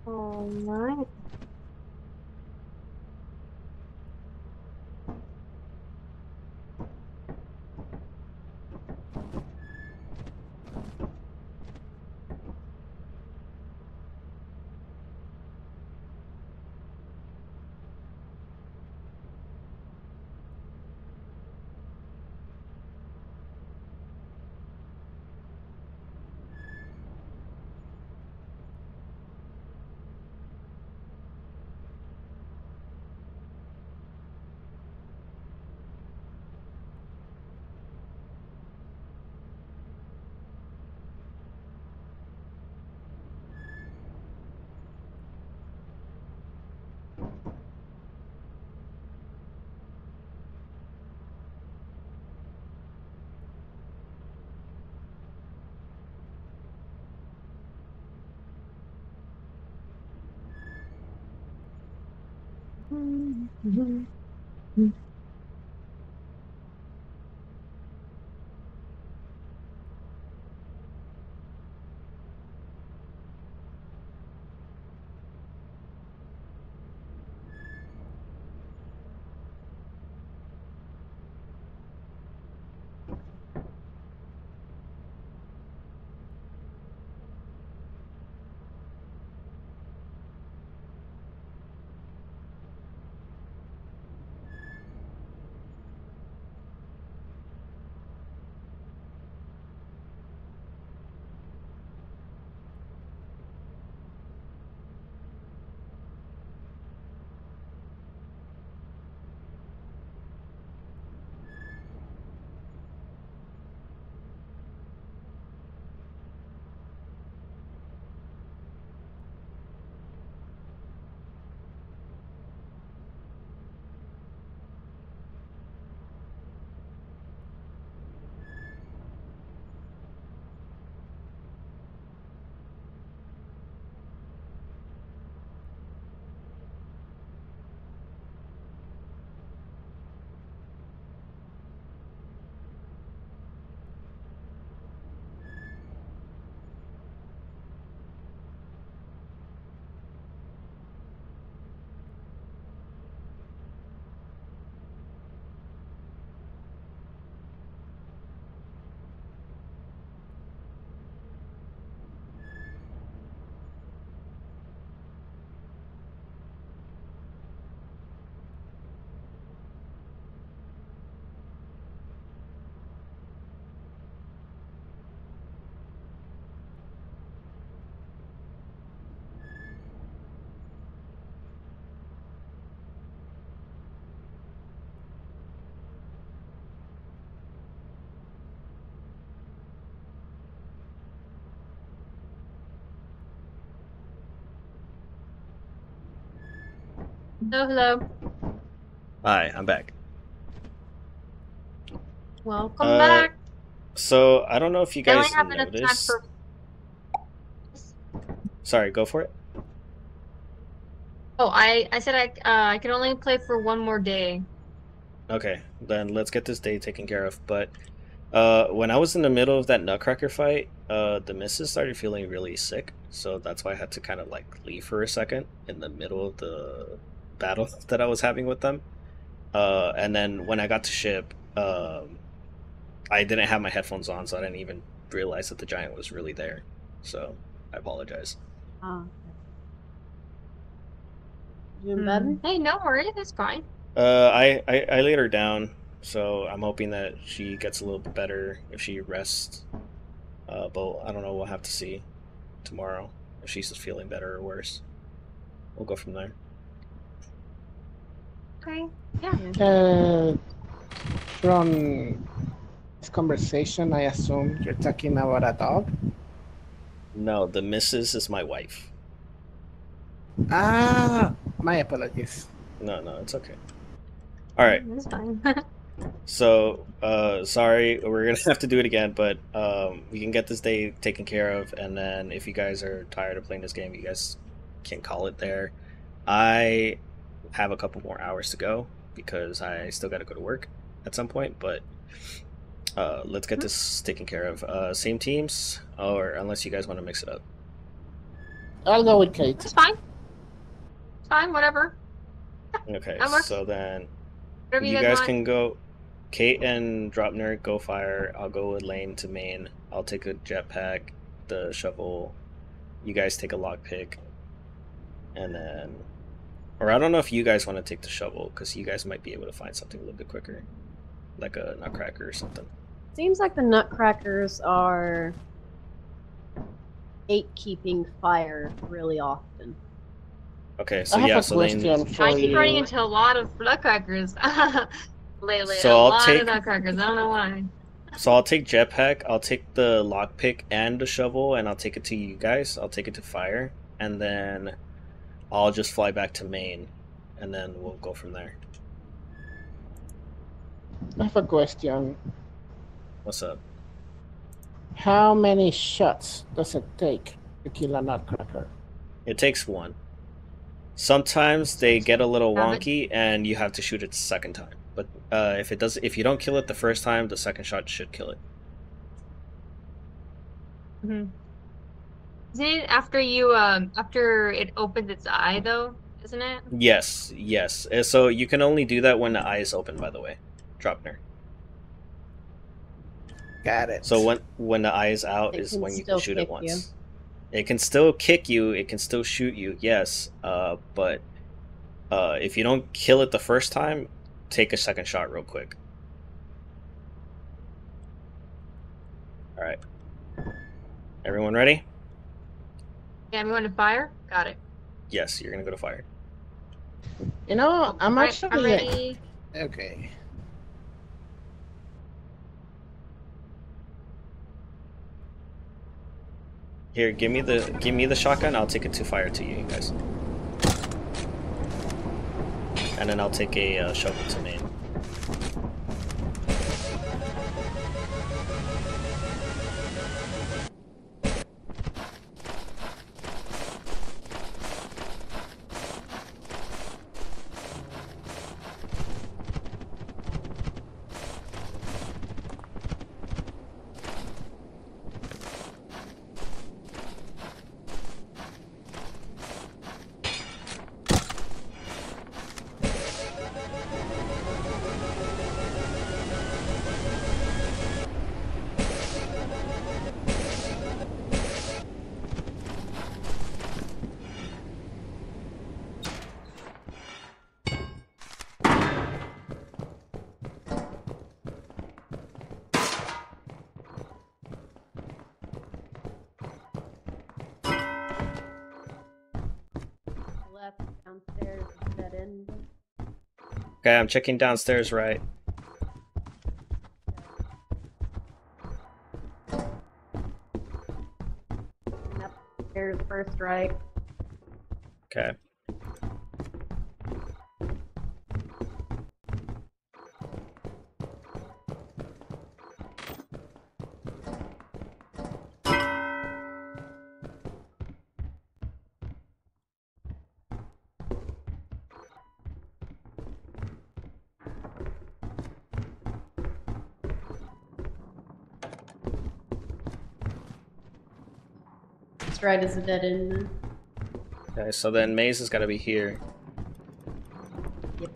Alright. Hello, hello. Hi, I'm back. Welcome uh, back. So, I don't know if you guys noticed... For... Sorry, go for it. Oh, I, I said I, uh, I can only play for one more day. Okay, then let's get this day taken care of. But uh, when I was in the middle of that Nutcracker fight, uh, the missus started feeling really sick. So that's why I had to kind of like leave for a second in the middle of the... battle that I was having with them, uh, and then when I got to ship, um, I didn't have my headphones on, so I didn't even realize that the giant was really there. So I apologize. Oh. You better? Hey, no worries, it's fine. Uh, I, I I laid her down, so I'm hoping that she gets a little bit better if she rests. Uh, but I don't know. We'll have to see tomorrow if she's feeling better or worse. We'll go from there. Okay. Yeah. Uh, from this conversation, I assume you're talking about a dog? No, the missus is my wife. Ah, my apologies. No, no, it's okay. All right. It's fine. So, uh, sorry, we're going to have to do it again, but um, we can get this day taken care of, and then if you guys are tired of playing this game, you guys can call it there. I... have a couple more hours to go because I still got to go to work at some point, but uh, let's get this taken care of. Uh, same teams, or unless you guys want to mix it up. I'll go with Kate. It's fine. It's fine, whatever. Okay, so then whatever you, you guys, guys can go. Kate and Dropner go fire. I'll go with Lane to main. I'll take a jetpack, the shovel. You guys take a lockpick, and then. Or I don't know if you guys want to take the shovel, because you guys might be able to find something a little bit quicker. Like a nutcracker or something. Seems like the nutcrackers are gatekeeping fire really often. Okay, so yeah, so Lane... I keep running into a lot of nutcrackers lately. So a I'll lot take... of nutcrackers, I don't know why. So I'll take jetpack, I'll take the lockpick and the shovel, and I'll take it to you guys. I'll take it to fire, and then... I'll just fly back to Maine, and then we'll go from there. I have a question. What's up? How many shots does it take to kill a nutcracker? It takes one. Sometimes they get a little wonky and you have to shoot it the second time. But uh, if it does, if you don't kill it the first time, the second shot should kill it. Mm-hmm. Isn't it after you um, after it opens its eye though, isn't it? Yes, yes. So you can only do that when the eye is open. By the way, Dropner. Got it. So when when the eye is out it is when you can shoot it once. You. It can still kick you. It can still shoot you. Yes, uh, but uh, if you don't kill it the first time, take a second shot real quick. All right. Everyone ready? Yeah, I'm going to fire. Got it. Yes, you're gonna go to fire. You know, I'm not sure. I'm ready. Okay. Here, give me the give me the shotgun. I'll take it to fire to you guys, and then I'll take a uh, shovel to main. Downstairs, is that in? Okay, I'm checking downstairs, right? Upstairs first, right? Okay. Right as a dead end. Okay, so then Maze has got to be here. Yep.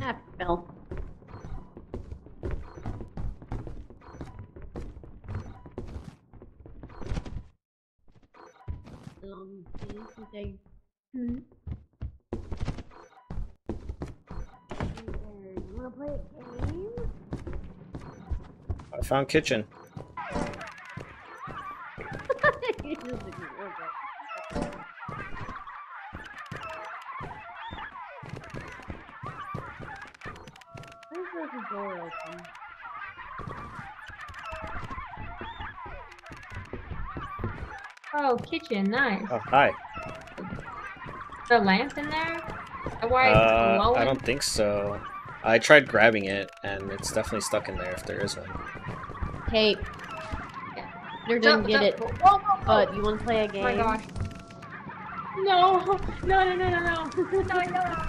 Ah, fell. I found kitchen. Oh, kitchen, nice. Oh, hi. The lamp in there? Why is uh, it glowing? I don't think so. I tried grabbing it, and it's definitely stuck in there if there is one. Hey, yeah. You didn't get it. But oh, oh, oh. uh, you want to play a game? Oh my gosh! No, no, no, no, no, no! no, no, no.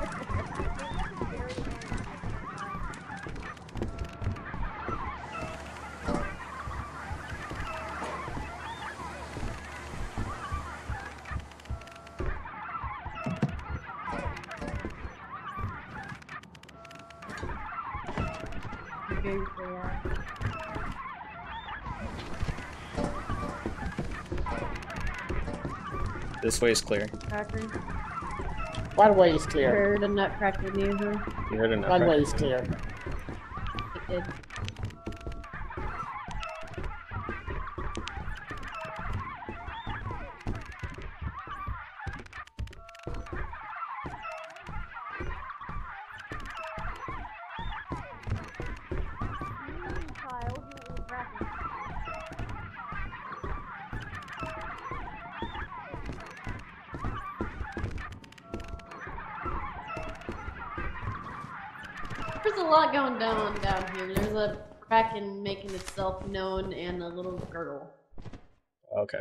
This way is clear. One way is clear. You heard a nutcracker near her. You heard a nutcracker. One way is clear. It did. a lot going down down here. There's a kraken making itself known and a little girdle. Okay.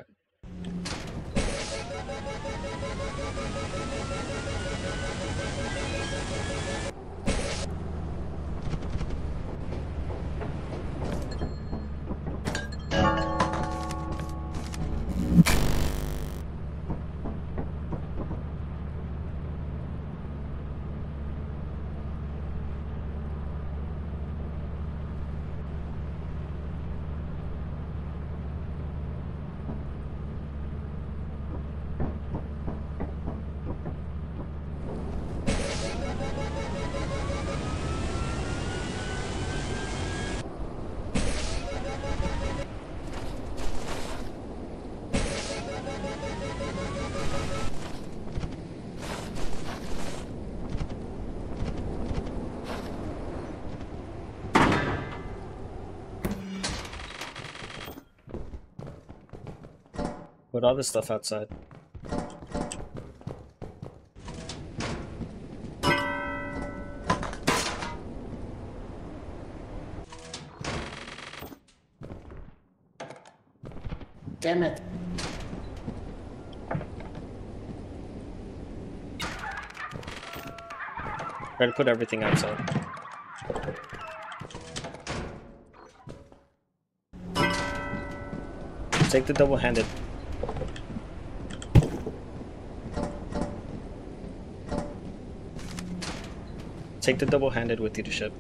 Put all this stuff outside. Damn it. Try to put everything outside. Take the double-handed. Take the double-handed with you to ship.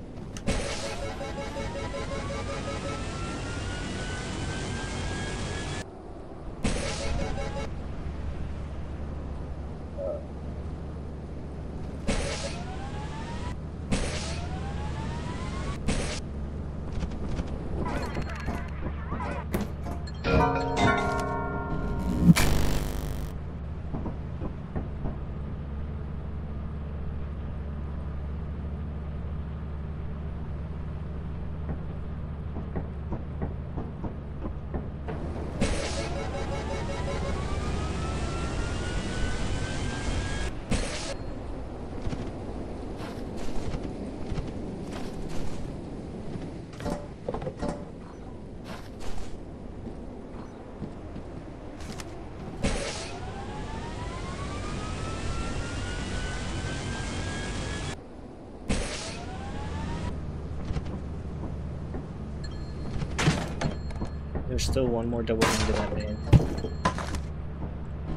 There's still one more double into that vein.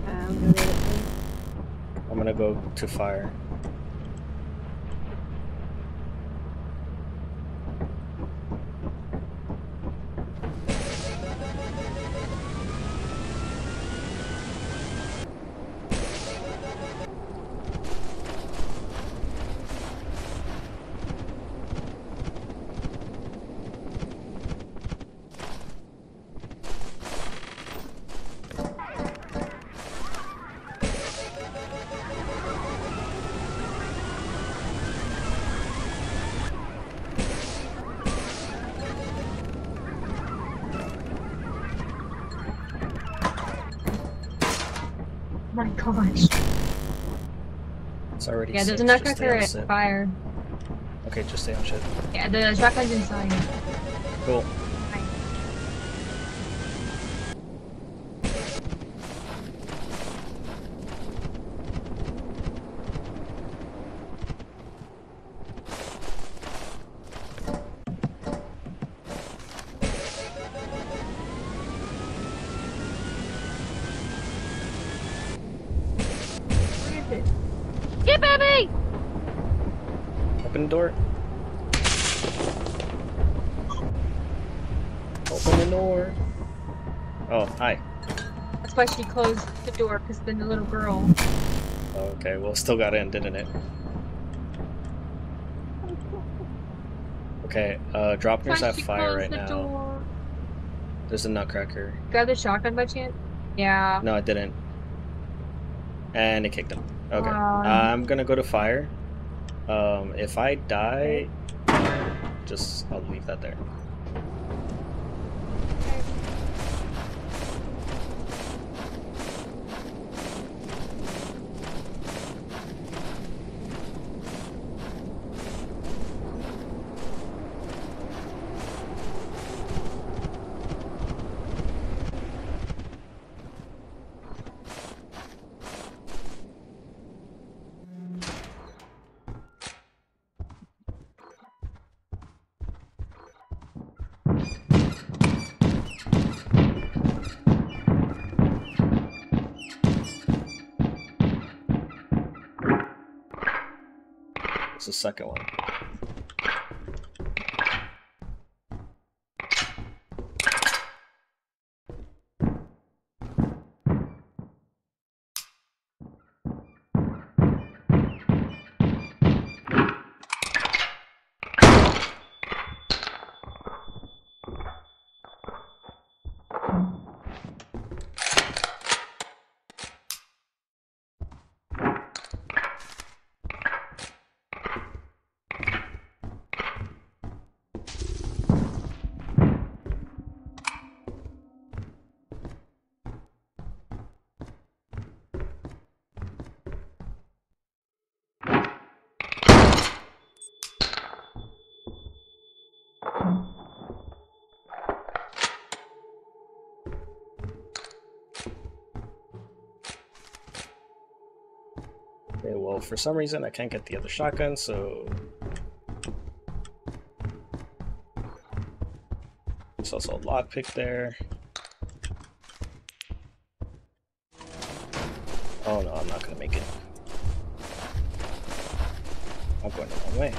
Um, I'm gonna go to fire. It's already yeah, there's a nutcracker at fire. Okay, just stay on shit. Yeah, the shotgun's inside. Cool. That's why she closed the door, because then the little girl. Okay, well, still got in, didn't it? Okay, uh, drop near that fire right now. Door. There's a nutcracker. You got the shotgun by chance? Yeah. No, it didn't. And it kicked him. Okay, um, I'm gonna go to fire. Um, if I die, just I'll leave that there. the second one. Okay, well, for some reason I can't get the other shotgun, so... There's also a lockpick there. Oh no, I'm not gonna make it. I'm going the wrong way.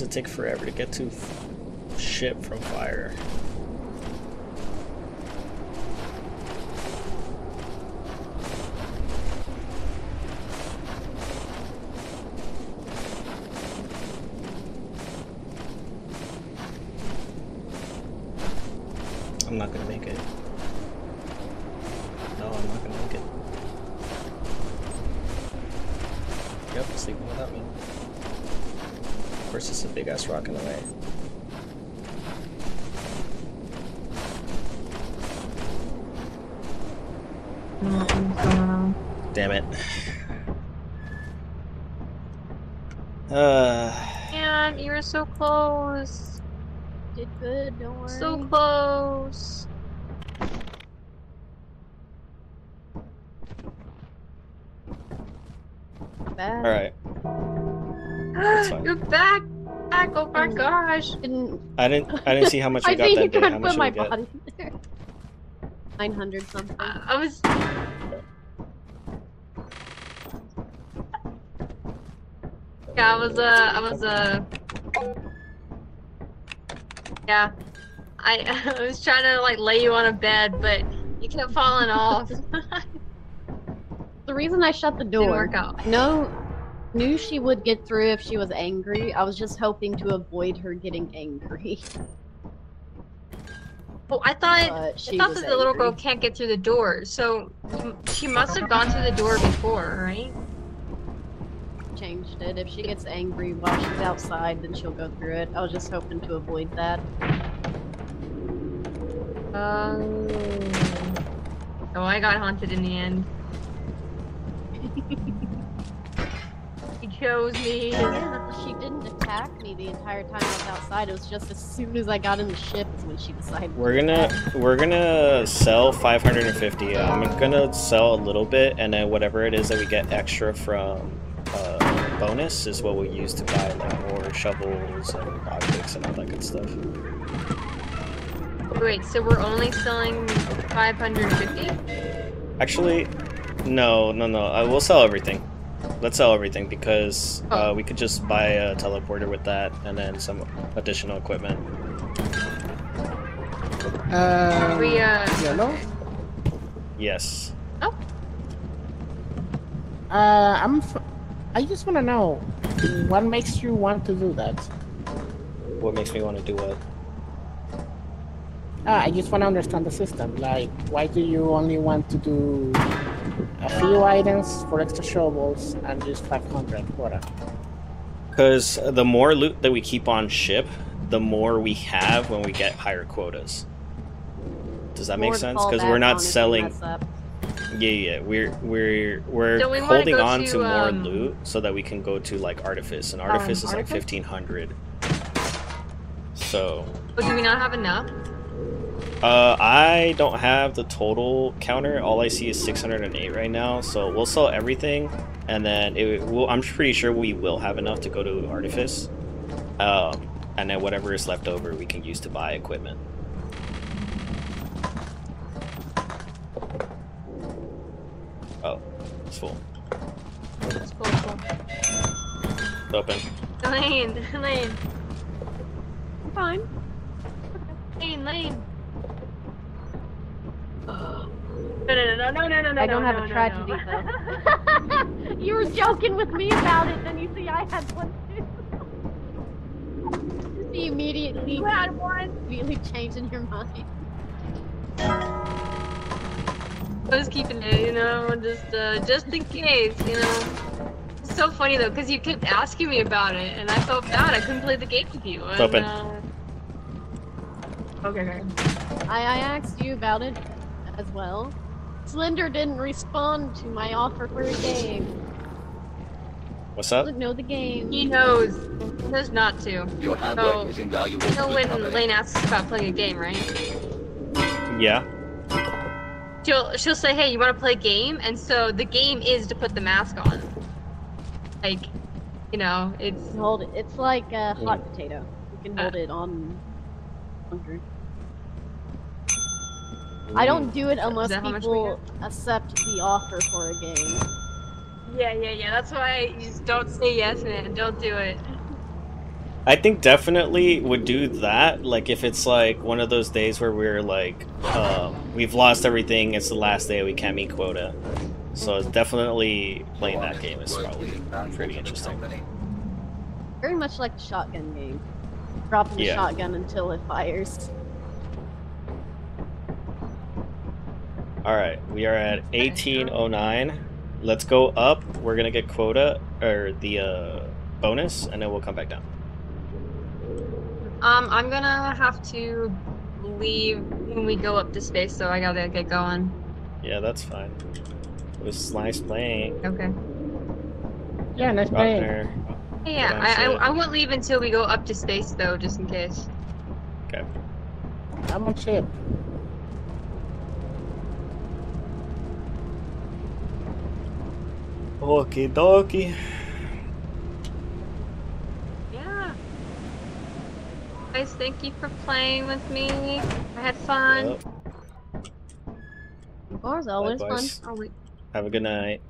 It take forever to get to shit from fire. I'm not gonna make it. No, I'm not gonna make it. Yep, sleeping without me. Of course, it's a big ass rock in the way. Mm-hmm. Damn it. Uh. Damn, you were so close. Did good, don't worry. So close. All right. You're back! Back! Oh my gosh! And I didn't. I didn't see how much I, I got that day. How much did I get? Nine hundred something. Uh, I was. Yeah, I was. Uh, I was. Uh. Yeah, I. I was trying to like lay you on a bed, but you kept falling off. The reason I shut the door. Didn't work out. No. Knew she would get through if she was angry. I was just hoping to avoid her getting angry. Oh, I thought, I thought that the little girl can't get through the door, so she must have gone through the door before, right? Changed it. If she gets angry while she's outside, then she'll go through it. I was just hoping to avoid that. Um... Oh, I got haunted in the end. Chose me. Yeah, she didn't attack me the entire time I was outside. It was just as soon as I got in the ship when she decided. We're gonna we're gonna sell five hundred fifty. I'm gonna sell a little bit, and then whatever it is that we get extra from uh, bonus is what we use to buy like more shovels and objects and all that good stuff. Wait, so we're only selling five hundred fifty? Actually, no, no, no. I will sell everything. Let's sell everything because uh, oh. we could just buy a teleporter with that and then some additional equipment. Uh, we, uh... Yellow? Yes. Oh. Uh, I'm... F I just want to know, what makes you want to do that? What makes me want to do what? Ah, I just want to understand the system. Like, why do you only want to do... a few items for extra shovels and just five hundred quota. Because the more loot that we keep on ship, the more we have when we get higher quotas. Does that more make sense? Because we're not selling. Yeah, yeah, we're we're we're so we holding on to, to more um... loot so that we can go to like Artifice, and Artifice um, is Artifice? like fifteen hundred. So. But do we not have enough? Uh, I don't have the total counter. All I see is six hundred eight right now, so we'll sell everything, and then it will, I'm pretty sure we will have enough to go to Artifice, um, and then whatever is left over we can use to buy equipment. Oh, it's full. It's full, full. It's open. Lane, lane. I'm fine. Lane, lane. No, no, no, no, no, no, no, I don't no, have no, a tragedy, no, no. though. You were joking with me about it, then you see I had one, too. The immediately... You had one? Immediately changed in your mind. I was keeping it, you know, just, uh, just in case, you know. It's so funny, though, because you kept asking me about it, and I felt bad. I couldn't play the game with you. It's and, open. Uh... Okay, okay. I, I asked you about it as well. Slender didn't respond to my offer for a game. What's up? Doesn't know the game. He knows. He knows not to. Your hard work so, is invaluable. You know when Lane asks about playing a game, right? Yeah. She'll she'll say, "Hey, you want to play a game?" And so the game is to put the mask on. Like, you know, it's hold it. It's like a hot mm. potato. You can hold uh, it on. one hundred. I don't do it unless people accept the offer for a game. Yeah, yeah, yeah. That's why you just don't say yes, man. Don't do it. I think definitely would do that. Like if it's like one of those days where we're like, uh, we've lost everything. It's the last day. We can't meet quota. So definitely playing that game is probably pretty interesting. Very much like the shotgun game. Dropping the yeah. shotgun until it fires. Alright, we are at eighteen oh nine. Let's go up. We're gonna get quota, or the uh, bonus, and then we'll come back down. Um, I'm gonna have to leave when we go up to space, so I gotta get going. Yeah, that's fine. It was nice playing. Okay. Yeah, nice playing. Yeah, I, I, I won't leave until we go up to space, though, just in case. Okay. I'm on ship. Okie dokie. Yeah. Guys, thank you for playing with me. I had fun. Yep. Of course, always fun. Always. Have a good night.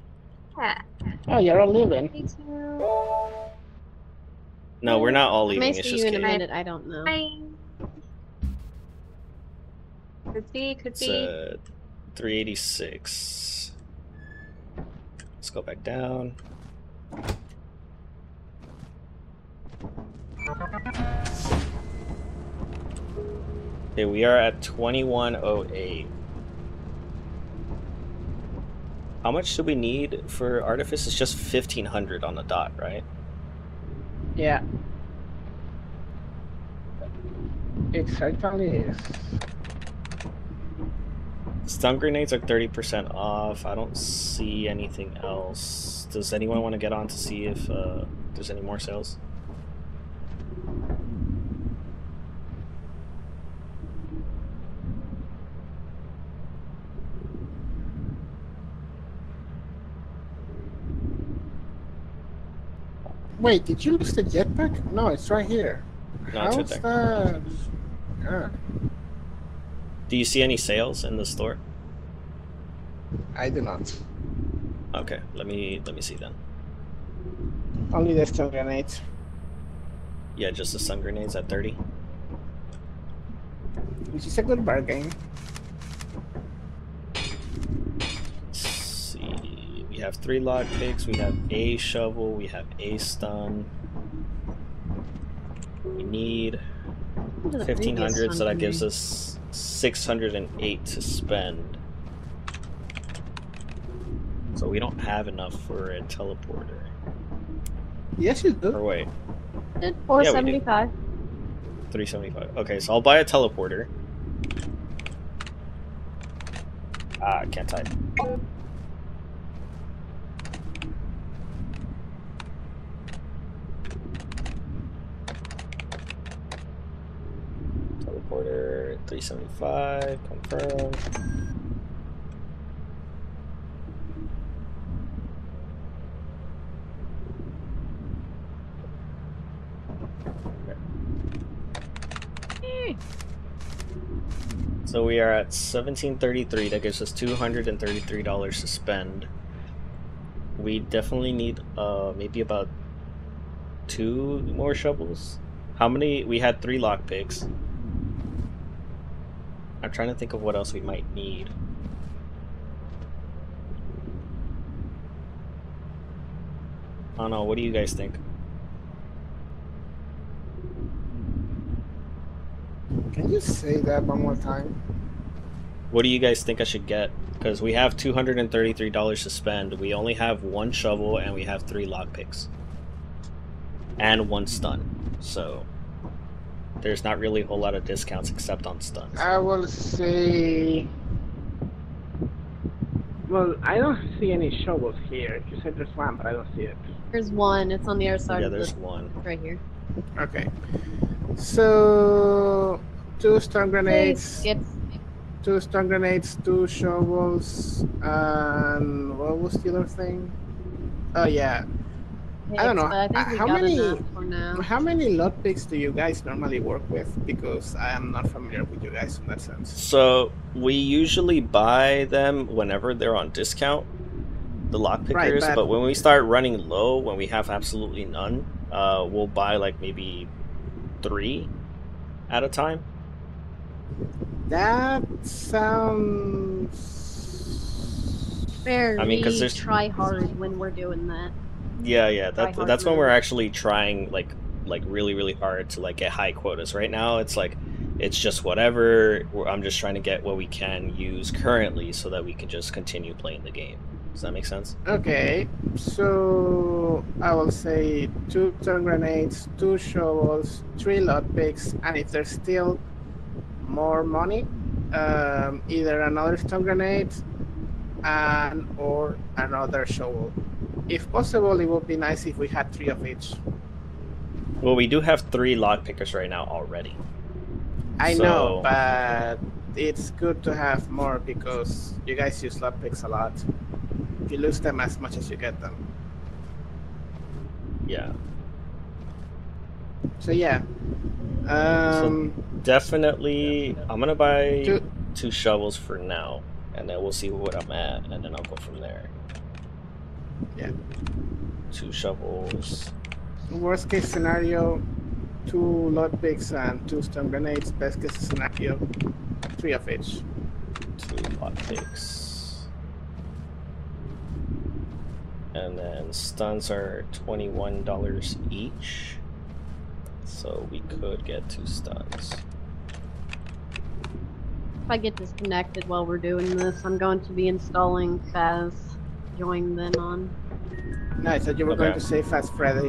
Yeah. Oh, you're all leaving. Me too. No, we're not all leaving. I may see it's just you in a minute. I don't know. Bye. Could be, could be. It's, uh, three eighty-six. Let's go back down. Okay, we are at twenty-one oh eight. How much do we need for Artifice? It's just fifteen hundred on the dot, right? Yeah. It certainly is. Stun grenades are thirty percent off. I don't see anything else. Does anyone want to get on to see if uh, there's any more sales? Wait, did you lose the jetpack? No, it's right here. No, it's right there. That? Yeah. Do you see any sales in the store? I do not. Okay, let me let me see then. Only the stun grenades. Yeah, just the stun grenades at thirty. Which is a good bargain. Let's see, we have three log picks. We have a shovel. We have a stun. We need fifteen hundred, so that gives us six hundred eight to spend. So we don't have enough for a teleporter. Yes, you do. Or wait. four seventy-five. Yeah, three seventy-five. Okay, so I'll buy a teleporter. Ah, I can't type. Order three seventy-five, confirm. Okay. So we are at seventeen thirty-three. That gives us two hundred thirty-three dollars to spend. We definitely need uh, maybe about two more shovels. How many? We had three lockpicks. I'm trying to think of what else we might need. I don't know. What do you guys think? Can you say that one more time? What do you guys think I should get? Because we have two hundred thirty-three dollars to spend. We only have one shovel and we have three lockpicks. And one stun. So there's not really a whole lot of discounts except on stuns. I will say... Well, I don't see any shovels here. You said there's one, but I don't see it. There's one. It's on the other side. Yeah, there's one. Right here. Okay. So... Two stun grenades. Yep. Two stun grenades, two shovels, and... What was the other thing? Oh, yeah. I don't know. I think how many for now. How many lockpicks do you guys normally work with? Because I am not familiar with you guys in that sense. So we usually buy them whenever they're on discount, the lockpickers. Right, but, but when we start running low, when we have absolutely none, uh, we'll buy like maybe three at a time. That sounds fairly I mean, because there's try hard when we're doing that. Yeah, yeah, that, that's when we're actually trying, like, like really, really hard to, like, get high quotas. Right now, it's, like, it's just whatever. We're, I'm just trying to get what we can use currently so that we can just continue playing the game. Does that make sense? Okay, so I will say two turn grenades, two shovels, three lot picks, and if there's still more money, um, either another stun grenade and or another shovel. If possible, it would be nice if we had three of each. Well, we do have three lockpickers right now already. I so... know, but it's good to have more because you guys use lockpicks a lot. You lose them as much as you get them. Yeah. So yeah. Um, so definitely, I'm gonna buy two... two shovels for now, and then we'll see what I'm at, and then I'll go from there. Yeah. Two shovels. Worst case scenario, two lot picks and two stun grenades. Best case scenario, three of each. Two lot picks. And then stuns are twenty-one dollars each. So we could get two stuns. If I get disconnected while we're doing this, I'm going to be installing Phaz. Join them on. No, I thought you were okay. going to say Fast Freddy.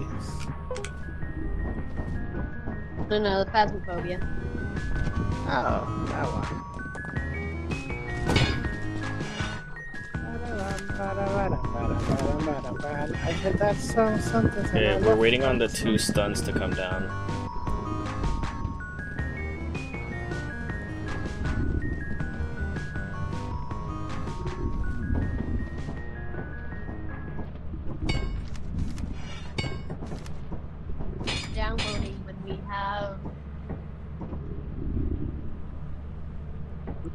No, no, the Phasmophobia. Oh, that one. I heard that song something. Okay, we're waiting on the two stuns to come down.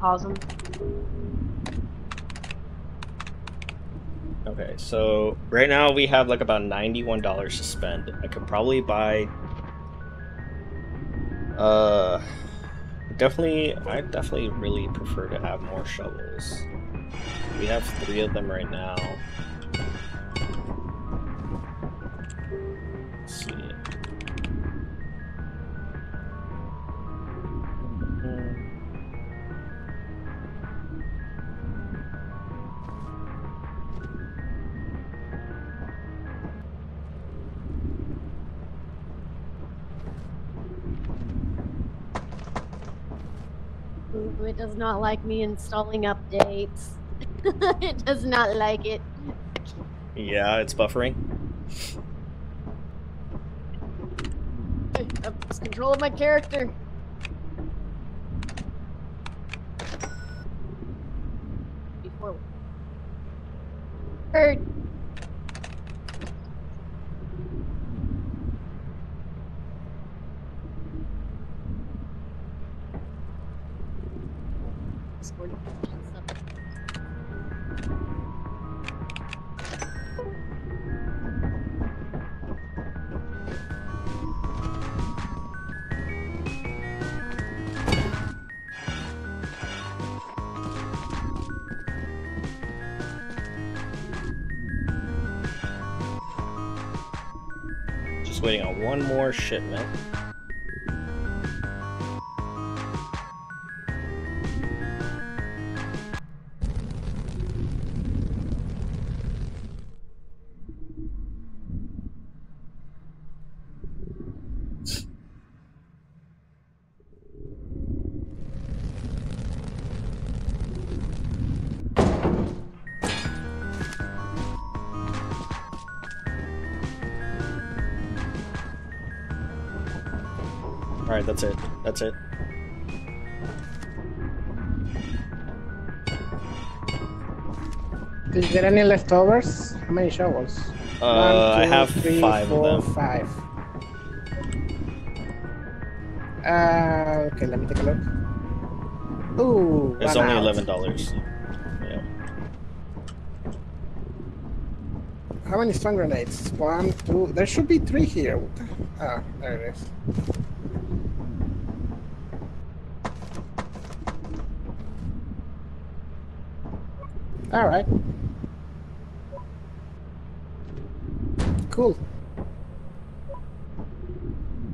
Pause them. Okay, so right now we have like about ninety-one dollars to spend. I could probably buy uh definitely I definitely really prefer to have more shovels. We have three of them right now. Let's see. It does not like me installing updates. It does not like it. Yeah, it's buffering. I lost control of my character. Whoa. Hurt. Just waiting on one more shipment. Alright, that's it. That's it. Did you get any leftovers? How many shovels? Uh, One, two, I have three, five four, of them. Five. Uh, okay, let me take a look. Ooh, it's only out. eleven dollars. Yeah. How many stun grenades? One, two. There should be three here. Ah, there it is. All right. Cool.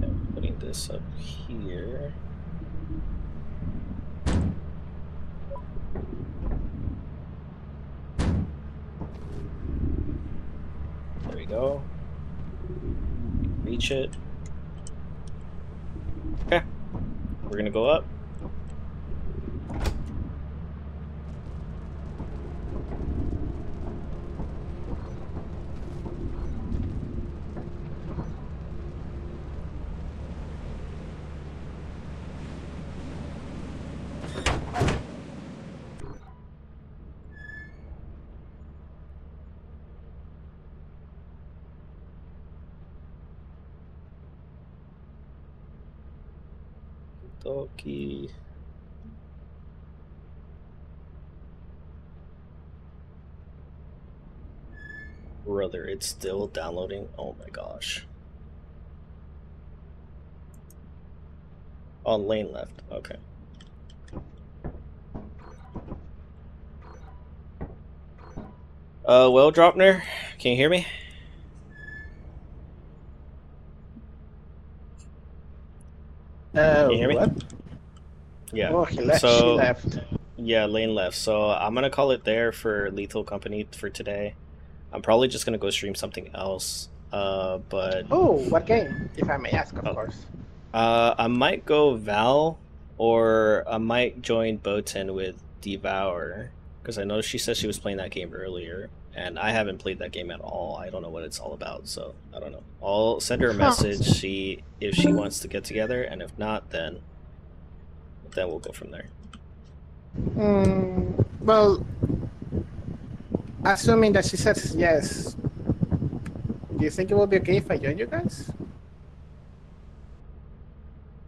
I'm putting this up here. There we go. Reach it. Okay. We're going to go up. Okay. Brother, it's still downloading. Oh my gosh. On lane left. Okay. Uh, well, Dropner, can you hear me? Uh, can you hear me? What? Yeah. Oh, he left. So, he left. Yeah, lane left. So I'm gonna call it there for Lethal Company for today. I'm probably just gonna go stream something else. Uh, but oh, what game? If I may ask, of oh. course. Uh, I might go Val, or I might join Botan with Devour, because I know she said she was playing that game earlier, and I haven't played that game at all. I don't know what it's all about, so I don't know. I'll send her a message, see if she wants to get together, and if not, then then we'll go from there. Mm, well, assuming that she says yes, do you think it will be okay if I join you guys?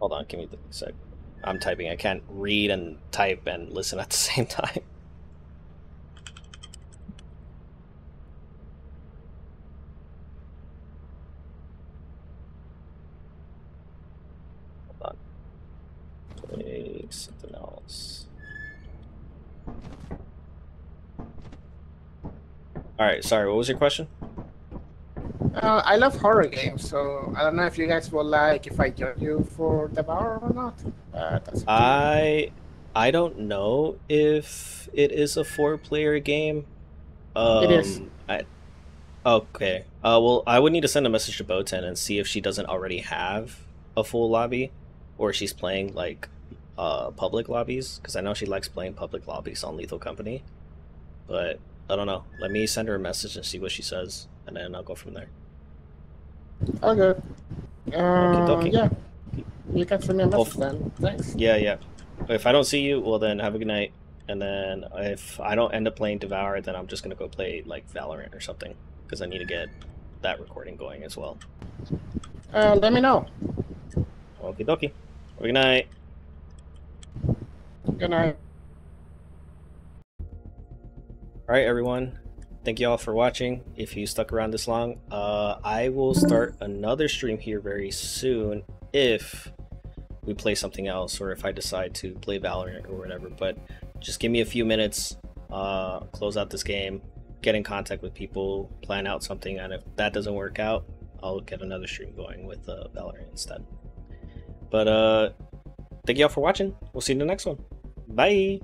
Hold on, give me a sec. I'm typing. I can't read and type and listen at the same time. Something else. All right, sorry, what was your question? Uh, I love horror games, so I don't know if you guys will like if I join you for the bar or not. Uh, that's I I don't know if it is a four-player game. Um, it is. I, okay. Uh, well, I would need to send a message to Botan and see if she doesn't already have a full lobby, or she's playing like. Uh, public lobbies, because I know she likes playing public lobbies on Lethal Company, but I don't know. Let me send her a message and see what she says, and then I'll go from there. Okay. Uh, Okey-dokey. Yeah. You can send me a message oh. then. Thanks. Yeah, yeah. If I don't see you, well then have a good night. And then if I don't end up playing Devour, then I'm just going to go play like Valorant or something, because I need to get that recording going as well. Uh, let me know. Okie dokie. Good night. Good night. Alright everyone, thank you all for watching. If you stuck around this long, uh, I will start another stream here very soon if we play something else, or if I decide to play Valorant or whatever. But just give me a few minutes, uh, close out this game, get in contact with people, plan out something, and if that doesn't work out, I'll get another stream going with uh, Valorant instead. But uh, thank you all for watching. We'll see you in the next one. Bye!